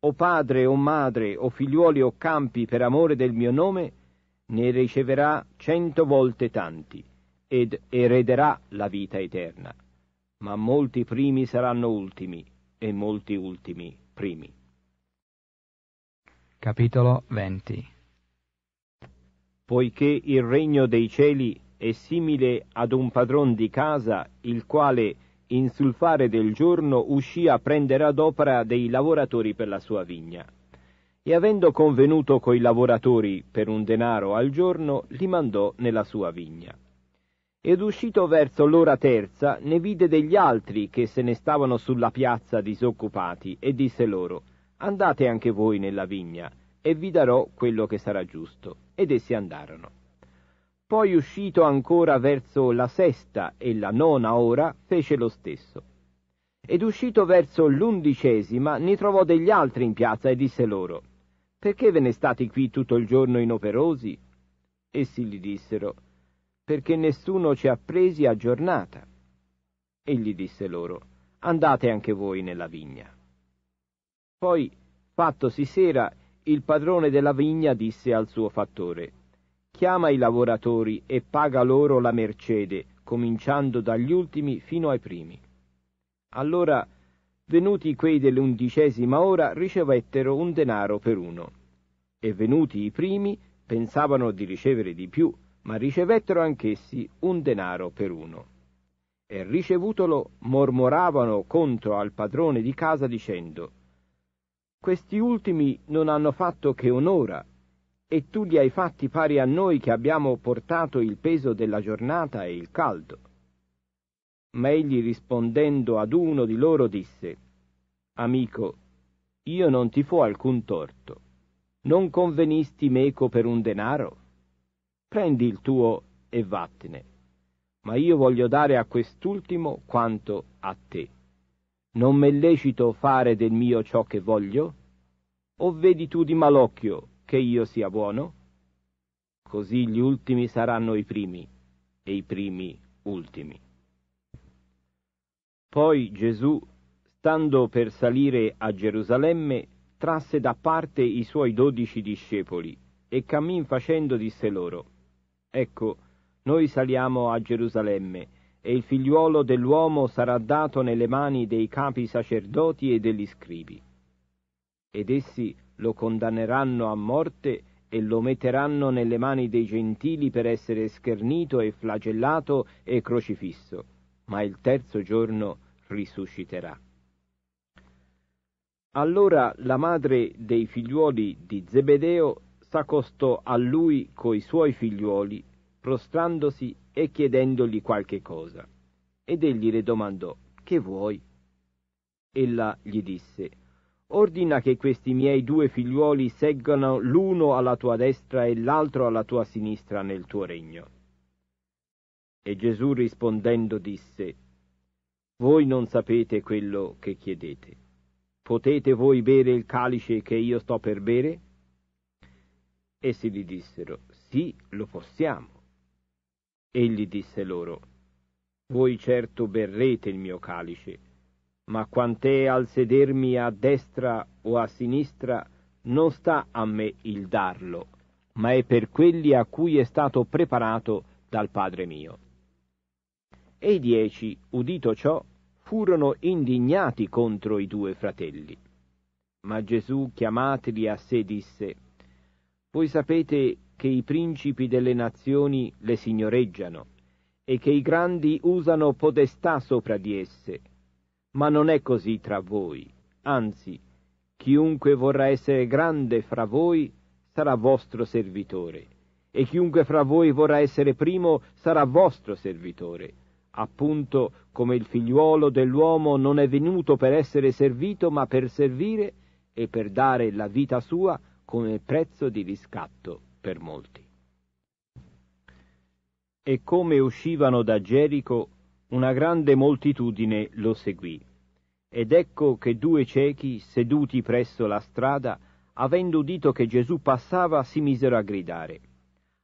o padre, o madre, o figliuoli, o campi, per amore del mio nome, ne riceverà cento volte tanti, ed erederà la vita eterna. Ma molti primi saranno ultimi, e molti ultimi primi». Capitolo venti. Poiché il regno dei cieli è simile ad un padron di casa, il quale, in sul fare del giorno, uscì a prendere ad opera dei lavoratori per la sua vigna. E avendo convenuto coi lavoratori per un denaro al giorno, li mandò nella sua vigna. Ed uscito verso l'ora terza, ne vide degli altri che se ne stavano sulla piazza disoccupati, e disse loro, «Andate anche voi nella vigna, e vi darò quello che sarà giusto». Ed essi andarono. Poi, uscito ancora verso la sesta e la nona ora, fece lo stesso. Ed uscito verso l'undicesima, ne trovò degli altri in piazza, e disse loro, «Perché ve ne state qui tutto il giorno inoperosi?» Essi gli dissero, «Perché nessuno ci ha presi a giornata». Egli disse loro, «Andate anche voi nella vigna». Poi, fattosi sera, il padrone della vigna disse al suo fattore, «Chiama i lavoratori e paga loro la mercede, cominciando dagli ultimi fino ai primi». Allora, venuti quei dell'undicesima ora, ricevettero un denaro per uno. E venuti i primi, pensavano di ricevere di più, ma ricevettero anch'essi un denaro per uno. E ricevutolo mormoravano contro al padrone di casa dicendo, «Questi ultimi non hanno fatto che un'ora, e tu li hai fatti pari a noi che abbiamo portato il peso della giornata e il caldo». Ma egli rispondendo ad uno di loro disse, «Amico, io non ti fo alcun torto, non convenisti meco per un denaro? Prendi il tuo e vattene, ma io voglio dare a quest'ultimo quanto a te. Non m'è lecito fare del mio ciò che voglio? O vedi tu di malocchio che io sia buono?» Così gli ultimi saranno i primi, e i primi ultimi. Poi Gesù, stando per salire a Gerusalemme, trasse da parte i suoi dodici discepoli, e cammin facendo disse loro, «Ecco, noi saliamo a Gerusalemme, e il figliuolo dell'uomo sarà dato nelle mani dei capi sacerdoti e degli scribi. Ed essi lo condanneranno a morte e lo metteranno nelle mani dei gentili per essere schernito e flagellato e crocifisso, ma il terzo giorno risusciterà». Allora la madre dei figliuoli di Zebedeo s'accostò a lui coi suoi figliuoli, prostrandosi e chiedendogli qualche cosa. Ed egli le domandò, «Che vuoi?» Ella gli disse, «Ordina che questi miei due figliuoli seggano l'uno alla tua destra e l'altro alla tua sinistra nel tuo regno». E Gesù rispondendo disse, «Voi non sapete quello che chiedete. Potete voi bere il calice che io sto per bere?» Essi gli dissero, «Sì, lo possiamo». Egli disse loro, «Voi certo berrete il mio calice, ma quant'è al sedermi a destra o a sinistra, non sta a me il darlo, ma è per quelli a cui è stato preparato dal Padre mio». E i dieci, udito ciò, furono indignati contro i due fratelli. Ma Gesù, chiamateli a sé, disse: «Voi sapete che i principi delle nazioni le signoreggiano, e che i grandi usano podestà sopra di esse. Ma non è così tra voi, anzi, chiunque vorrà essere grande fra voi sarà vostro servitore, e chiunque fra voi vorrà essere primo sarà vostro servitore, appunto come il figliuolo dell'uomo non è venuto per essere servito, ma per servire e per dare la vita sua come prezzo di riscatto per molti». E come uscivano da Gerico, una grande moltitudine lo seguì. Ed ecco che due ciechi, seduti presso la strada, avendo udito che Gesù passava, si misero a gridare: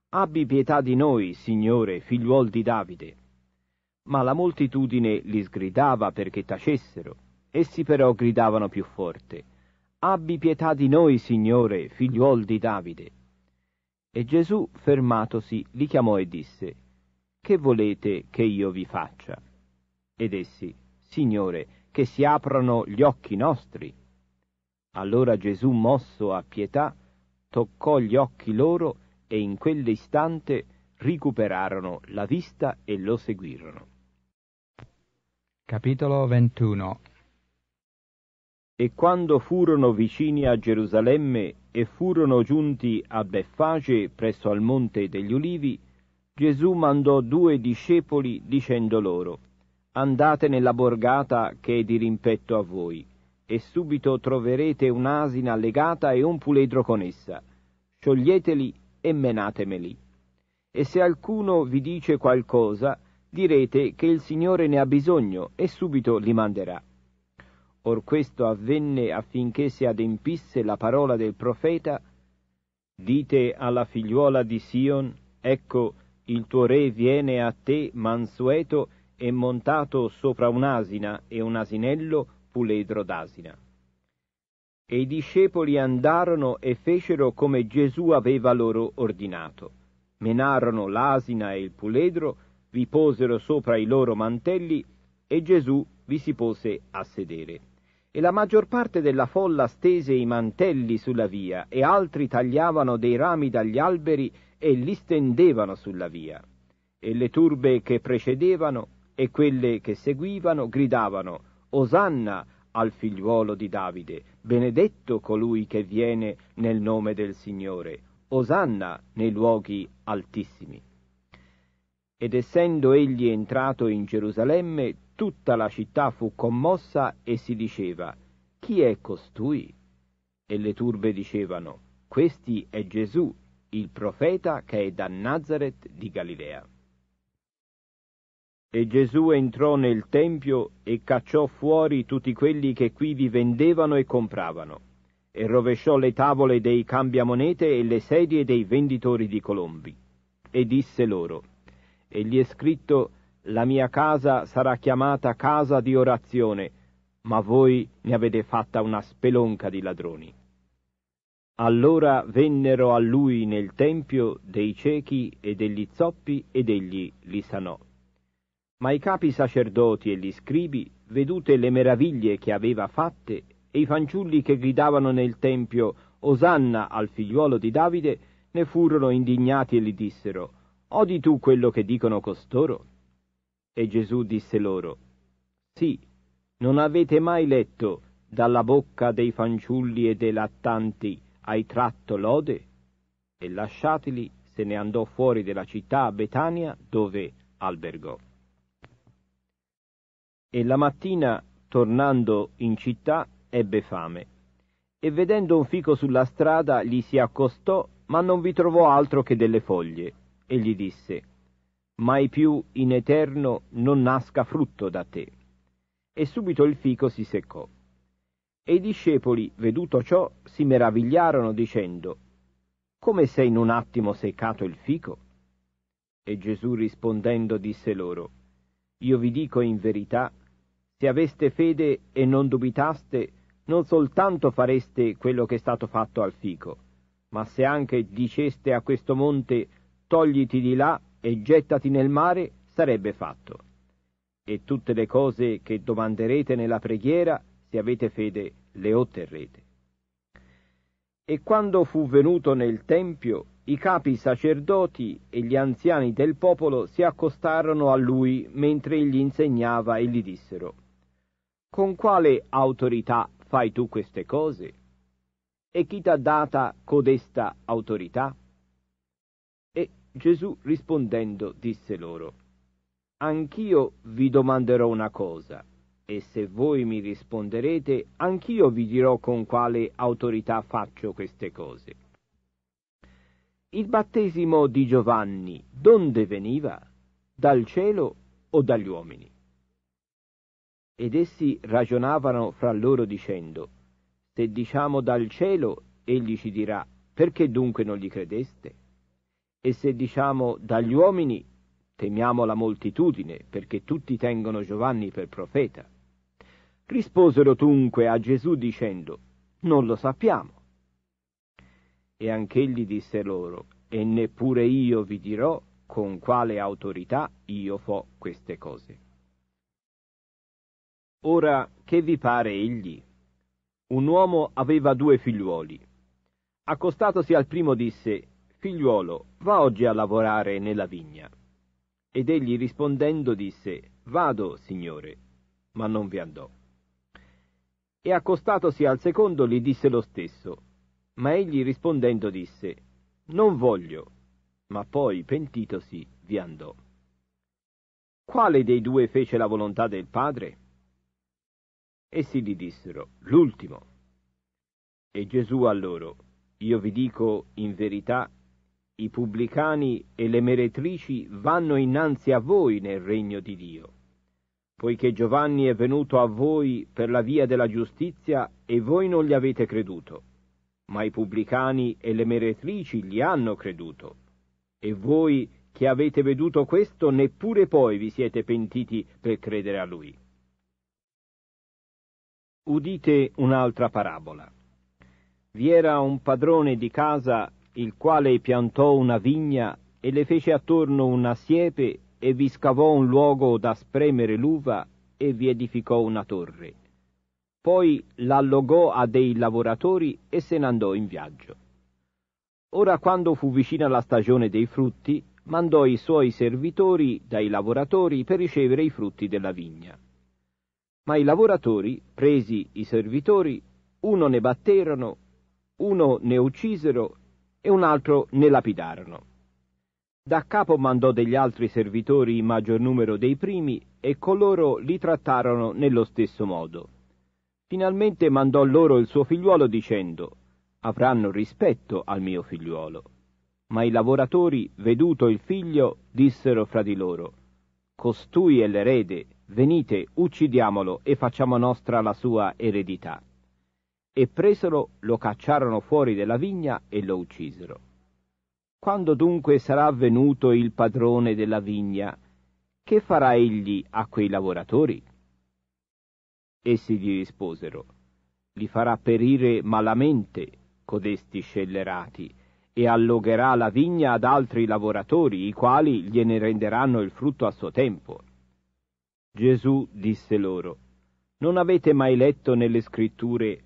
«Abbi pietà di noi, Signore, figliuol di Davide!» Ma la moltitudine li sgridava perché tacessero. Essi però gridavano più forte: «Abbi pietà di noi, Signore, figliuol di Davide!» E Gesù, fermatosi, li chiamò e disse: «Che volete che io vi faccia?» Ed essi: «Signore, che si aprano gli occhi nostri!» Allora Gesù, mosso a pietà, toccò gli occhi loro, e in quell'istante recuperarono la vista e lo seguirono. Capitolo ventuno. E quando furono vicini a Gerusalemme e furono giunti a Beffage presso al monte degli Ulivi, Gesù mandò due discepoli dicendo loro: «Andate nella borgata che è di rimpetto a voi, e subito troverete un'asina legata e un puledro con essa. Scioglieteli e menatemeli. E se alcuno vi dice qualcosa, direte che il Signore ne ha bisogno, e subito li manderà». Or questo avvenne affinché si adempisse la parola del profeta: «Dite alla figliuola di Sion, ecco, il tuo re viene a te mansueto e montato sopra un'asina e un asinello puledro d'asina». E i discepoli andarono e fecero come Gesù aveva loro ordinato. Menarono l'asina e il puledro, vi posero sopra i loro mantelli, e Gesù vi si pose a sedere. E la maggior parte della folla stese i mantelli sulla via, e altri tagliavano dei rami dagli alberi e li stendevano sulla via. E le turbe che precedevano e quelle che seguivano gridavano: «Osanna al figliuolo di Davide, benedetto colui che viene nel nome del Signore, Osanna nei luoghi altissimi». Ed essendo egli entrato in Gerusalemme, tutta la città fu commossa e si diceva: «Chi è costui?» E le turbe dicevano: «Questi è Gesù, il profeta che è da Nazareth di Galilea». E Gesù entrò nel tempio e cacciò fuori tutti quelli che quivi vendevano e compravano, e rovesciò le tavole dei cambiamonete e le sedie dei venditori di colombi. E disse loro: «Egli è scritto: la mia casa sarà chiamata casa di orazione, ma voi ne avete fatta una spelonca di ladroni». Allora vennero a lui nel tempio dei ciechi e degli zoppi, ed egli li sanò. Ma i capi sacerdoti e gli scribi, vedute le meraviglie che aveva fatte, e i fanciulli che gridavano nel tempio: «Osanna al figliuolo di Davide», ne furono indignati e gli dissero: «Odi tu quello che dicono costoro?» E Gesù disse loro: «Sì, non avete mai letto: dalla bocca dei fanciulli e dei lattanti hai tratto lode?» E lasciateli, se ne andò fuori della città a Betania, dove albergò. E la mattina, tornando in città, ebbe fame, e vedendo un fico sulla strada gli si accostò, ma non vi trovò altro che delle foglie, e gli disse: «Mai più in eterno non nasca frutto da te». E subito il fico si seccò. E i discepoli, veduto ciò, si meravigliarono, dicendo: «Come se in un attimo seccato il fico?» E Gesù, rispondendo, disse loro: «Io vi dico in verità, se aveste fede e non dubitaste, non soltanto fareste quello che è stato fatto al fico, ma se anche diceste a questo monte: togliti di là e gettati nel mare, sarebbe fatto. e tutte le cose che domanderete nella preghiera, se avete fede, le otterrete. E quando fu venuto nel tempio, i capi sacerdoti e gli anziani del popolo si accostarono a lui mentre egli insegnava e gli dissero: «Con quale autorità fai tu queste cose? E chi t'ha data codesta autorità?» E Gesù rispondendo disse loro: «Anch'io vi domanderò una cosa, e se voi mi risponderete, anch'io vi dirò con quale autorità faccio queste cose. Il battesimo di Giovanni donde veniva? Dal cielo o dagli uomini?» Ed essi ragionavano fra loro dicendo: «Se diciamo dal cielo, egli ci dirà: perché dunque non gli credeste? E se diciamo dagli uomini, temiamo la moltitudine, perché tutti tengono Giovanni per profeta». Risposero dunque a Gesù dicendo: «Non lo sappiamo». E anch'egli disse loro: «E neppure io vi dirò con quale autorità io fo queste cose». Ora, che vi pare egli? Un uomo aveva due figliuoli. Accostatosi al primo disse: «Figliuolo, va oggi a lavorare nella vigna». Ed egli rispondendo disse: «Vado, Signore», ma non vi andò. E accostatosi al secondo gli disse lo stesso. Ma egli rispondendo disse: «Non voglio», ma poi pentitosi vi andò. Quale dei due fece la volontà del padre? Essi gli dissero: «L'ultimo». E Gesù a loro: «Io vi dico in verità, i pubblicani e le meretrici vanno innanzi a voi nel regno di Dio, poiché Giovanni è venuto a voi per la via della giustizia e voi non gli avete creduto. Ma i pubblicani e le meretrici gli hanno creduto. E voi che avete veduto questo, neppure poi vi siete pentiti per credere a lui». Udite un'altra parabola. Vi era un padrone di casa, il quale piantò una vigna e le fece attorno una siepe e vi scavò un luogo da spremere l'uva e vi edificò una torre. Poi l'allogò a dei lavoratori e se n'andò in viaggio. Ora, quando fu vicina la stagione dei frutti, mandò i suoi servitori dai lavoratori per ricevere i frutti della vigna. Ma i lavoratori, presi i servitori, uno ne batterono, uno ne uccisero e un altro ne lapidarono. Da capo mandò degli altri servitori in maggior numero dei primi e coloro li trattarono nello stesso modo. Finalmente mandò loro il suo figliuolo dicendo: «Avranno rispetto al mio figliuolo». Ma i lavoratori, veduto il figlio, dissero fra di loro: «Costui è l'erede, venite, uccidiamolo e facciamo nostra la sua eredità». E presolo, lo cacciarono fuori della vigna e lo uccisero. Quando dunque sarà venuto il padrone della vigna, che farà egli a quei lavoratori? Essi gli risposero: «Li farà perire malamente, codesti scellerati, e allogherà la vigna ad altri lavoratori, i quali gliene renderanno il frutto a suo tempo». Gesù disse loro: «Non avete mai letto nelle scritture: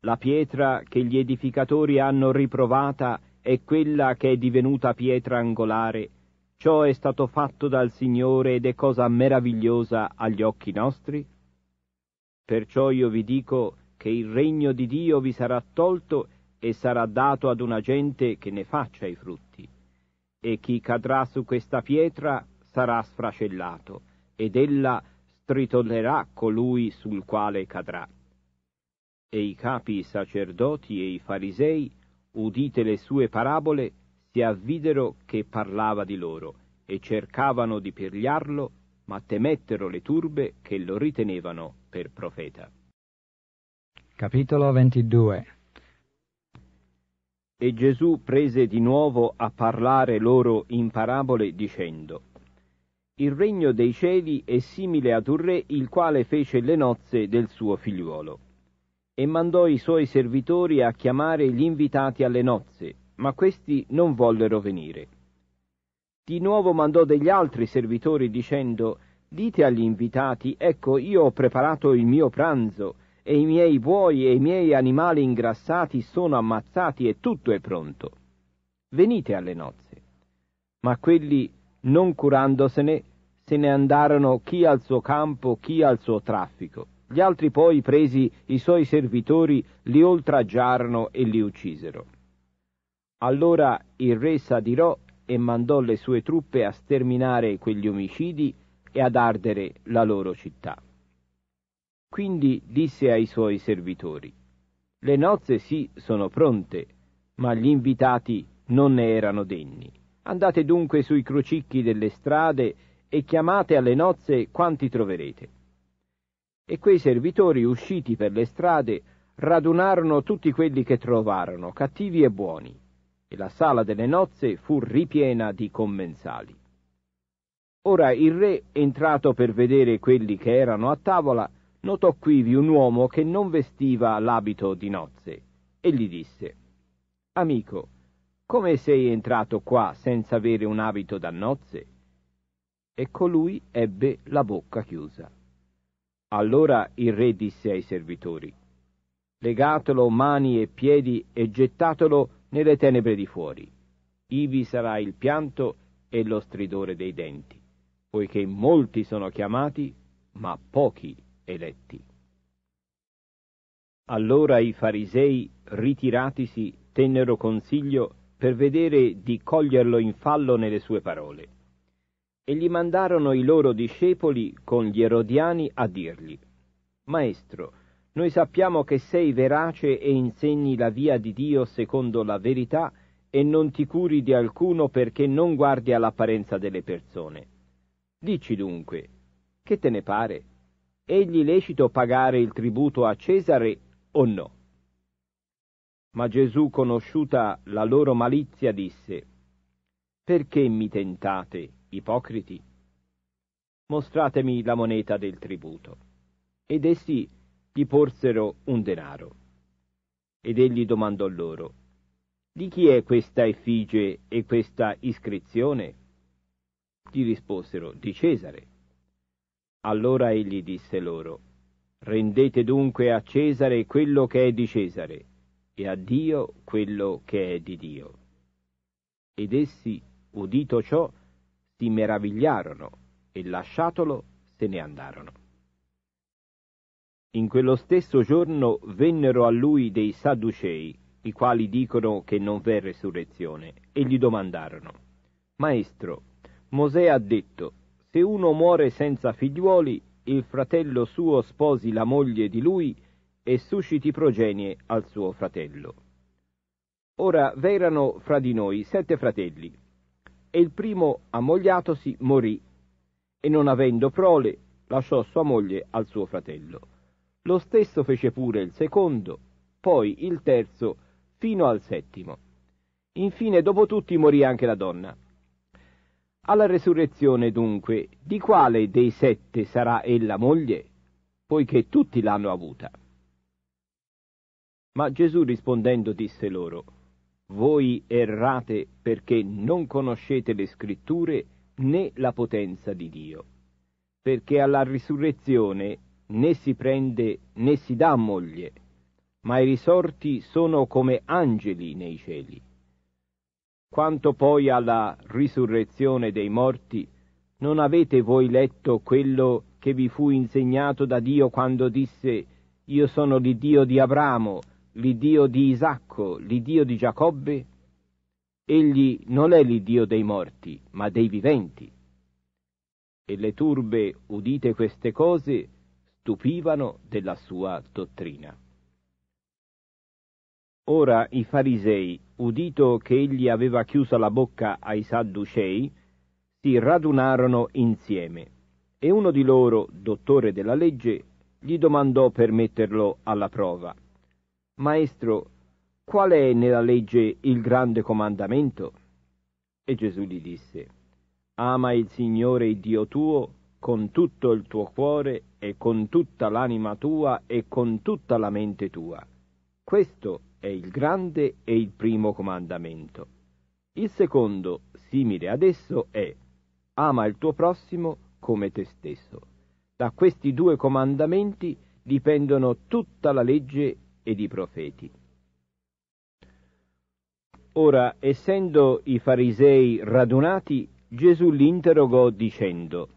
la pietra che gli edificatori hanno riprovata è quella che è divenuta pietra angolare. Ciò è stato fatto dal Signore ed è cosa meravigliosa agli occhi nostri? Perciò io vi dico che il regno di Dio vi sarà tolto e sarà dato ad una gente che ne faccia i frutti. E chi cadrà su questa pietra sarà sfracellato, ed ella stritolerà colui sul quale cadrà». E i capi sacerdoti e i farisei, udite le sue parabole, si avvidero che parlava di loro, e cercavano di pigliarlo, ma temettero le turbe che lo ritenevano per profeta. Capitolo ventidue. E Gesù prese di nuovo a parlare loro in parabole dicendo: «Il regno dei cieli è simile ad un re, il quale fece le nozze del suo figliuolo. E mandò i suoi servitori a chiamare gli invitati alle nozze, ma questi non vollero venire. Di nuovo mandò degli altri servitori dicendo: Dite agli invitati, ecco io ho preparato il mio pranzo, e i miei buoi e i miei animali ingrassati sono ammazzati e tutto è pronto. Venite alle nozze. Ma quelli, non curandosene, se ne andarono chi al suo campo, chi al suo traffico. Gli altri poi, presi i suoi servitori, li oltraggiarono e li uccisero. Allora il re s'adirò e mandò le sue truppe a sterminare quegli omicidi e ad ardere la loro città. Quindi disse ai suoi servitori, «Le nozze sì sono pronte, ma gli invitati non ne erano degni. Andate dunque sui crocicchi delle strade e chiamate alle nozze quanti troverete». E quei servitori, usciti per le strade, radunarono tutti quelli che trovarono, cattivi e buoni, e la sala delle nozze fu ripiena di commensali. Ora il re, entrato per vedere quelli che erano a tavola, notò quivi un uomo che non vestiva l'abito di nozze, e gli disse, «Amico, come sei entrato qua senza avere un abito da nozze?» E colui ebbe la bocca chiusa. Allora il re disse ai servitori, «Legatelo mani e piedi e gettatelo nelle tenebre di fuori. Ivi sarà il pianto e lo stridore dei denti, poiché molti sono chiamati, ma pochi eletti». Allora i farisei, ritiratisi, tennero consiglio per vedere di coglierlo in fallo nelle sue parole. E gli mandarono i loro discepoli con gli erodiani a dirgli, «Maestro, noi sappiamo che sei verace e insegni la via di Dio secondo la verità e non ti curi di alcuno perché non guardi all'apparenza delle persone. Dici dunque, che te ne pare? Egli lecito pagare il tributo a Cesare o no?» Ma Gesù, conosciuta la loro malizia, disse, «Perché mi tentate? Ipocriti, mostratemi la moneta del tributo». Ed essi gli porsero un denaro. Ed egli domandò loro, «Di chi è questa effigie e questa iscrizione?» Gli risposero, «Di Cesare». Allora egli disse loro, «Rendete dunque a Cesare quello che è di Cesare, e a Dio quello che è di Dio». Ed essi, udito ciò, si meravigliarono e, lasciatolo, se ne andarono. In quello stesso giorno vennero a lui dei Sadducei, i quali dicono che non v'è resurrezione, e gli domandarono, «Maestro, Mosè ha detto, se uno muore senza figliuoli, il fratello suo sposi la moglie di lui e susciti progenie al suo fratello. Ora v'erano fra di noi sette fratelli, e il primo, ammogliatosi, morì, e non avendo prole, lasciò sua moglie al suo fratello. Lo stesso fece pure il secondo, poi il terzo, fino al settimo. Infine, dopo tutti, morì anche la donna. Alla resurrezione, dunque, di quale dei sette sarà ella moglie? Poiché tutti l'hanno avuta». Ma Gesù, rispondendo, disse loro, «Voi errate perché non conoscete le scritture né la potenza di Dio, perché alla risurrezione né si prende né si dà moglie, ma i risorti sono come angeli nei cieli. Quanto poi alla risurrezione dei morti, non avete voi letto quello che vi fu insegnato da Dio quando disse, «Io sono l'Iddio di Abramo, l'Iddio di Isacco, l'Iddio di Giacobbe»? Egli non è l'Iddio dei morti, ma dei viventi». E le turbe, udite queste cose, stupivano della sua dottrina. Ora i farisei, udito che egli aveva chiusa la bocca ai Sadducei, si radunarono insieme, e uno di loro, dottore della legge, gli domandò per metterlo alla prova, «Maestro, qual è nella legge il grande comandamento?» E Gesù gli disse, «Ama il Signore il Dio tuo con tutto il tuo cuore e con tutta l'anima tua e con tutta la mente tua. Questo è il grande e il primo comandamento. Il secondo, simile ad esso, è: ama il tuo prossimo come te stesso. Da questi due comandamenti dipendono tutta la legge ed i profeti. Ora, essendo i farisei radunati, Gesù li interrogò dicendo: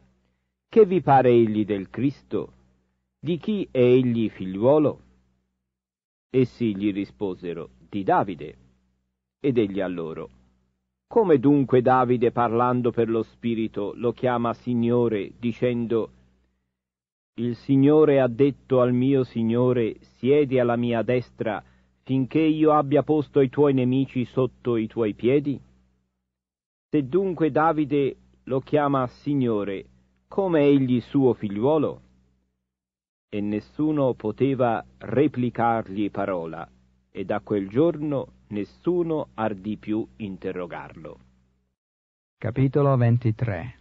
«Che vi pare egli del Cristo? Di chi è egli figliuolo?» Essi gli risposero: «Di Davide». Ed egli a loro: «Come dunque Davide, parlando per lo Spirito, lo chiama Signore, dicendo: Il Signore ha detto al mio Signore, siedi alla mia destra, finché io abbia posto i tuoi nemici sotto i tuoi piedi?» Se dunque Davide lo chiama Signore, come è egli suo figliuolo?» E nessuno poteva replicargli parola, e da quel giorno nessuno ardì più interrogarlo. Capitolo ventitré.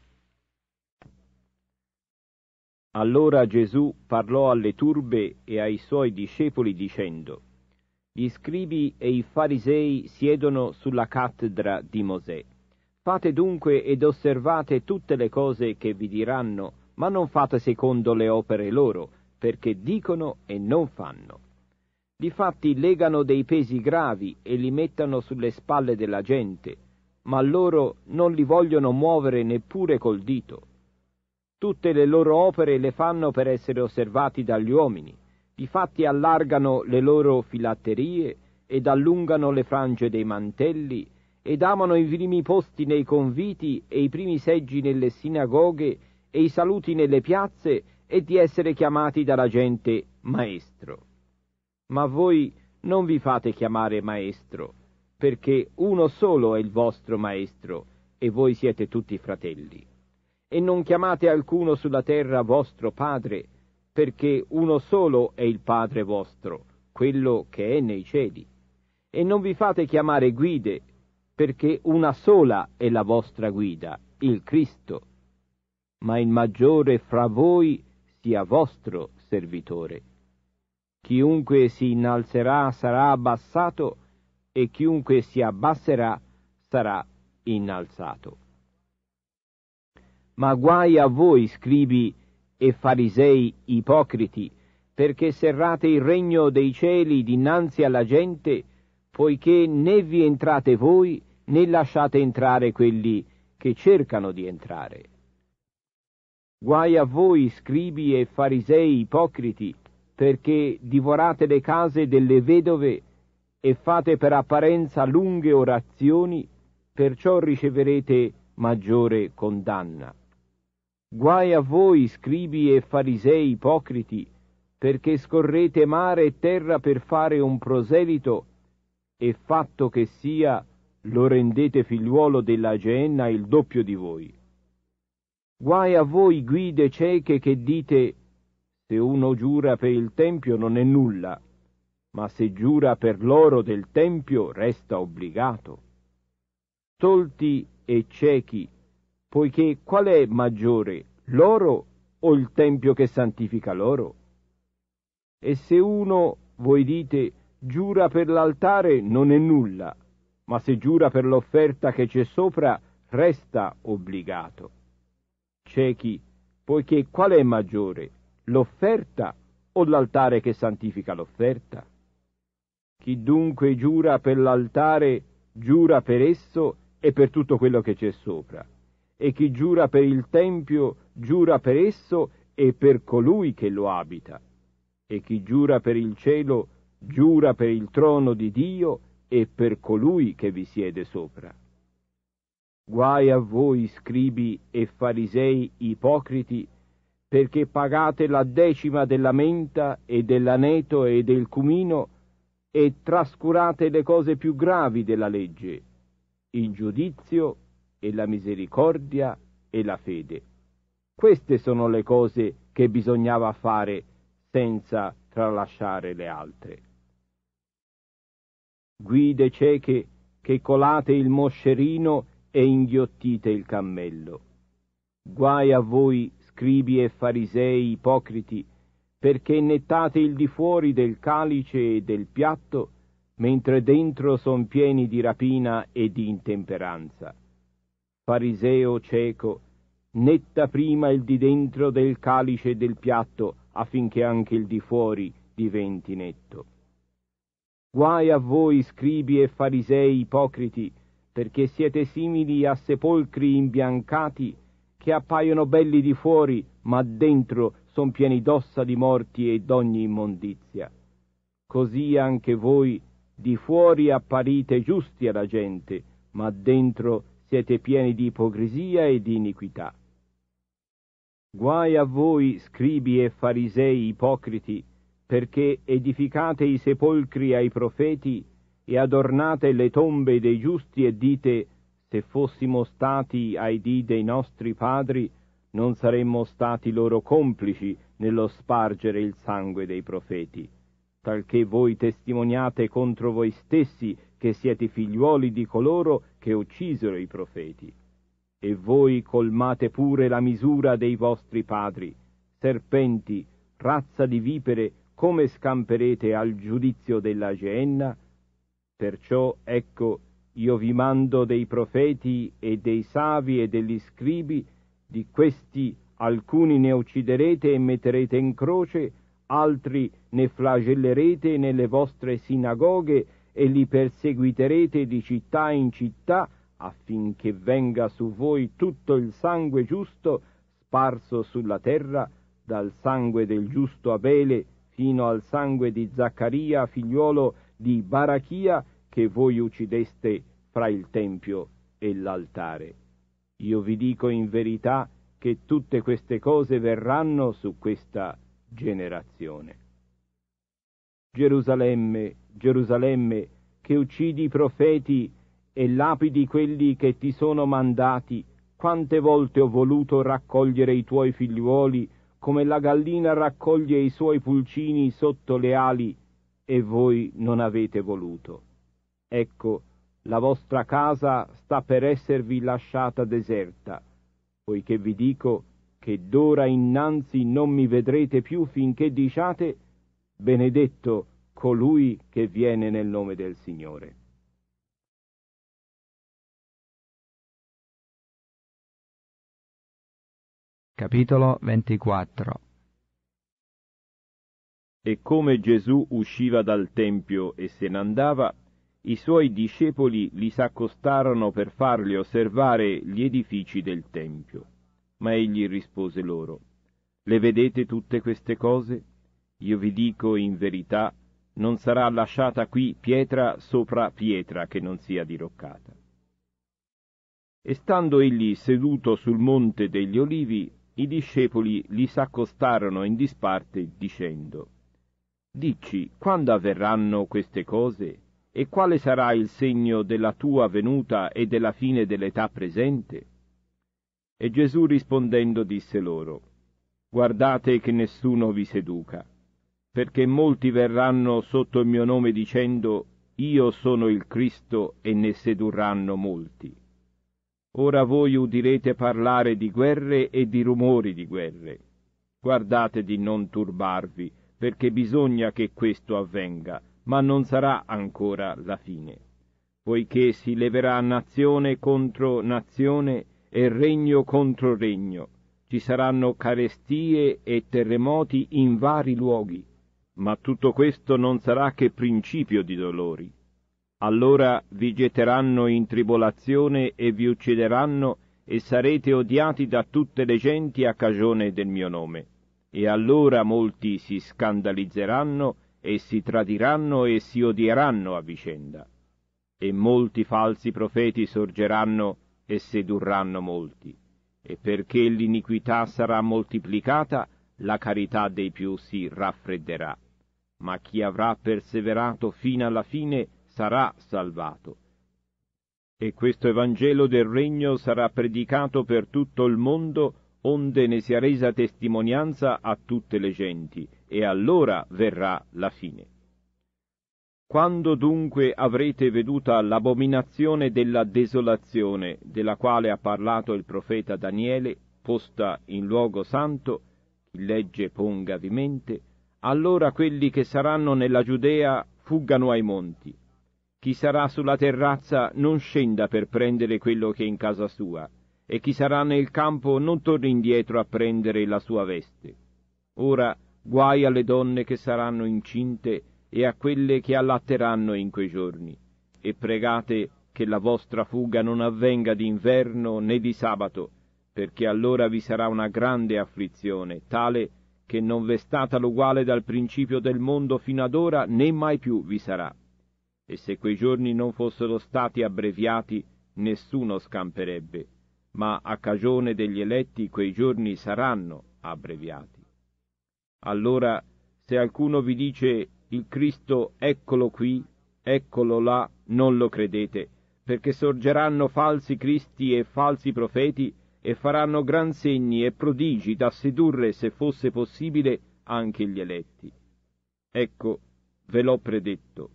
Allora Gesù parlò alle turbe e ai suoi discepoli dicendo: «Gli scribi e i farisei siedono sulla cattedra di Mosè. Fate dunque ed osservate tutte le cose che vi diranno, ma non fate secondo le opere loro, perché dicono e non fanno. Difatti legano dei pesi gravi e li mettono sulle spalle della gente, ma loro non li vogliono muovere neppure col dito. Tutte le loro opere le fanno per essere osservati dagli uomini. Difatti allargano le loro filatterie ed allungano le frange dei mantelli ed amano i primi posti nei conviti e i primi seggi nelle sinagoghe e i saluti nelle piazze e di essere chiamati dalla gente maestro. Ma voi non vi fate chiamare maestro, perché uno solo è il vostro maestro e voi siete tutti fratelli. E non chiamate alcuno sulla terra vostro padre, perché uno solo è il Padre vostro, quello che è nei cieli. E non vi fate chiamare guide, perché una sola è la vostra guida, il Cristo. Ma il maggiore fra voi sia vostro servitore. Chiunque si innalzerà sarà abbassato, e chiunque si abbasserà sarà innalzato. Ma guai a voi, scribi e farisei ipocriti, perché serrate il regno dei cieli dinanzi alla gente, poiché né vi entrate voi, né lasciate entrare quelli che cercano di entrare. Guai a voi, scribi e farisei ipocriti, perché divorate le case delle vedove e fate per apparenza lunghe orazioni, perciò riceverete maggiore condanna. Guai a voi, scribi e farisei ipocriti, perché scorrete mare e terra per fare un proselito, e fatto che sia, lo rendete figliuolo della Geenna il doppio di voi. Guai a voi, guide cieche, che dite: se uno giura per il Tempio non è nulla, ma se giura per l'oro del Tempio resta obbligato. Stolti e ciechi, poiché qual è maggiore, l'oro o il Tempio che santifica l'oro? E se uno, voi dite, giura per l'altare non è nulla, ma se giura per l'offerta che c'è sopra, resta obbligato. Ciechi, poiché qual è maggiore, l'offerta o l'altare che santifica l'offerta? Chi dunque giura per l'altare, giura per esso e per tutto quello che c'è sopra. E chi giura per il Tempio, giura per esso e per colui che lo abita. E chi giura per il cielo, giura per il trono di Dio e per colui che vi siede sopra. Guai a voi, scribi e farisei ipocriti, perché pagate la decima della menta e dell'aneto e del cumino e trascurate le cose più gravi della legge, il giudizio e la misericordia e la fede. Queste sono le cose che bisognava fare senza tralasciare le altre. Guide cieche che colate il moscerino e inghiottite il cammello. Guai a voi, scribi e farisei ipocriti, perché nettate il di fuori del calice e del piatto, mentre dentro son pieni di rapina e di intemperanza. Fariseo cieco, netta prima il di dentro del calice e del piatto, affinché anche il di fuori diventi netto. Guai a voi, scribi e farisei ipocriti, perché siete simili a sepolcri imbiancati, che appaiono belli di fuori, ma dentro son pieni d'ossa di morti e d'ogni immondizia. Così anche voi di fuori apparite giusti alla gente, ma dentro siete pieni di ipocrisia e di iniquità. Guai a voi, scribi e farisei ipocriti, perché edificate i sepolcri ai profeti e adornate le tombe dei giusti e dite: se fossimo stati ai dì dei nostri padri, non saremmo stati loro complici nello spargere il sangue dei profeti, talché voi testimoniate contro voi stessi che siete figliuoli di coloro che uccisero i profeti. E voi colmate pure la misura dei vostri padri. Serpenti, razza di vipere, come scamperete al giudizio della Geenna? Perciò, ecco, io vi mando dei profeti e dei savi e degli scribi, di questi alcuni ne ucciderete e metterete in croce, altri ne flagellerete nelle vostre sinagoghe e li perseguiterete di città in città, affinché venga su voi tutto il sangue giusto sparso sulla terra, dal sangue del giusto Abele fino al sangue di Zaccaria, figliuolo di Barachia, che voi uccideste fra il tempio e l'altare. Io vi dico in verità che tutte queste cose verranno su questa generazione. Gerusalemme, Gerusalemme, che uccidi i profeti e lapidi quelli che ti sono mandati, quante volte ho voluto raccogliere i tuoi figliuoli, come la gallina raccoglie i suoi pulcini sotto le ali, e voi non avete voluto. Ecco, la vostra casa sta per esservi lasciata deserta, poiché vi dico che d'ora innanzi non mi vedrete più finché diciate: benedetto colui che viene nel nome del Signore. Capitolo ventiquattro. E come Gesù usciva dal tempio e se n'andava, i suoi discepoli gli s'accostarono per fargli osservare gli edifici del Tempio. Ma egli rispose loro: «Le vedete tutte queste cose? Io vi dico in verità, non sarà lasciata qui pietra sopra pietra che non sia diroccata». E stando egli seduto sul monte degli Olivi, i discepoli gli s'accostarono in disparte dicendo: «Dici, quando avverranno queste cose? E quale sarà il segno della tua venuta e della fine dell'età presente?» E Gesù rispondendo disse loro: «Guardate che nessuno vi seduca, perché molti verranno sotto il mio nome dicendo: io sono il Cristo, e ne sedurranno molti. Ora voi udirete parlare di guerre e di rumori di guerre. Guardate di non turbarvi, perché bisogna che questo avvenga, ma non sarà ancora la fine, poiché si leverà nazione contro nazione e regno contro regno. Ci saranno carestie e terremoti in vari luoghi, ma tutto questo non sarà che principio di dolori. Allora vi getteranno in tribolazione e vi uccideranno e sarete odiati da tutte le genti a cagione del mio nome. E allora molti si scandalizzeranno e si tradiranno e si odieranno a vicenda. E molti falsi profeti sorgeranno e sedurranno molti. E perché l'iniquità sarà moltiplicata, la carità dei più si raffredderà. Ma chi avrà perseverato fino alla fine sarà salvato. E questo Evangelo del Regno sarà predicato per tutto il mondo, onde ne sia resa testimonianza a tutte le genti, e allora verrà la fine. Quando dunque avrete veduta l'abominazione della desolazione, della quale ha parlato il profeta Daniele, posta in luogo santo, chi legge pongavi mente, allora quelli che saranno nella Giudea fuggano ai monti. Chi sarà sulla terrazza non scenda per prendere quello che è in casa sua, e chi sarà nel campo non torni indietro a prendere la sua veste. Ora guai alle donne che saranno incinte e a quelle che allatteranno in quei giorni, e pregate che la vostra fuga non avvenga di inverno né di sabato, perché allora vi sarà una grande afflizione, tale che non v'è stata l'uguale dal principio del mondo fino ad ora, né mai più vi sarà. E se quei giorni non fossero stati abbreviati, nessuno scamperebbe, ma a cagione degli eletti quei giorni saranno abbreviati. Allora, se alcuno vi dice il Cristo eccolo qui, eccolo là, non lo credete, perché sorgeranno falsi cristi e falsi profeti, e faranno gran segni e prodigi da sedurre, se fosse possibile, anche gli eletti. Ecco, ve l'ho predetto.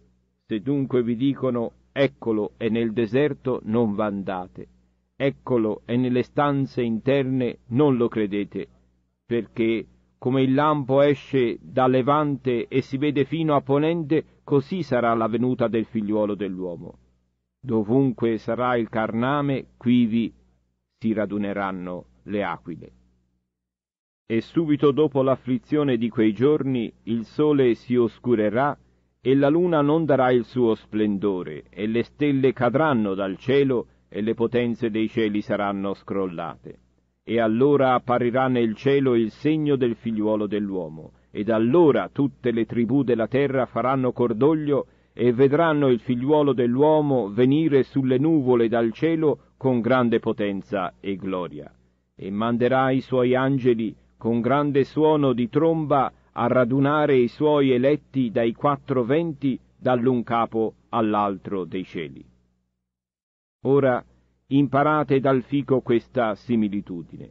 Se dunque vi dicono, eccolo è nel deserto, non v'andate. Eccolo è nelle stanze interne, non lo credete, perché come il lampo esce da levante e si vede fino a ponente, così sarà la venuta del figliuolo dell'uomo. Dovunque sarà il carname, quivi si raduneranno le aquile. E subito dopo l'afflizione di quei giorni il sole si oscurerà e la luna non darà il suo splendore, e le stelle cadranno dal cielo e le potenze dei cieli saranno scrollate. E allora apparirà nel cielo il segno del figliuolo dell'uomo, ed allora tutte le tribù della terra faranno cordoglio e vedranno il figliuolo dell'uomo venire sulle nuvole dal cielo con grande potenza e gloria, e manderà i suoi angeli con grande suono di tromba a radunare i suoi eletti dai quattro venti, dall'un capo all'altro dei cieli. Ora imparate dal fico questa similitudine.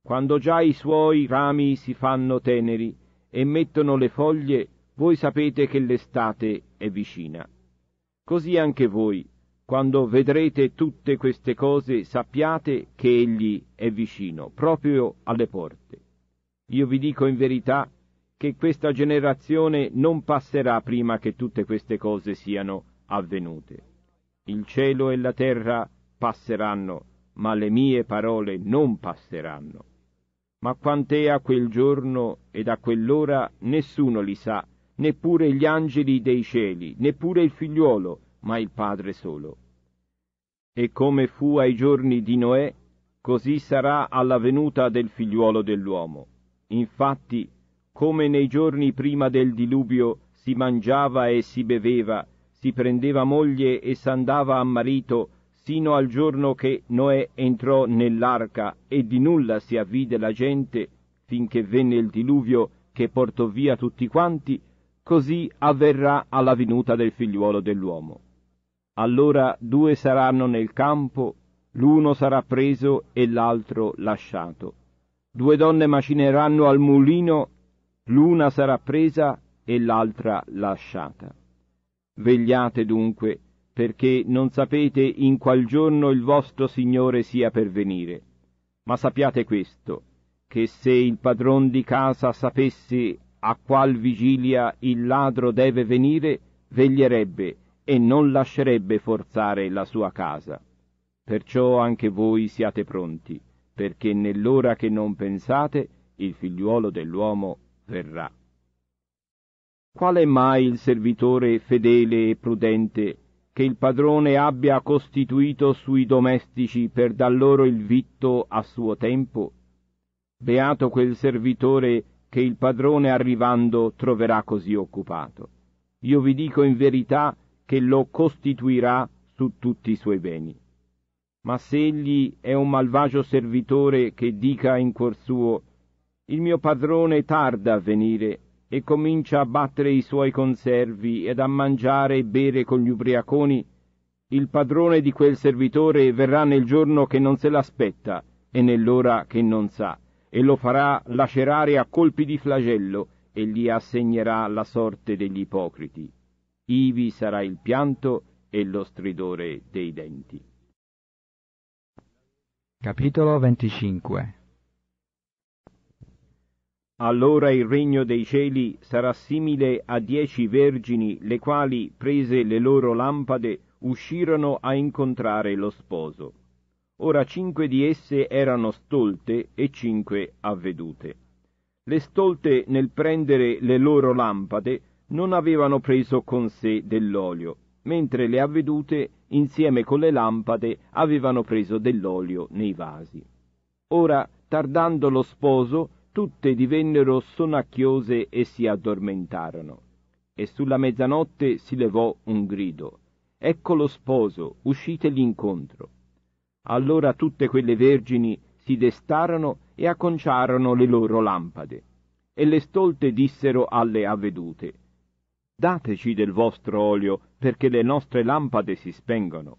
Quando già i suoi rami si fanno teneri e mettono le foglie, voi sapete che l'estate è vicina. Così anche voi, quando vedrete tutte queste cose, sappiate che Egli è vicino, proprio alle porte. Io vi dico in verità che questa generazione non passerà prima che tutte queste cose siano avvenute. Il cielo e la terra passeranno, ma le mie parole non passeranno. Ma quant'è a quel giorno ed a quell'ora nessuno li sa, neppure gli angeli dei cieli, neppure il figliuolo, ma il Padre solo. E come fu ai giorni di Noè, così sarà alla venuta del figliuolo dell'uomo. Infatti, come nei giorni prima del diluvio si mangiava e si beveva, si prendeva moglie e s'andava a marito, sino al giorno che Noè entrò nell'arca e di nulla si avvide la gente, finché venne il diluvio che portò via tutti quanti, così avverrà alla venuta del figliuolo dell'uomo. Allora due saranno nel campo, l'uno sarà preso e l'altro lasciato. Due donne macineranno al mulino, l'una sarà presa e l'altra lasciata. Vegliate dunque, perché non sapete in qual giorno il vostro Signore sia per venire. Ma sappiate questo, che se il padron di casa sapesse a qual vigilia il ladro deve venire, veglierebbe e non lascerebbe forzare la sua casa. Perciò anche voi siate pronti, perché nell'ora che non pensate il figliuolo dell'uomo verrà. Qual è mai il servitore fedele e prudente che il padrone abbia costituito sui domestici per dar loro il vitto a suo tempo? Beato quel servitore che il padrone arrivando troverà così occupato. Io vi dico in verità che lo costituirà su tutti i suoi beni. Ma se egli è un malvagio servitore che dica in cuor suo, il mio padrone tarda a venire, e comincia a battere i suoi conservi ed a mangiare e bere con gli ubriaconi, il padrone di quel servitore verrà nel giorno che non se l'aspetta e nell'ora che non sa, e lo farà lacerare a colpi di flagello e gli assegnerà la sorte degli ipocriti. Ivi sarà il pianto e lo stridore dei denti. Capitolo venticinque. Allora il regno dei cieli sarà simile a dieci vergini, le quali, prese le loro lampade, uscirono a incontrare lo sposo. Ora cinque di esse erano stolte e cinque avvedute. Le stolte, nel prendere le loro lampade, non avevano preso con sé dell'olio, mentre le avvedute, insieme con le lampade, avevano preso dell'olio nei vasi. Ora, tardando lo sposo, tutte divennero sonnacchiose e si addormentarono. E sulla mezzanotte si levò un grido: «Ecco lo sposo, uscitegli incontro!» Allora tutte quelle vergini si destarono e acconciarono le loro lampade. E le stolte dissero alle avvedute: «Dateci del vostro olio, perché le nostre lampade si spengono».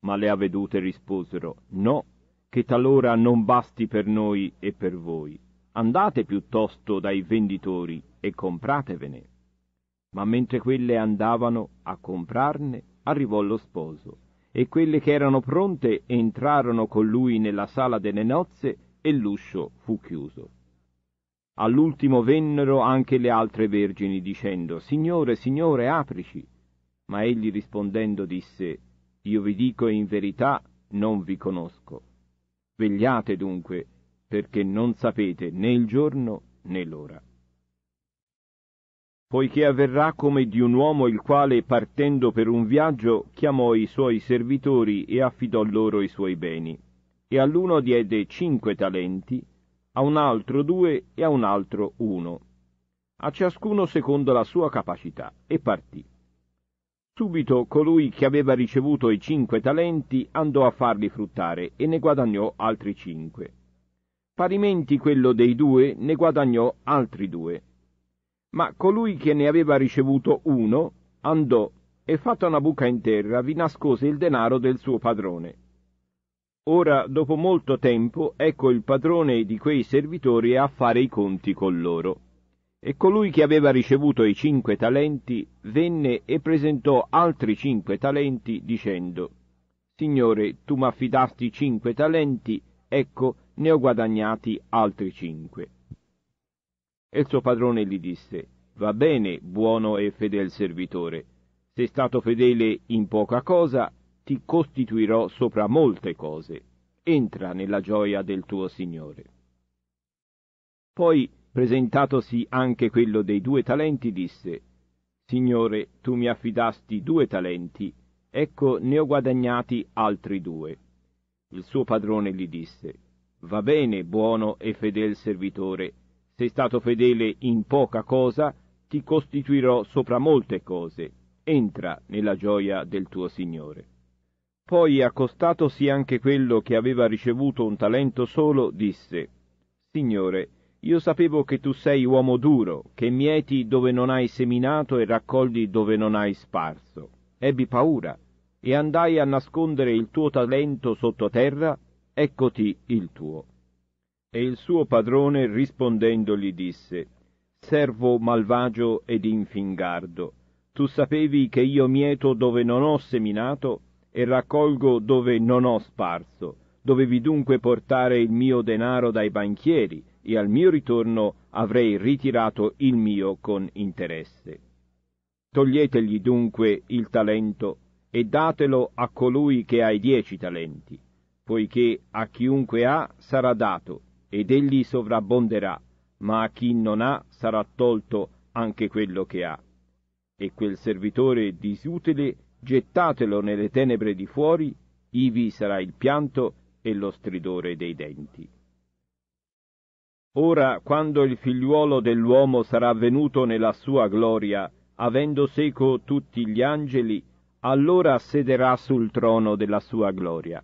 Ma le avvedute risposero: «No, che talora non basti per noi e per voi. Andate piuttosto dai venditori e compratevene». Ma mentre quelle andavano a comprarne, arrivò lo sposo, e quelle che erano pronte entrarono con lui nella sala delle nozze, e l'uscio fu chiuso. All'ultimo vennero anche le altre vergini, dicendo: «Signore, Signore, aprici!» Ma egli rispondendo disse: «Io vi dico in verità, non vi conosco. Vegliate dunque, perché non sapete né il giorno né l'ora. Poiché avverrà come di un uomo il quale, partendo per un viaggio, chiamò i suoi servitori e affidò loro i suoi beni, e all'uno diede cinque talenti, a un altro due e a un altro uno, a ciascuno secondo la sua capacità, e partì. Subito colui che aveva ricevuto i cinque talenti andò a farli fruttare e ne guadagnò altri cinque. Parimenti quello dei due ne guadagnò altri due. Ma colui che ne aveva ricevuto uno andò e, fatta una buca in terra, vi nascose il denaro del suo padrone. Ora, dopo molto tempo, ecco il padrone di quei servitori a fare i conti con loro. E colui che aveva ricevuto i cinque talenti venne e presentò altri cinque talenti, dicendo: «Signore, tu m'affidasti cinque talenti, ecco, ne ho guadagnati altri cinque». E il suo padrone gli disse: «Va bene, buono e fedel servitore, sei stato fedele in poca cosa, ti costituirò sopra molte cose. Entra nella gioia del tuo Signore». Poi, presentatosi anche quello dei due talenti, disse: «Signore, tu mi affidasti due talenti, ecco ne ho guadagnati altri due». Il suo padrone gli disse: «Va bene, buono e fedel servitore, sei stato fedele in poca cosa, ti costituirò sopra molte cose. Entra nella gioia del tuo Signore». Poi, accostatosi anche quello che aveva ricevuto un talento solo, disse: «Signore, io sapevo che tu sei uomo duro, che mieti dove non hai seminato e raccogli dove non hai sparso. Ebbi paura, e andai a nascondere il tuo talento sottoterra, eccoti il tuo». E il suo padrone rispondendogli disse: «Servo malvagio ed infingardo, tu sapevi che io mieto dove non ho seminato e raccolgo dove non ho sparso. Dovevi dunque portare il mio denaro dai banchieri, e al mio ritorno avrei ritirato il mio con interesse. Toglietegli dunque il talento e datelo a colui che ha i dieci talenti, poiché a chiunque ha sarà dato, ed egli sovrabbonderà, ma a chi non ha sarà tolto anche quello che ha. E quel servitore disutile gettatelo nelle tenebre di fuori, ivi sarà il pianto e lo stridore dei denti. Ora, quando il figliuolo dell'uomo sarà venuto nella sua gloria, avendo seco tutti gli angeli, allora sederà sul trono della sua gloria.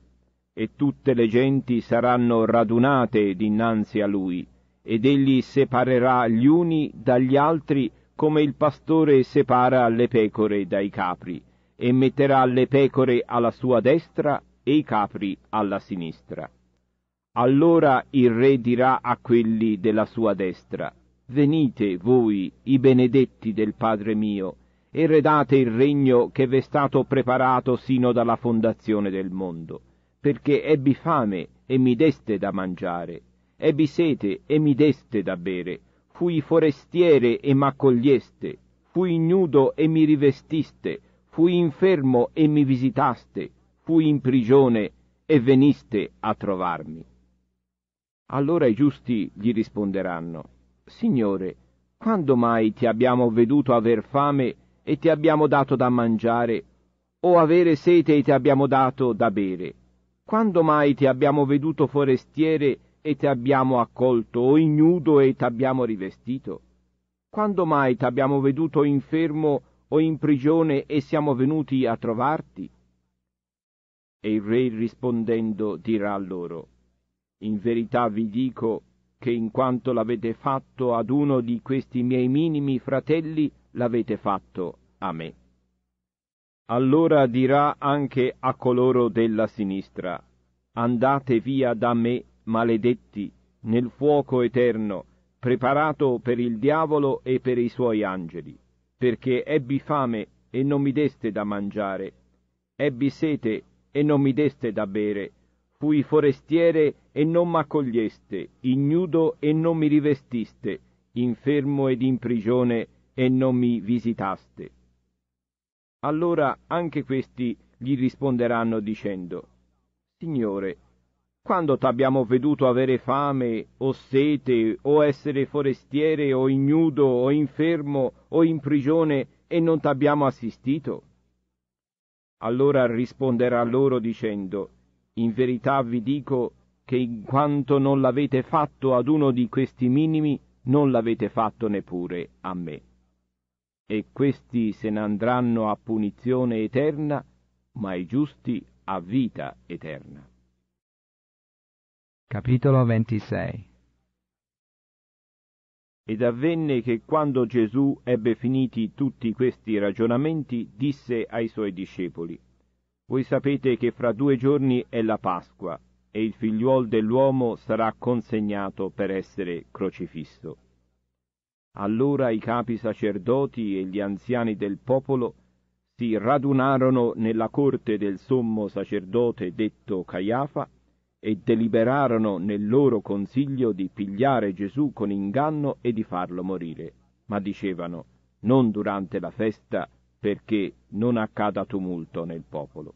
E tutte le genti saranno radunate dinanzi a lui, ed egli separerà gli uni dagli altri, come il pastore separa le pecore dai capri, e metterà le pecore alla sua destra e i capri alla sinistra. Allora il re dirà a quelli della sua destra: «Venite voi, i benedetti del Padre mio, e redate il regno che v'è stato preparato sino dalla fondazione del mondo. Perché ebbi fame e mi deste da mangiare, ebbi sete e mi deste da bere, fui forestiere e m'accoglieste, fui nudo e mi rivestiste, fui infermo e mi visitaste, fui in prigione e veniste a trovarmi. Allora i giusti gli risponderanno: Signore, quando mai ti abbiamo veduto aver fame e ti abbiamo dato da mangiare, o avere sete e ti abbiamo dato da bere? Quando mai ti abbiamo veduto forestiere e ti abbiamo accolto, o ignudo e ti abbiamo rivestito? Quando mai ti abbiamo veduto infermo o in prigione e siamo venuti a trovarti? E il re rispondendo dirà loro: In verità vi dico che in quanto l'avete fatto ad uno di questi miei minimi fratelli, l'avete fatto a me. Allora dirà anche a coloro della sinistra: Andate via da me, maledetti, nel fuoco eterno, preparato per il diavolo e per i suoi angeli, perché ebbi fame e non mi deste da mangiare, ebbi sete e non mi deste da bere, fui forestiere e non m'accoglieste, ignudo e non mi rivestiste, infermo ed in prigione e non mi visitaste. Allora anche questi gli risponderanno dicendo: Signore, quando t'abbiamo veduto avere fame o sete o essere forestiere o ignudo o infermo o in prigione e non t'abbiamo assistito? Allora risponderà loro dicendo: In verità vi dico che in quanto non l'avete fatto ad uno di questi minimi, non l'avete fatto neppure a me. E questi se ne andranno a punizione eterna, ma i giusti a vita eterna. Capitolo ventisei. Ed avvenne che quando Gesù ebbe finiti tutti questi ragionamenti, disse ai suoi discepoli: Voi sapete che fra due giorni è la Pasqua, e il figliuol dell'uomo sarà consegnato per essere crocifisso. Allora i capi sacerdoti e gli anziani del popolo si radunarono nella corte del sommo sacerdote detto Caiafa e deliberarono nel loro consiglio di pigliare Gesù con inganno e di farlo morire. Ma dicevano: non durante la festa, perché non accada tumulto nel popolo.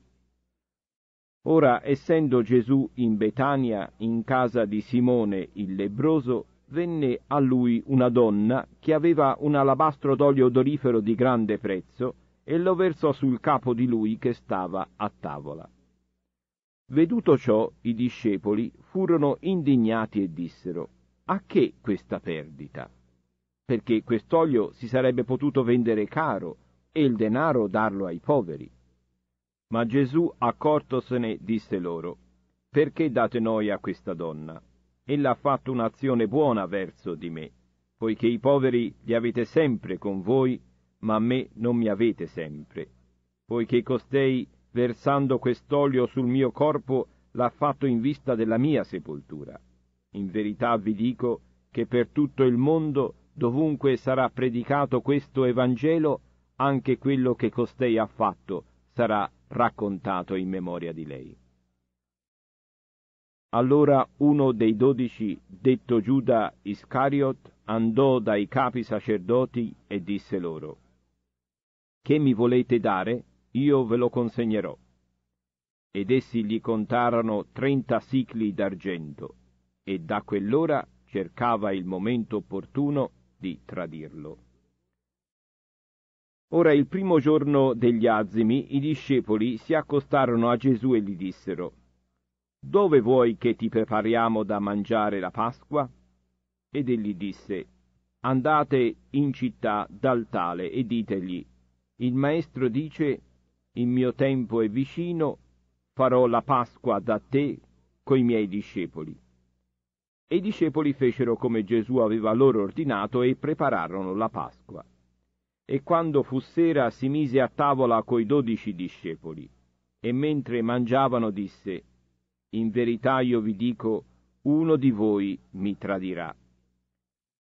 Ora, essendo Gesù in Betania, in casa di Simone il lebbroso, venne a lui una donna che aveva un alabastro d'olio odorifero di grande prezzo e lo versò sul capo di lui che stava a tavola. Veduto ciò, i discepoli furono indignati e dissero: A che questa perdita? Perché quest'olio si sarebbe potuto vendere caro e il denaro darlo ai poveri. Ma Gesù, accortosene, disse loro: Perché date noia a questa donna? Ella ha fatto un'azione buona verso di me, poiché i poveri li avete sempre con voi, ma a me non mi avete sempre. Poiché costei, versando quest'olio sul mio corpo, l'ha fatto in vista della mia sepoltura. In verità vi dico che per tutto il mondo, dovunque sarà predicato questo Evangelo, anche quello che costei ha fatto sarà raccontato in memoria di lei. Allora uno dei dodici, detto Giuda Iscariot, andò dai capi sacerdoti e disse loro: Che mi volete dare? Io ve lo consegnerò. Ed essi gli contarono trenta sicli d'argento, e da quell'ora cercava il momento opportuno di tradirlo. Ora il primo giorno degli azimi i discepoli si accostarono a Gesù e gli dissero: Dove vuoi che ti prepariamo da mangiare la Pasqua? Ed egli disse: Andate in città dal tale e ditegli: Il maestro dice, il mio tempo è vicino, farò la Pasqua da te coi miei discepoli. E i discepoli fecero come Gesù aveva loro ordinato e prepararono la Pasqua. E quando fu sera si mise a tavola coi dodici discepoli, e mentre mangiavano disse: In verità io vi dico, uno di voi mi tradirà.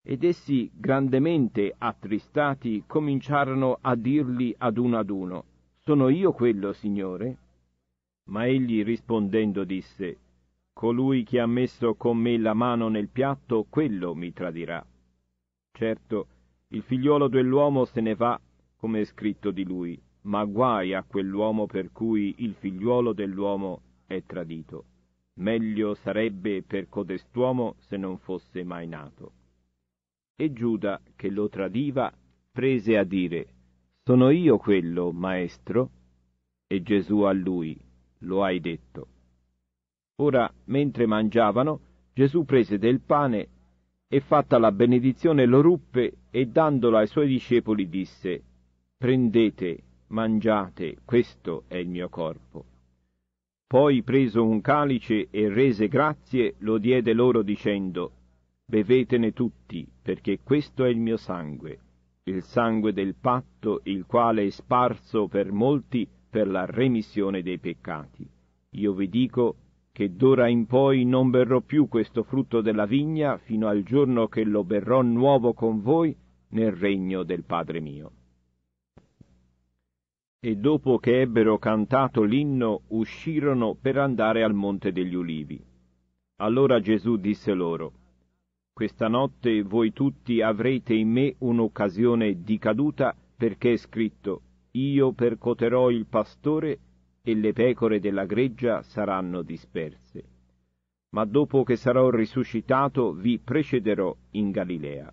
Ed essi, grandemente attristati, cominciarono a dirgli ad uno ad uno: Sono io quello, Signore? Ma egli rispondendo disse: Colui che ha messo con me la mano nel piatto, quello mi tradirà. Certo, il figliuolo dell'uomo se ne va, come è scritto di lui, ma guai a quell'uomo per cui il figliuolo dell'uomo è tradito. Meglio sarebbe per codest'uomo se non fosse mai nato. E Giuda, che lo tradiva, prese a dire: «Sono io quello, maestro?» E Gesù a lui: «Lo hai detto». Ora, mentre mangiavano, Gesù prese del pane e, fatta la benedizione, lo ruppe e, dandolo ai suoi discepoli, disse: «Prendete, mangiate, questo è il mio corpo». Poi, preso un calice e rese grazie, lo diede loro dicendo: «Bevetene tutti, perché questo è il mio sangue, il sangue del patto, il quale è sparso per molti per la remissione dei peccati. Io vi dico che d'ora in poi non berrò più questo frutto della vigna fino al giorno che lo berrò nuovo con voi nel regno del Padre mio». E dopo che ebbero cantato l'inno, uscirono per andare al Monte degli Ulivi. Allora Gesù disse loro: «Questa notte voi tutti avrete in me un'occasione di caduta, perché è scritto: io percoterò il pastore e le pecore della greggia saranno disperse. Ma dopo che sarò risuscitato vi precederò in Galilea».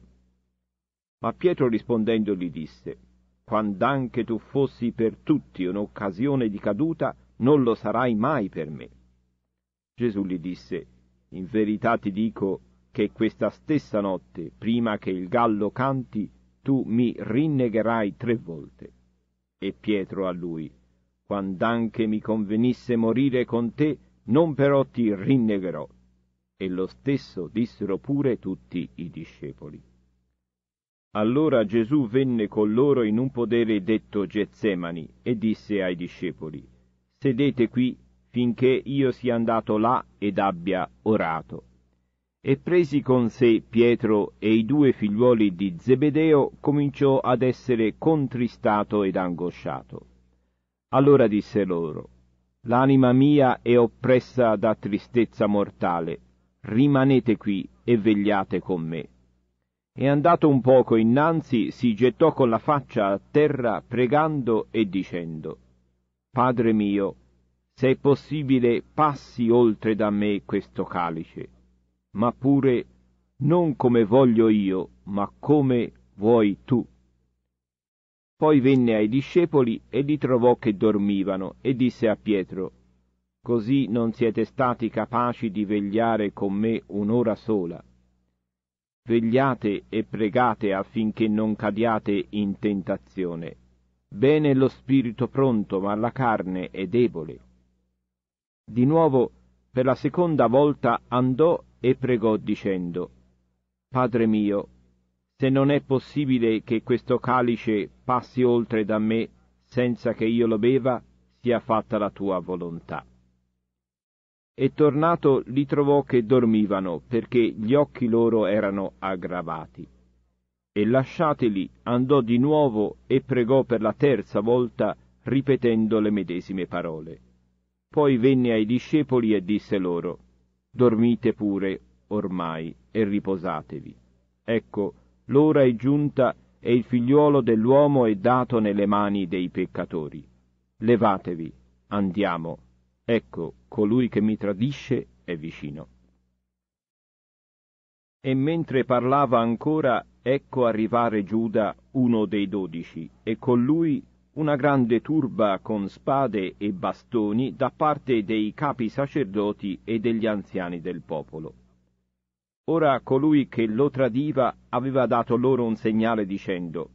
Ma Pietro rispondendo gli disse: «Quand'anche tu fossi per tutti un'occasione di caduta, non lo sarai mai per me». Gesù gli disse: «In verità ti dico che questa stessa notte, prima che il gallo canti, tu mi rinnegherai tre volte». E Pietro a lui: «Quand'anche mi convenisse morire con te, non però ti rinnegherò». E lo stesso dissero pure tutti i discepoli. Allora Gesù venne con loro in un podere detto Getsemani e disse ai discepoli: «Sedete qui finché io sia andato là ed abbia orato». E presi con sé Pietro e i due figliuoli di Zebedeo, cominciò ad essere contristato ed angosciato. Allora disse loro: «L'anima mia è oppressa da tristezza mortale, rimanete qui e vegliate con me». E andato un poco innanzi, si gettò con la faccia a terra, pregando e dicendo: «Padre mio, se è possibile, passi oltre da me questo calice, ma pure non come voglio io, ma come vuoi tu». Poi venne ai discepoli e li trovò che dormivano, e disse a Pietro: «Così non siete stati capaci di vegliare con me un'ora sola? Vegliate e pregate affinché non cadiate in tentazione. Bene lo spirito pronto, ma la carne è debole». Di nuovo, per la seconda volta andò e pregò dicendo: «Padre mio, se non è possibile che questo calice passi oltre da me senza che io lo beva, sia fatta la tua volontà». E tornato li trovò che dormivano, perché gli occhi loro erano aggravati. E lasciateli, andò di nuovo e pregò per la terza volta, ripetendo le medesime parole. Poi venne ai discepoli e disse loro: «Dormite pure ormai e riposatevi. Ecco, l'ora è giunta e il figliuolo dell'uomo è dato nelle mani dei peccatori. Levatevi, andiamo. Ecco, colui che mi tradisce è vicino». E mentre parlava ancora, ecco arrivare Giuda, uno dei dodici, e con lui una grande turba con spade e bastoni da parte dei capi sacerdoti e degli anziani del popolo. Ora colui che lo tradiva aveva dato loro un segnale dicendo: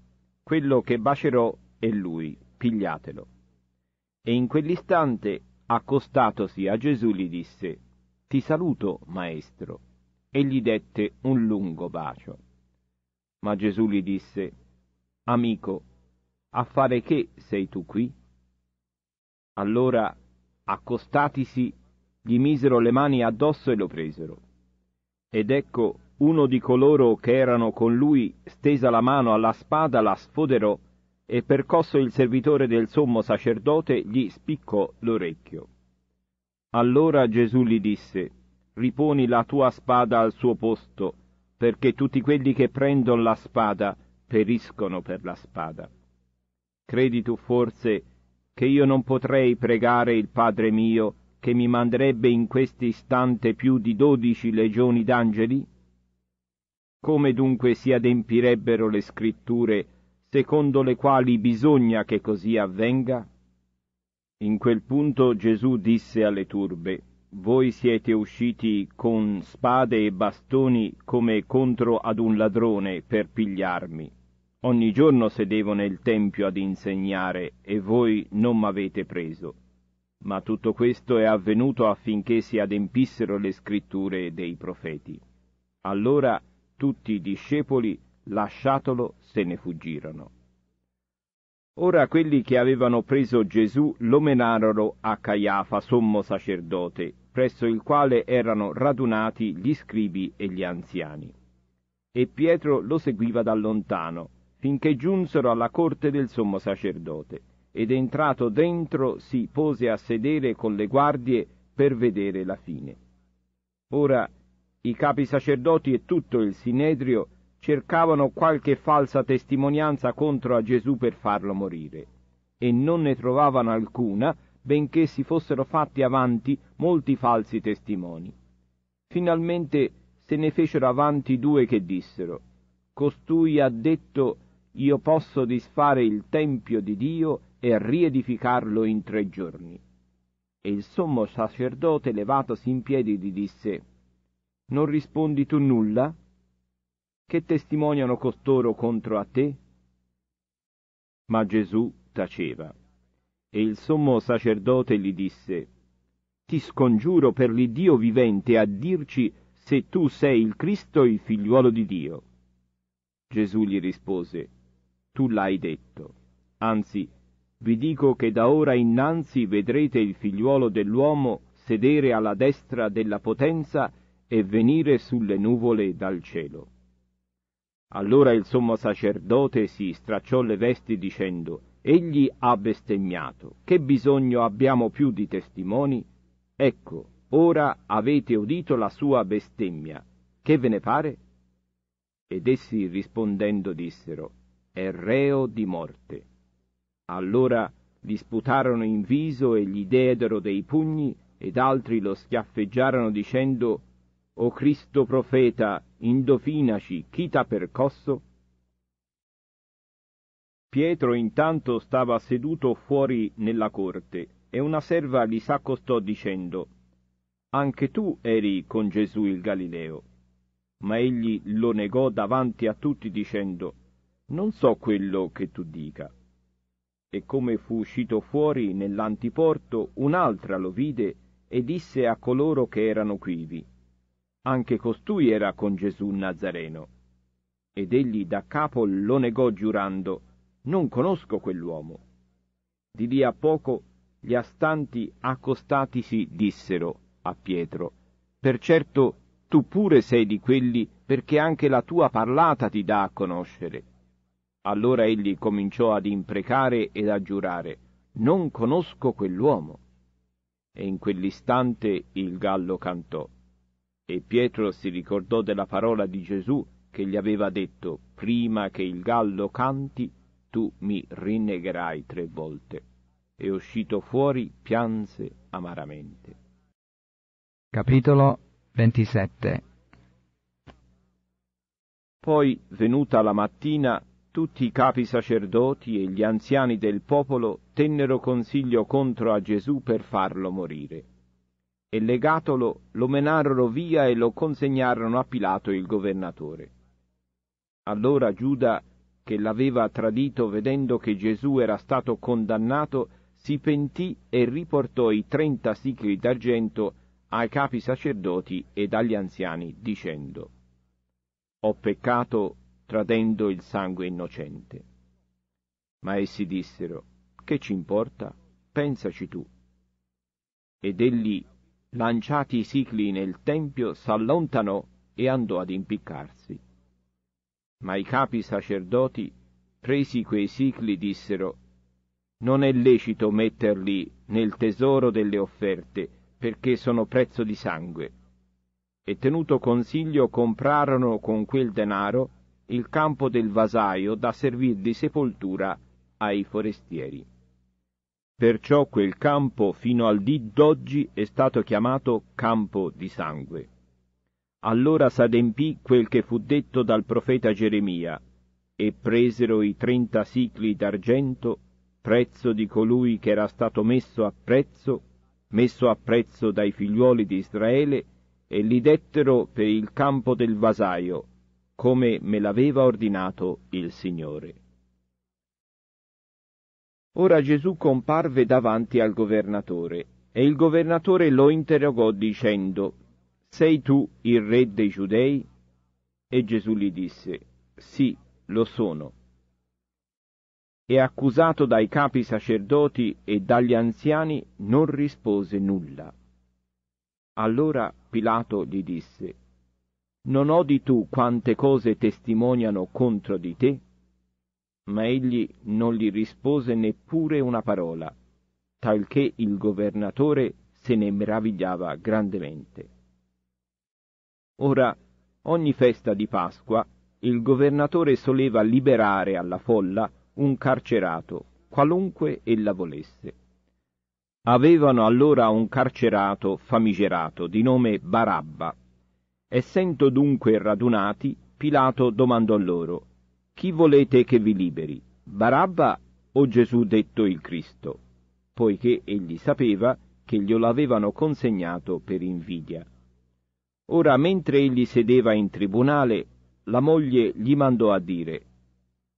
«Quello che bacerò è lui, pigliatelo». E in quell'istante, accostatosi a Gesù, gli disse: «Ti saluto, maestro», e gli dette un lungo bacio. Ma Gesù gli disse: «Amico, a fare che sei tu qui?» Allora, accostatisi, gli misero le mani addosso e lo presero. Ed ecco, uno di coloro che erano con lui, stesa la mano alla spada, la sfoderò, e percosso il servitore del sommo sacerdote, gli spiccò l'orecchio. Allora Gesù gli disse: «Riponi la tua spada al suo posto, perché tutti quelli che prendono la spada periscono per la spada. Credi tu forse che io non potrei pregare il Padre mio, che mi manderebbe in questo istante più di dodici legioni d'angeli? Come dunque si adempirebbero le scritture secondo le quali bisogna che così avvenga? In quel punto Gesù disse alle turbe: «Voi siete usciti con spade e bastoni come contro ad un ladrone per pigliarmi. Ogni giorno sedevo nel tempio ad insegnare e voi non m'avete preso». Ma tutto questo è avvenuto affinché si adempissero le scritture dei profeti. Allora tutti i discepoli, lasciatolo, se ne fuggirono. Ora quelli che avevano preso Gesù lo menarono a Caiafa, sommo sacerdote, presso il quale erano radunati gli scribi e gli anziani. E Pietro lo seguiva da lontano, finché giunsero alla corte del sommo sacerdote, ed entrato dentro si pose a sedere con le guardie per vedere la fine. Ora i capi sacerdoti e tutto il sinedrio cercavano qualche falsa testimonianza contro a Gesù per farlo morire, e non ne trovavano alcuna, benché si fossero fatti avanti molti falsi testimoni. Finalmente se ne fecero avanti due che dissero: «Costui ha detto: io posso disfare il tempio di Dio e riedificarlo in tre giorni». E il sommo sacerdote, levatosi in piedi, gli disse: «Non rispondi tu nulla? Che testimoniano costoro contro a te?» Ma Gesù taceva. E il sommo sacerdote gli disse: «Ti scongiuro per l'Iddio vivente a dirci se tu sei il Cristo, il figliuolo di Dio». Gesù gli rispose: «Tu l'hai detto. Anzi, vi dico che da ora innanzi vedrete il figliuolo dell'uomo sedere alla destra della potenza e venire sulle nuvole dal cielo». Allora il sommo sacerdote si stracciò le vesti dicendo: «Egli ha bestemmiato. Che bisogno abbiamo più di testimoni? Ecco, ora avete udito la sua bestemmia. Che ve ne pare?» Ed essi rispondendo dissero: «È reo di morte». Allora gli sputarono in viso e gli diedero dei pugni, ed altri lo schiaffeggiarono dicendo: «O Cristo profeta, indovinaci, chi t'ha percosso?» Pietro intanto stava seduto fuori nella corte, e una serva gli s'accostò dicendo: «Anche tu eri con Gesù il Galileo». Ma egli lo negò davanti a tutti dicendo: «Non so quello che tu dica». E come fu uscito fuori nell'antiporto, un'altra lo vide e disse a coloro che erano quivi: «Anche costui era con Gesù Nazareno». Ed egli da capo lo negò giurando: «Non conosco quell'uomo». Di lì a poco gli astanti, accostatisi, dissero a Pietro: «Per certo tu pure sei di quelli, perché anche la tua parlata ti dà a conoscere». Allora egli cominciò ad imprecare ed a giurare: «Non conosco quell'uomo». E in quell'istante il gallo cantò. E Pietro si ricordò della parola di Gesù che gli aveva detto: «Prima che il gallo canti, tu mi rinnegherai tre volte». E uscito fuori pianse amaramente. Capitolo ventisette. Poi, venuta la mattina, tutti i capi sacerdoti e gli anziani del popolo tennero consiglio contro a Gesù per farlo morire. E legatolo, lo menarono via e lo consegnarono a Pilato il governatore. Allora Giuda, che l'aveva tradito, vedendo che Gesù era stato condannato, si pentì e riportò i trenta sicli d'argento ai capi sacerdoti ed agli anziani, dicendo: «Ho peccato tradendo il sangue innocente». Ma essi dissero: «Che ci importa? Pensaci tu». Ed egli, lanciati i sicli nel tempio, s'allontanò e andò ad impiccarsi. Ma i capi sacerdoti, presi quei sicli, dissero: «Non è lecito metterli nel tesoro delle offerte, perché sono prezzo di sangue». E tenuto consiglio, comprarono con quel denaro il campo del vasaio da servir di sepoltura ai forestieri. Perciò quel campo fino al dì d'oggi è stato chiamato campo di sangue. Allora s'adempì quel che fu detto dal profeta Geremia, e presero i trenta sicli d'argento, prezzo di colui che era stato messo a prezzo, messo a prezzo dai figliuoli di Israele, e li dettero per il campo del vasaio, come me l'aveva ordinato il Signore. Ora Gesù comparve davanti al governatore, e il governatore lo interrogò dicendo, «Sei tu il re dei Giudei?» E Gesù gli disse, «Sì, lo sono». E accusato dai capi sacerdoti e dagli anziani, non rispose nulla. Allora Pilato gli disse, «Non odi tu quante cose testimoniano contro di te?» Ma egli non gli rispose neppure una parola, talché il governatore se ne meravigliava grandemente. Ora, ogni festa di Pasqua, il governatore soleva liberare alla folla un carcerato, qualunque ella volesse. Avevano allora un carcerato famigerato, di nome Barabba. Essendo dunque radunati, Pilato domandò loro, «Chi volete che vi liberi, Barabba o Gesù detto il Cristo?» Poiché egli sapeva che glielo avevano consegnato per invidia. Ora, mentre egli sedeva in tribunale, la moglie gli mandò a dire,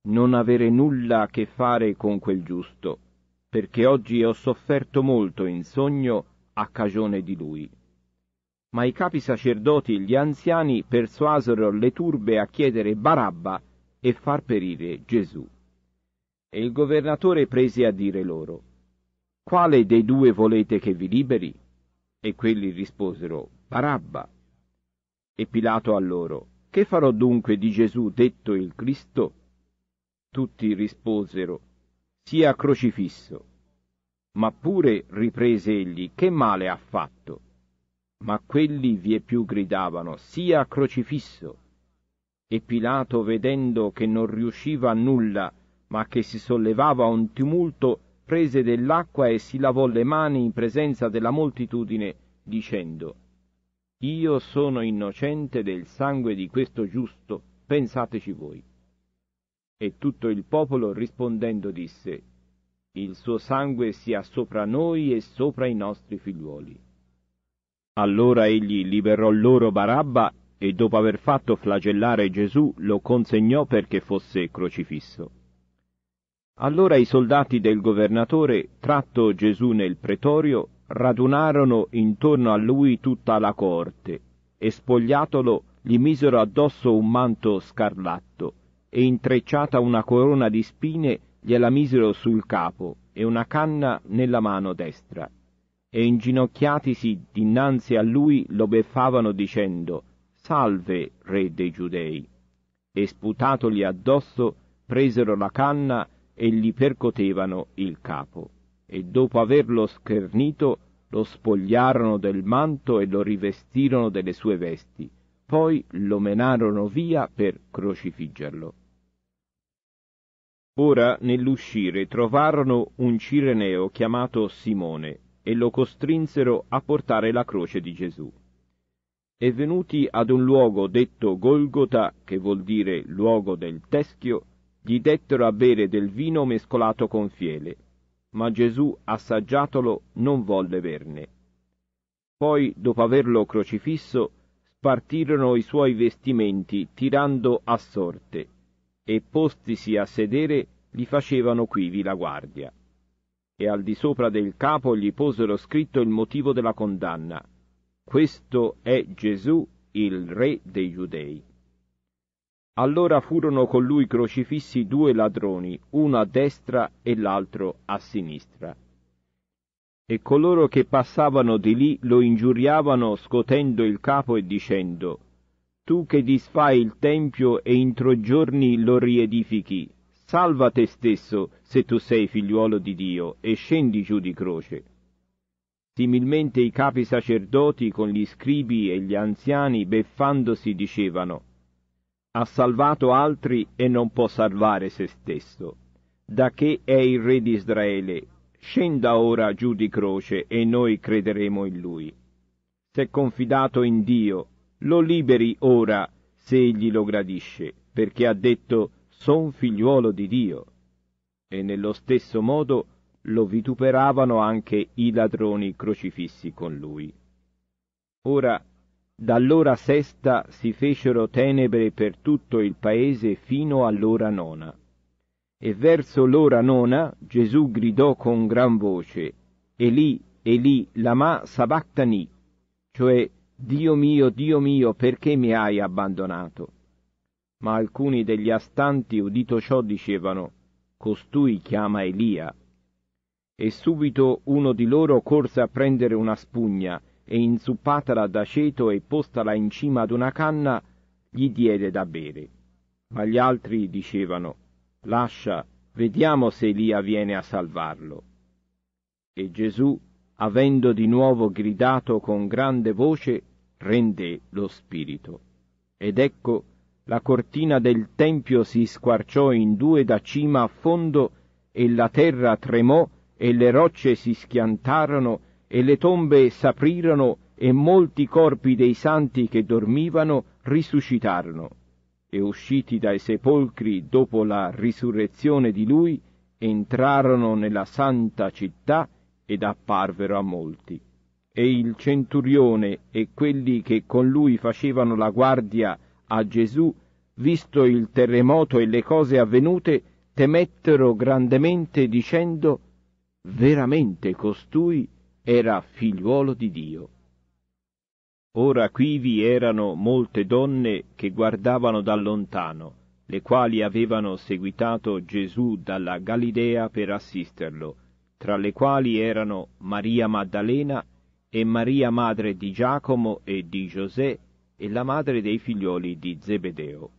«Non avere nulla a che fare con quel giusto, perché oggi ho sofferto molto in sogno a cagione di lui». Ma i capi sacerdoti e gli anziani persuasero le turbe a chiedere Barabba e far perire Gesù. E il governatore prese a dire loro, «Quale dei due volete che vi liberi?» E quelli risposero, «Barabba». E Pilato a loro, «Che farò dunque di Gesù detto il Cristo?» Tutti risposero, «Sia crocifisso». Ma pure, riprese egli, «Che male ha fatto?» Ma quelli vieppiù gridavano, «Sia crocifisso». E Pilato, vedendo che non riusciva a nulla, ma che si sollevava un tumulto, prese dell'acqua e si lavò le mani in presenza della moltitudine, dicendo, «Io sono innocente del sangue di questo giusto, pensateci voi». E tutto il popolo rispondendo disse, «Il suo sangue sia sopra noi e sopra i nostri figliuoli». Allora egli liberò loro Barabba, e dopo aver fatto flagellare Gesù lo consegnò perché fosse crocifisso. Allora i soldati del governatore, tratto Gesù nel pretorio, radunarono intorno a lui tutta la corte, e spogliatolo gli misero addosso un manto scarlatto, e intrecciata una corona di spine gliela misero sul capo, e una canna nella mano destra. E inginocchiatisi dinanzi a lui lo beffavano dicendo, «Salve, re dei Giudei!» E sputatogli addosso, presero la canna e gli percotevano il capo. E dopo averlo schernito, lo spogliarono del manto e lo rivestirono delle sue vesti. Poi lo menarono via per crocifiggerlo. Ora, nell'uscire, trovarono un cireneo chiamato Simone, e lo costrinsero a portare la croce di Gesù. E venuti ad un luogo detto Golgota, che vuol dire luogo del teschio, gli dettero a bere del vino mescolato con fiele, ma Gesù, assaggiatolo, non volle berne. Poi, dopo averlo crocifisso, spartirono i suoi vestimenti, tirando a sorte, e postisi a sedere, gli facevano quivi la guardia. E al di sopra del capo gli posero scritto il motivo della condanna, «Questo è Gesù, il re dei Giudei». Allora furono con lui crocifissi due ladroni, uno a destra e l'altro a sinistra. E coloro che passavano di lì lo ingiuriavano scotendo il capo e dicendo, «Tu che disfai il tempio e in tre giorni lo riedifichi, salva te stesso se tu sei figliuolo di Dio e scendi giù di croce». Similmente i capi sacerdoti con gli scribi e gli anziani beffandosi dicevano, «Ha salvato altri e non può salvare se stesso, da che è il re di Israele, Scenda ora giù di croce e noi crederemo in lui. Se confidato in Dio, lo liberi ora, se egli lo gradisce, perché ha detto, son figliuolo di Dio. E nello stesso modo lo vituperavano anche i ladroni crocifissi con lui. Ora, dall'ora sesta si fecero tenebre per tutto il paese fino all'ora nona. E verso l'ora nona Gesù gridò con gran voce, Eli, Eli, lama sabachthani, cioè Dio mio, Dio mio, perché mi hai abbandonato? Ma alcuni degli astanti, udito ciò, dicevano, costui chiama Elia. E subito uno di loro corse a prendere una spugna, e inzuppatala d'aceto e postala in cima ad una canna, gli diede da bere. Ma gli altri dicevano, lascia, vediamo se Elia viene a salvarlo. E Gesù, avendo di nuovo gridato con grande voce, rende lo spirito. Ed ecco, la cortina del tempio si squarciò in due da cima a fondo, e la terra tremò, e le rocce si schiantarono, e le tombe s'aprirono, e molti corpi dei santi che dormivano risuscitarono. E usciti dai sepolcri dopo la risurrezione di lui, entrarono nella santa città ed apparvero a molti. E il centurione e quelli che con lui facevano la guardia a Gesù, visto il terremoto e le cose avvenute, temettero grandemente dicendo, veramente costui era figliuolo di Dio. Ora qui vi erano molte donne che guardavano da lontano, le quali avevano seguitato Gesù dalla Galilea per assisterlo, tra le quali erano Maria Maddalena e Maria madre di Giacomo e di Giuseppe e la madre dei figlioli di Zebedeo.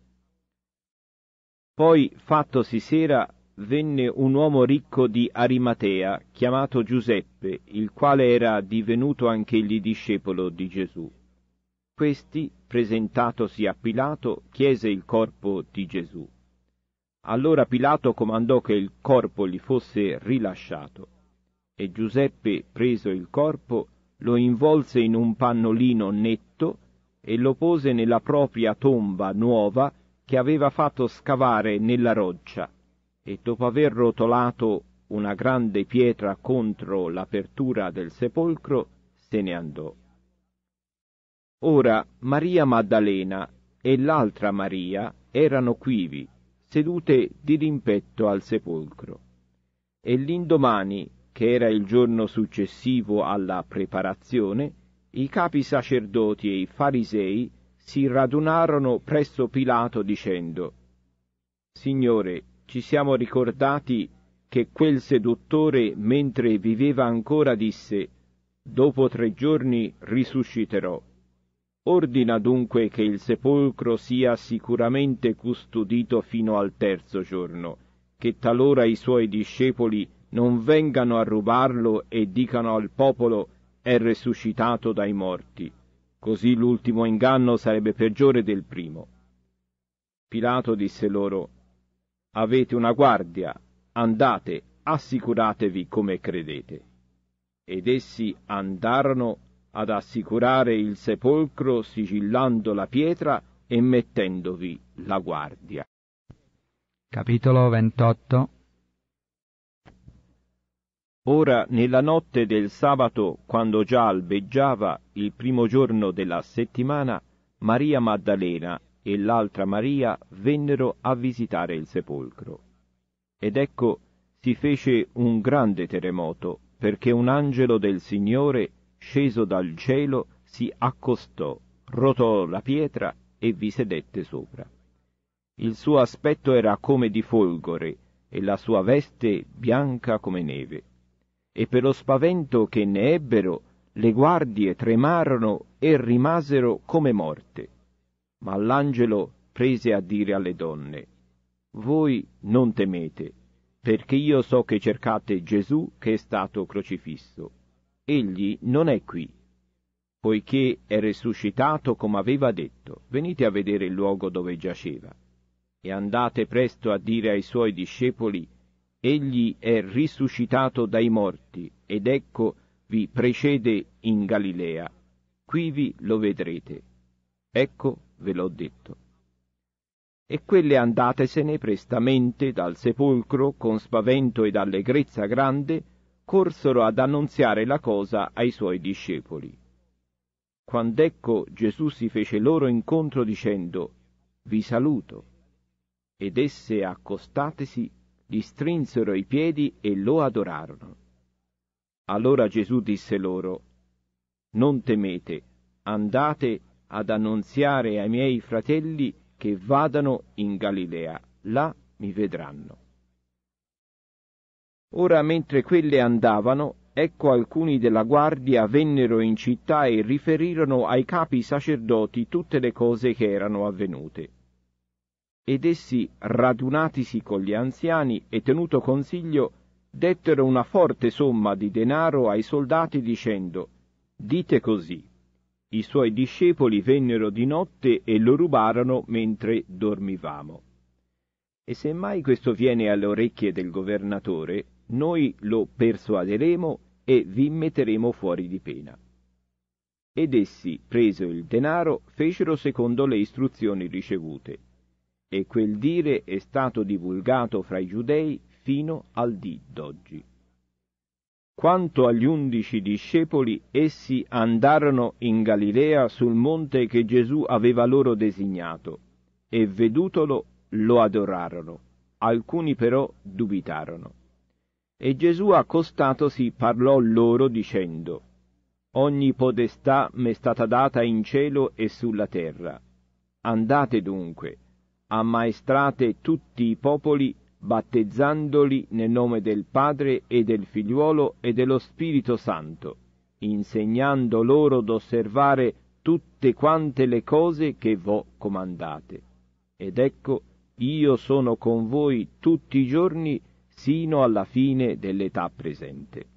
Poi, fattosi sera, venne un uomo ricco di Arimatea, chiamato Giuseppe, il quale era divenuto anch'egli discepolo di Gesù. Questi, presentatosi a Pilato, chiese il corpo di Gesù. Allora Pilato comandò che il corpo gli fosse rilasciato. E Giuseppe, preso il corpo, lo involse in un pannolino netto e lo pose nella propria tomba nuova che aveva fatto scavare nella roccia, e dopo aver rotolato una grande pietra contro l'apertura del sepolcro, se ne andò. Ora Maria Maddalena e l'altra Maria erano quivi, sedute dirimpetto al sepolcro. E l'indomani, che era il giorno successivo alla preparazione, i capi sacerdoti e i farisei si radunarono presso Pilato dicendo, Signore, ci siamo ricordati che quel seduttore, mentre viveva ancora, disse, dopo tre giorni risusciterò. Ordina dunque che il sepolcro sia sicuramente custodito fino al terzo giorno, che talora i suoi discepoli non vengano a rubarlo e dicano al popolo, è risuscitato dai morti. Così l'ultimo inganno sarebbe peggiore del primo. Pilato disse loro, avete una guardia, andate, assicuratevi come credete. Ed essi andarono ad assicurare il sepolcro sigillando la pietra e mettendovi la guardia. Capitolo ventotto. Ora, nella notte del sabato, quando già albeggiava, il primo giorno della settimana, Maria Maddalena e l'altra Maria vennero a visitare il sepolcro. Ed ecco, si fece un grande terremoto, perché un angelo del Signore, sceso dal cielo, si accostò, rotò la pietra e vi sedette sopra. Il suo aspetto era come di folgore, e la sua veste bianca come neve. E per lo spavento che ne ebbero, le guardie tremarono e rimasero come morte. Ma l'angelo prese a dire alle donne, voi non temete, perché io so che cercate Gesù che è stato crocifisso. Egli non è qui, poiché è risuscitato come aveva detto. Venite a vedere il luogo dove giaceva. E andate presto a dire ai suoi discepoli, egli è risuscitato dai morti, ed ecco vi precede in Galilea. Quivi lo vedrete. Ecco ve l'ho detto. E quelle andatesene prestamente dal sepolcro, con spavento ed allegrezza grande, corsero ad annunziare la cosa ai suoi discepoli. Quand'ecco Gesù si fece loro incontro dicendo, «Vi saluto!» Ed esse, accostatesi, gli strinsero i piedi e lo adorarono. Allora Gesù disse loro, «Non temete, andate ad annunziare ai miei fratelli che vadano in Galilea, là mi vedranno». Ora mentre quelle andavano, ecco alcuni della guardia vennero in città e riferirono ai capi sacerdoti tutte le cose che erano avvenute. Ed essi, radunatisi con gli anziani e tenuto consiglio, dettero una forte somma di denaro ai soldati dicendo, «Dite così, i suoi discepoli vennero di notte e lo rubarono mentre dormivamo». E se mai questo viene alle orecchie del governatore, noi lo persuaderemo e vi metteremo fuori di pena. Ed essi, preso il denaro, fecero secondo le istruzioni ricevute, e quel dire è stato divulgato fra i giudei fino al dì d'oggi. Quanto agli undici discepoli, essi andarono in Galilea sul monte che Gesù aveva loro designato, e vedutolo lo adorarono, alcuni però dubitarono. E Gesù accostatosi parlò loro dicendo, «Ogni potestà m'è stata data in cielo e sulla terra. Andate dunque, ammaestrate tutti i popoli, battezzandoli nel nome del Padre e del Figliuolo e dello Spirito Santo, insegnando loro d'osservare tutte quante le cose che v'ho comandate. Ed ecco, io sono con voi tutti i giorni sino alla fine dell'età presente».